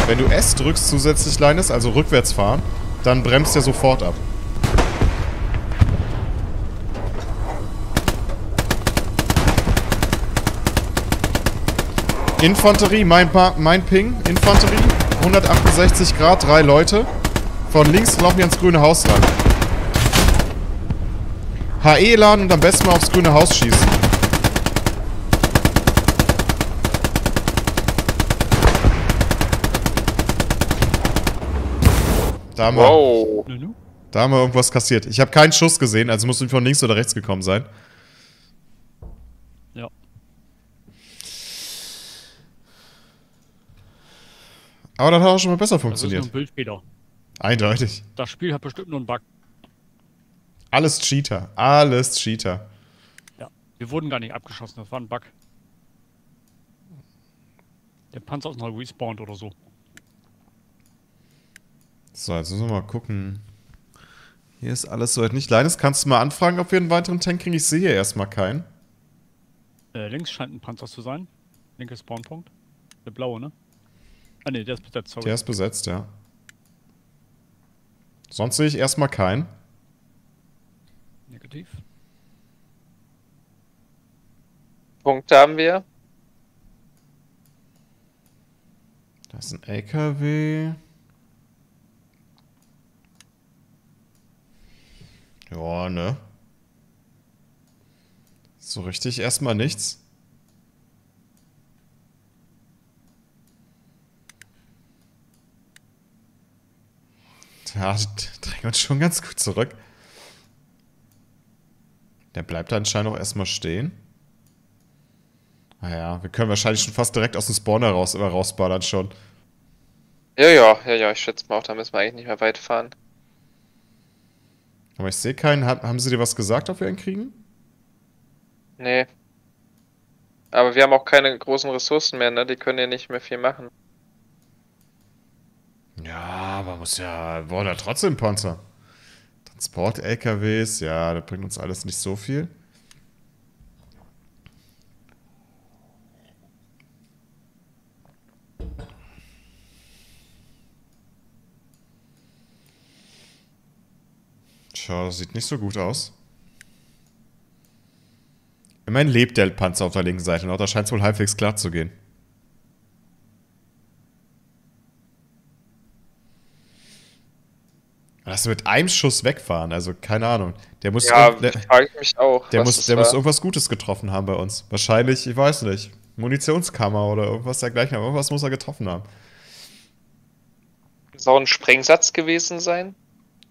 Wenn du S drückst zusätzlich, Linus, also rückwärts fahren, dann bremst er sofort ab. Infanterie, mein, mein Ping, Infanterie, hundertachtundsechzig Grad, drei Leute. Von links laufen wir ans grüne Haus ran. H E laden und am besten mal aufs grüne Haus schießen. Da haben, wow. wir, da haben wir irgendwas kassiert. Ich habe keinen Schuss gesehen, also muss ich von links oder rechts gekommen sein. Ja. Aber das hat auch schon mal besser funktioniert. Das ist nur ein Bildfehler. Eindeutig. Das Spiel hat bestimmt nur einen Bug. Alles Cheater. Alles Cheater. Ja, wir wurden gar nicht abgeschossen. Das war ein Bug. Der Panzer ist noch respawned oder so. So, jetzt müssen wir mal gucken. Hier ist alles soweit nicht. Linus, kannst du mal anfragen, ob wir einen weiteren Tank kriegen? Ich sehe hier erstmal keinen. Äh, links scheint ein Panzer zu sein. Linker Spawnpunkt. Der blaue, ne? Ah ne, der ist besetzt. Sorry. Der ist besetzt, ja. Sonst sehe ich erstmal keinen. Negativ. Punkte haben wir. Da ist ein L K W. Ja, ne? So richtig erstmal nichts. Ja, die drängen uns schon ganz gut zurück. Der bleibt da anscheinend auch erstmal stehen. Naja, wir können wahrscheinlich schon fast direkt aus dem Spawner raus, immer rausballern schon. Ja, ja, ja, ja, ich schätze mal auch, da müssen wir eigentlich nicht mehr weit fahren. Aber ich sehe keinen. Haben sie dir was gesagt, ob wir einen kriegen? Nee. Aber wir haben auch keine großen Ressourcen mehr, ne? Die können ja nicht mehr viel machen. Ja, man muss ja... Boah, da trotzdem Panzer. Transport-L K Ws, ja, das bringt uns alles nicht so viel. Schau, das sieht nicht so gut aus. Immerhin lebt der Panzer auf der linken Seite noch, da scheint es wohl halbwegs klar zu gehen. Dass wir mit einem Schuss wegfahren, also keine Ahnung. Der muss, ja, der, frage ich mich auch, der muss, der muss irgendwas Gutes getroffen haben bei uns. Wahrscheinlich, ich weiß nicht, Munitionskammer oder irgendwas dergleichen, aber irgendwas muss er getroffen haben. Soll ein Sprengsatz gewesen sein?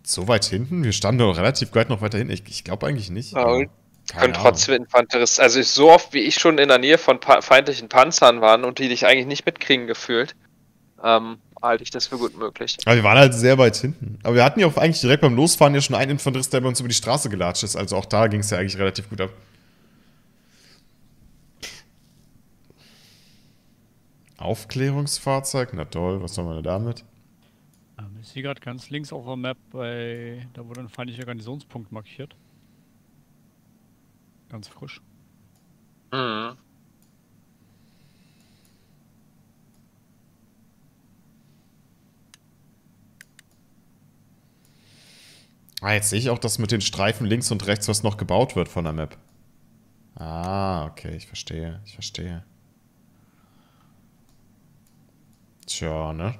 So weit hinten? Wir standen doch relativ weit noch weiter hinten. Ich, ich glaube eigentlich nicht. Ja, können trotzdem Infanterist. Also so oft, wie ich schon in der Nähe von pa feindlichen Panzern waren und die dich eigentlich nicht mitkriegen gefühlt, ähm, halte ich das für gut möglich. Aber wir waren halt sehr weit hinten. Aber wir hatten ja auch eigentlich direkt beim Losfahren ja schon einen Infanterist, der bei uns über die Straße gelatscht ist. Also auch da ging es ja eigentlich relativ gut ab. Aufklärungsfahrzeug? Na toll, was soll man damit? Ich sehe gerade ganz links auf der Map, bei, da wurde ein feindlicher Garnisonspunkt markiert. Ganz frisch. Mhm. Ah, jetzt sehe ich auch, dass mit den Streifen links und rechts was noch gebaut wird von der Map. Ah, okay, ich verstehe, ich verstehe. Tja, ne?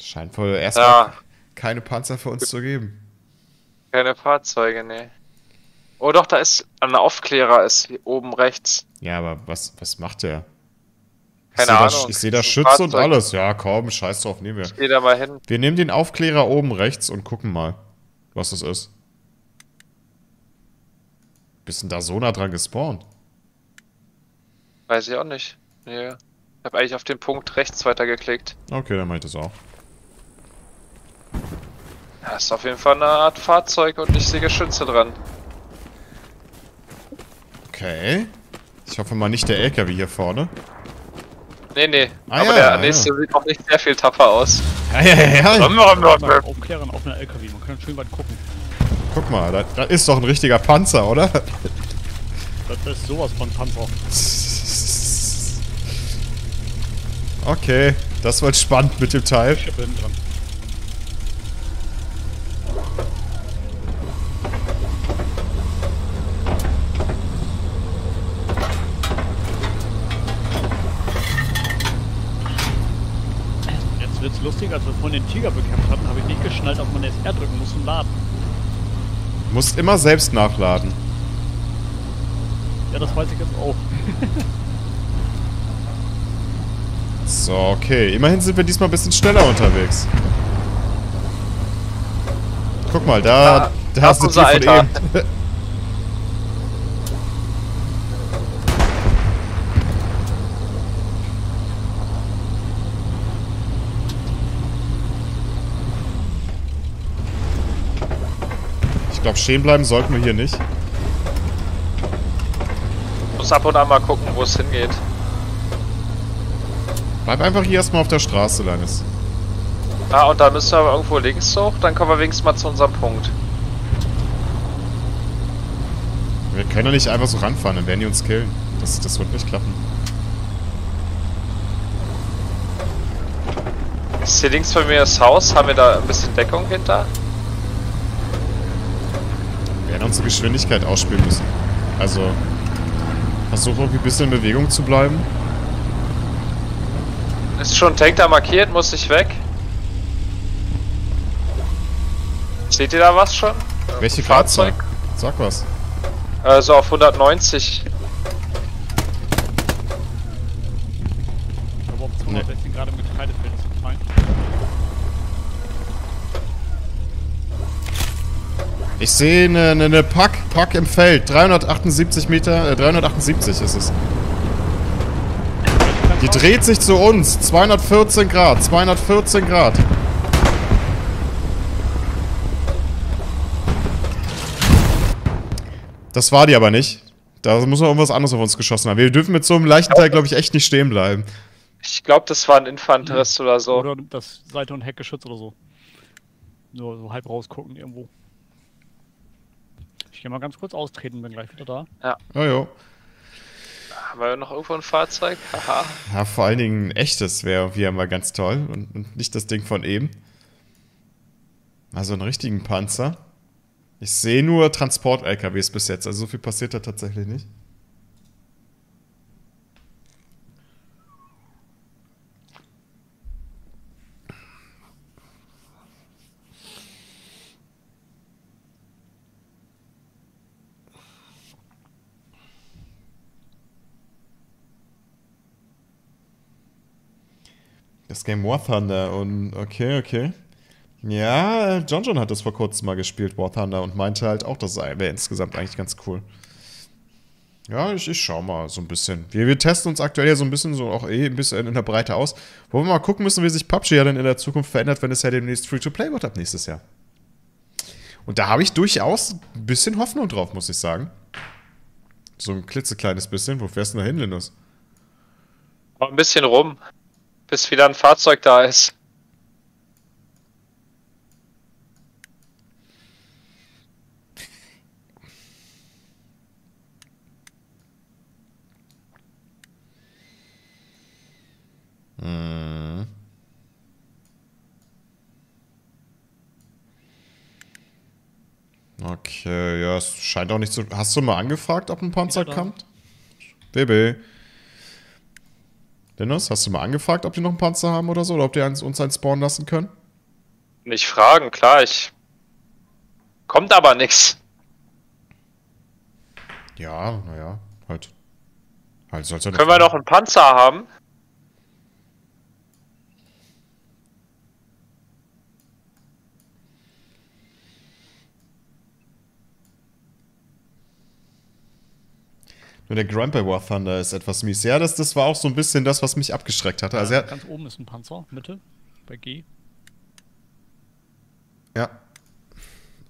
Scheint wohl erstmal ja. keine Panzer für uns zu geben. Keine Fahrzeuge, ne. Oh doch, da ist ein Aufklärer, ist hier oben rechts. Ja, aber was, was macht der? Keine ich Ahnung. Da, ich sehe da Schütze Fahrzeug. Und alles. Ja, komm, scheiß drauf, nehmen wir. Ich geh da mal hin. Wir nehmen den Aufklärer oben rechts und gucken mal, was das ist. Bist denn da so nah dran gespawnt? Weiß ich auch nicht. Nee. Ich habe eigentlich auf den Punkt rechts weitergeklickt. Okay, dann mach ich das auch. Da ist auf jeden Fall eine Art Fahrzeug und ich sehe Geschütze dran. Okay. Ich hoffe mal nicht der L K W hier vorne. Nee, nee. Ah, aber ja, der nächste ja. sieht auch nicht sehr viel tapfer aus. Ja, ja, ja, ja. Mal aufklären auf einer L K W, man kann schön weit gucken. Guck mal, da, da ist doch ein richtiger Panzer, oder? Das ist sowas von Panzer. Okay, das wird spannend mit dem Teil. Ich bin dran. Jetzt wird's lustig, als wir vorhin den Tiger bekämpft hatten, habe ich nicht geschnallt, ob man jetzt R drücken muss und laden. Du musst immer selbst nachladen. Ja, das weiß ich jetzt auch. So, okay. Immerhin sind wir diesmal ein bisschen schneller unterwegs. Guck mal, da, da, da sind die von eben. Ich glaube, stehen bleiben sollten wir hier nicht. Ich muss ab und an mal gucken, wo es hingeht. Bleib einfach hier erstmal auf der Straße, Langes. Ah, und da müssen wir aber irgendwo links hoch, dann kommen wir wenigstens mal zu unserem Punkt. Wir können ja nicht einfach so ranfahren, dann werden die uns killen. Das, das wird nicht klappen. Ist hier links von mir das Haus? Haben wir da ein bisschen Deckung hinter? Wir werden unsere Geschwindigkeit ausspielen müssen. Also, versuch irgendwie ein bisschen in Bewegung zu bleiben. Ist schon ein Tank da markiert, muss ich weg. Seht ihr da was schon? Welche Fahrzeug? Sag was. Also auf hundertneunzig. Ich glaube auf zweihundertsechzehn gerade mit Kreidefeld zum Feind. Ich sehe eine, eine, eine Pack, Pack im Feld. dreihundertachtundsiebzig Meter, äh, dreihundertachtundsiebzig ist es. Die dreht sich zu uns. zweihundertvierzehn Grad. zweihundertvierzehn Grad. Das war die aber nicht. Da muss noch irgendwas anderes auf uns geschossen haben. Wir dürfen mit so einem leichten Teil, glaube ich, echt nicht stehen bleiben. Ich glaube, das war ein Infanterist oder so. Oder das Seite- und Heckgeschütz oder so. Nur so halb rausgucken irgendwo. Ich gehe mal ganz kurz austreten, bin gleich wieder da. Ja. Oh, jo. Haben wir noch irgendwo ein Fahrzeug? Haha. Ja, vor allen Dingen ein echtes wäre hier mal ganz toll und, und nicht das Ding von eben. Also einen richtigen Panzer. Ich sehe nur Transport-L K Ws bis jetzt, also so viel passiert da tatsächlich nicht. Das Game War Thunder und okay, okay. Ja, John John hat das vor kurzem mal gespielt, War Thunder, und meinte halt auch, das wäre insgesamt eigentlich ganz cool. Ja, ich, ich schau mal so ein bisschen. Wir, wir testen uns aktuell ja so ein bisschen, so auch eh ein bisschen in der Breite aus. Wo wir mal gucken müssen, wie sich P U B G ja dann in der Zukunft verändert, wenn es ja demnächst Free-to-Play wird ab nächstes Jahr. Und da habe ich durchaus ein bisschen Hoffnung drauf, muss ich sagen. So ein klitzekleines bisschen. Wo fährst du denn da hin, Linus? Ein bisschen rum. Bis wieder ein Fahrzeug da ist. Hm. Okay, ja, es scheint auch nicht so. Hast du mal angefragt, ob ein Panzer kommt? B B. Dennis, hast du mal angefragt, ob die noch einen Panzer haben oder so? Oder ob die uns einen spawnen lassen können? Nicht fragen, klar. Ich... Kommt aber nichts. Ja, naja, halt. halt soll's ja nicht können wir noch einen Panzer haben? Nur der Grandpa War Thunder ist etwas mies. Ja, das, das war auch so ein bisschen das, was mich abgeschreckt hatte. Also ja, ganz oben ist ein Panzer, Mitte, bei G. Ja.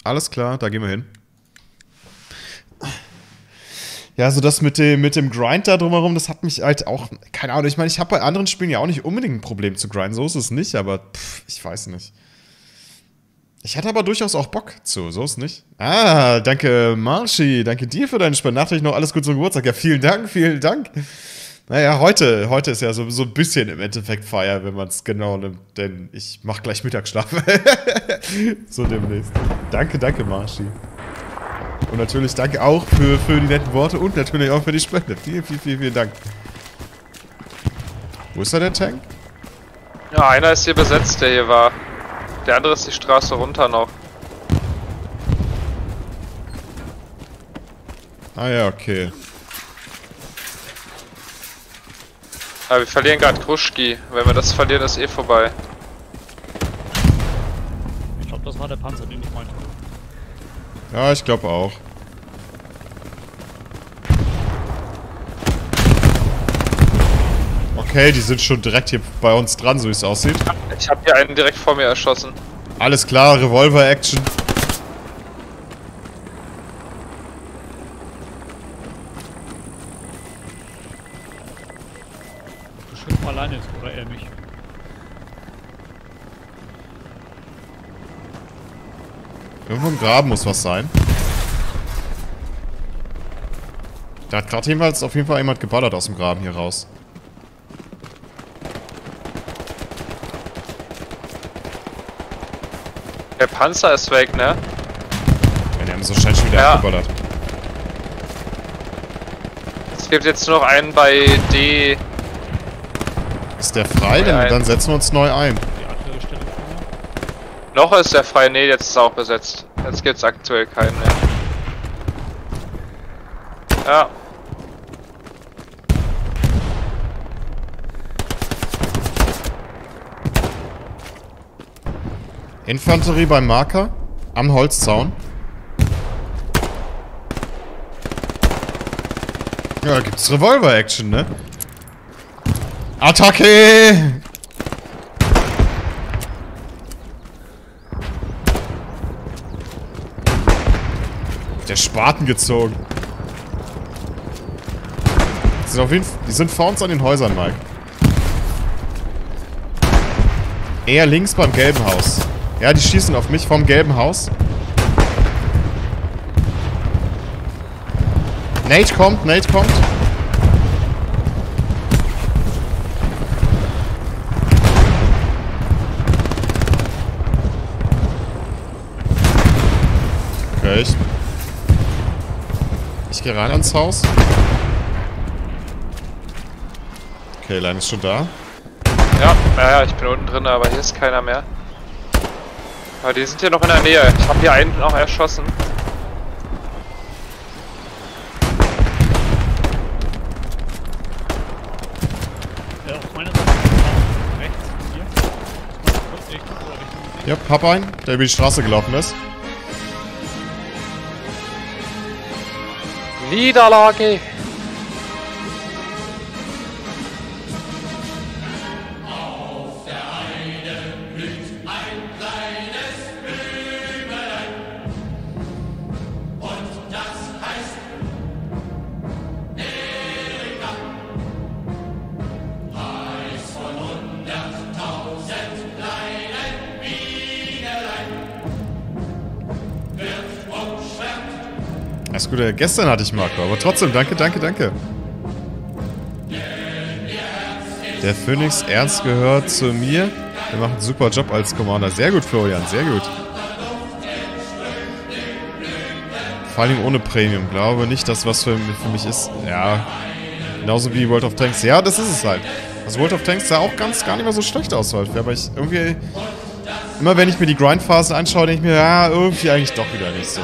Alles klar, da gehen wir hin. Ja, so das mit dem, mit dem Grind da drumherum, das hat mich halt auch, keine Ahnung, ich meine, ich habe bei anderen Spielen ja auch nicht unbedingt ein Problem zu grinden, so ist es nicht, aber pff, ich weiß nicht. Ich hatte aber durchaus auch Bock zu, so ist nicht. Ah, danke Marschi, danke dir für deinen Spenden, nachträglich noch alles Gute zum Geburtstag. Ja, vielen Dank, vielen Dank. Naja, heute, heute ist ja so, so ein bisschen im Endeffekt Feier, wenn man es genau nimmt, denn ich mache gleich Mittagsschlaf. So demnächst. Danke, danke Marschi. Und natürlich danke auch für, für die netten Worte und natürlich auch für die Spende. Vielen, vielen, vielen, vielen Dank. Wo ist da der Tank? Ja, einer ist hier besetzt, der hier war. Der andere ist die Straße runter noch. Ah ja, okay. Aber wir verlieren gerade Kruschki. Wenn wir das verlieren, ist eh vorbei. Ich glaube, das war der Panzer, den ich meinte. Ja, ich glaube auch. Okay, die sind schon direkt hier bei uns dran, so wie es aussieht. Ich habe hier einen direkt vor mir erschossen. Alles klar, Revolver-Action. Bestimmt mal alleine ist, oder er mich. Irgendwo im Graben muss was sein. Da hat gerade jedenfalls auf jeden Fall jemand geballert aus dem Graben hier raus. Der Panzer ist weg, ne? Ja, die haben so schnell schon wieder ja. abgeballert. Es gibt jetzt nur noch einen bei D. Ist der frei? Dann, dann setzen wir uns neu ein. Die andere Stelle vorne. Noch ist der frei, ne, jetzt ist er auch besetzt. Jetzt gibt's aktuell keinen mehr. Ja. Infanterie beim Marker, am Holzzaun. Ja, da gibt's Revolver-Action, ne? Attacke! Der Spaten gezogen. Die sind, auf jeden Fall, die sind vor uns an den Häusern, Mike. Eher links beim gelben Haus. Ja, die schießen auf mich vom gelben Haus. Nate kommt, Nate kommt. Okay, ich... Ich gehe rein ans Haus. Okay, Lein ist schon da. Ja, naja, ich bin unten drin, aber hier ist keiner mehr. Aber die sind hier noch in der Nähe. Ich habe hier einen noch erschossen. Ja, auf meiner Seite rechts hier. Ja, hab einen, der über die Straße gelaufen ist. Niederlage! Gestern hatte ich Marco, aber trotzdem, danke, danke, danke. Der Phoenix Ernst gehört zu mir. Der macht einen super Job als Commander. Sehr gut, Florian, sehr gut. Vor allem ohne Premium. Glaube nicht, dass was für mich ist. Ja, genauso wie World of Tanks. Ja, das ist es halt. Also World of Tanks sah auch ganz gar nicht mal so schlecht aus heute. Aber ich irgendwie... Immer wenn ich mir die Grindphasen anschaue, denke ich mir, ja, irgendwie eigentlich doch wieder nicht so.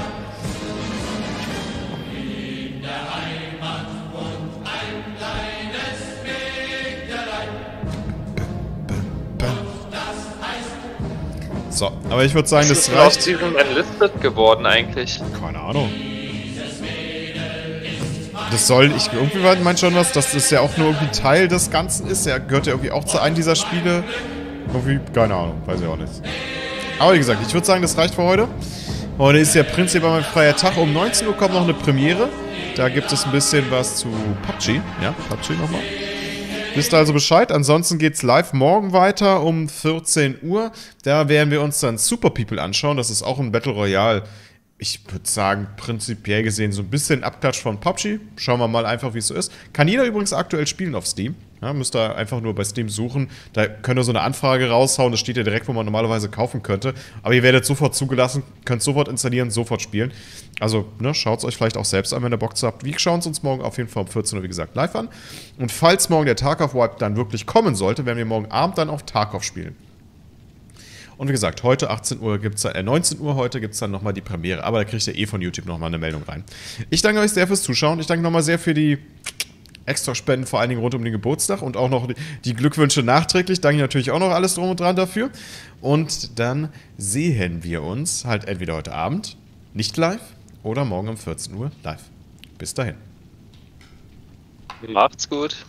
So, aber ich würde sagen, das reicht. Was ist aus diesem Enlisted geworden eigentlich? Keine Ahnung. Das soll ich irgendwie meint schon was, dass das ja auch nur irgendwie Teil des Ganzen ist. Er gehört ja irgendwie auch zu einem dieser Spiele. Irgendwie, keine Ahnung, weiß ich auch nicht. Aber wie gesagt, ich würde sagen, das reicht für heute. Heute ist ja prinzipiell mein freier Tag. Um neunzehn Uhr kommt noch eine Premiere. Da gibt es ein bisschen was zu P U B G. Ja, P U B G nochmal. Wisst also Bescheid, ansonsten geht's live morgen weiter um vierzehn Uhr. Da werden wir uns dann Super People anschauen, das ist auch ein Battle Royale. Ich würde sagen, prinzipiell gesehen so ein bisschen Abklatsch von P U B G. Schauen wir mal einfach, wie es so ist. Kann jeder übrigens aktuell spielen auf Steam. Ja, müsst ihr einfach nur bei Steam suchen. Da könnt ihr so eine Anfrage raushauen, das steht ja direkt, wo man normalerweise kaufen könnte. Aber ihr werdet sofort zugelassen, könnt sofort installieren, sofort spielen. Also, ne, schaut es euch vielleicht auch selbst an, wenn ihr Bock zu habt. Wir schauen es uns morgen auf jeden Fall um vierzehn Uhr, wie gesagt, live an. Und falls morgen der Tarkov-Wipe dann wirklich kommen sollte, werden wir morgen Abend dann auch Tarkov spielen. Und wie gesagt, heute achtzehn Uhr gibt es dann, äh neunzehn Uhr heute gibt es dann nochmal die Premiere. Aber da kriegt ihr eh von YouTube nochmal eine Meldung rein. Ich danke euch sehr fürs Zuschauen. Ich danke nochmal sehr für die extra Spenden, vor allen Dingen rund um den Geburtstag. Und auch noch die, die Glückwünsche nachträglich. Danke natürlich auch noch alles drum und dran dafür. Und dann sehen wir uns halt entweder heute Abend, nicht live, oder morgen um vierzehn Uhr live. Bis dahin. Macht's gut.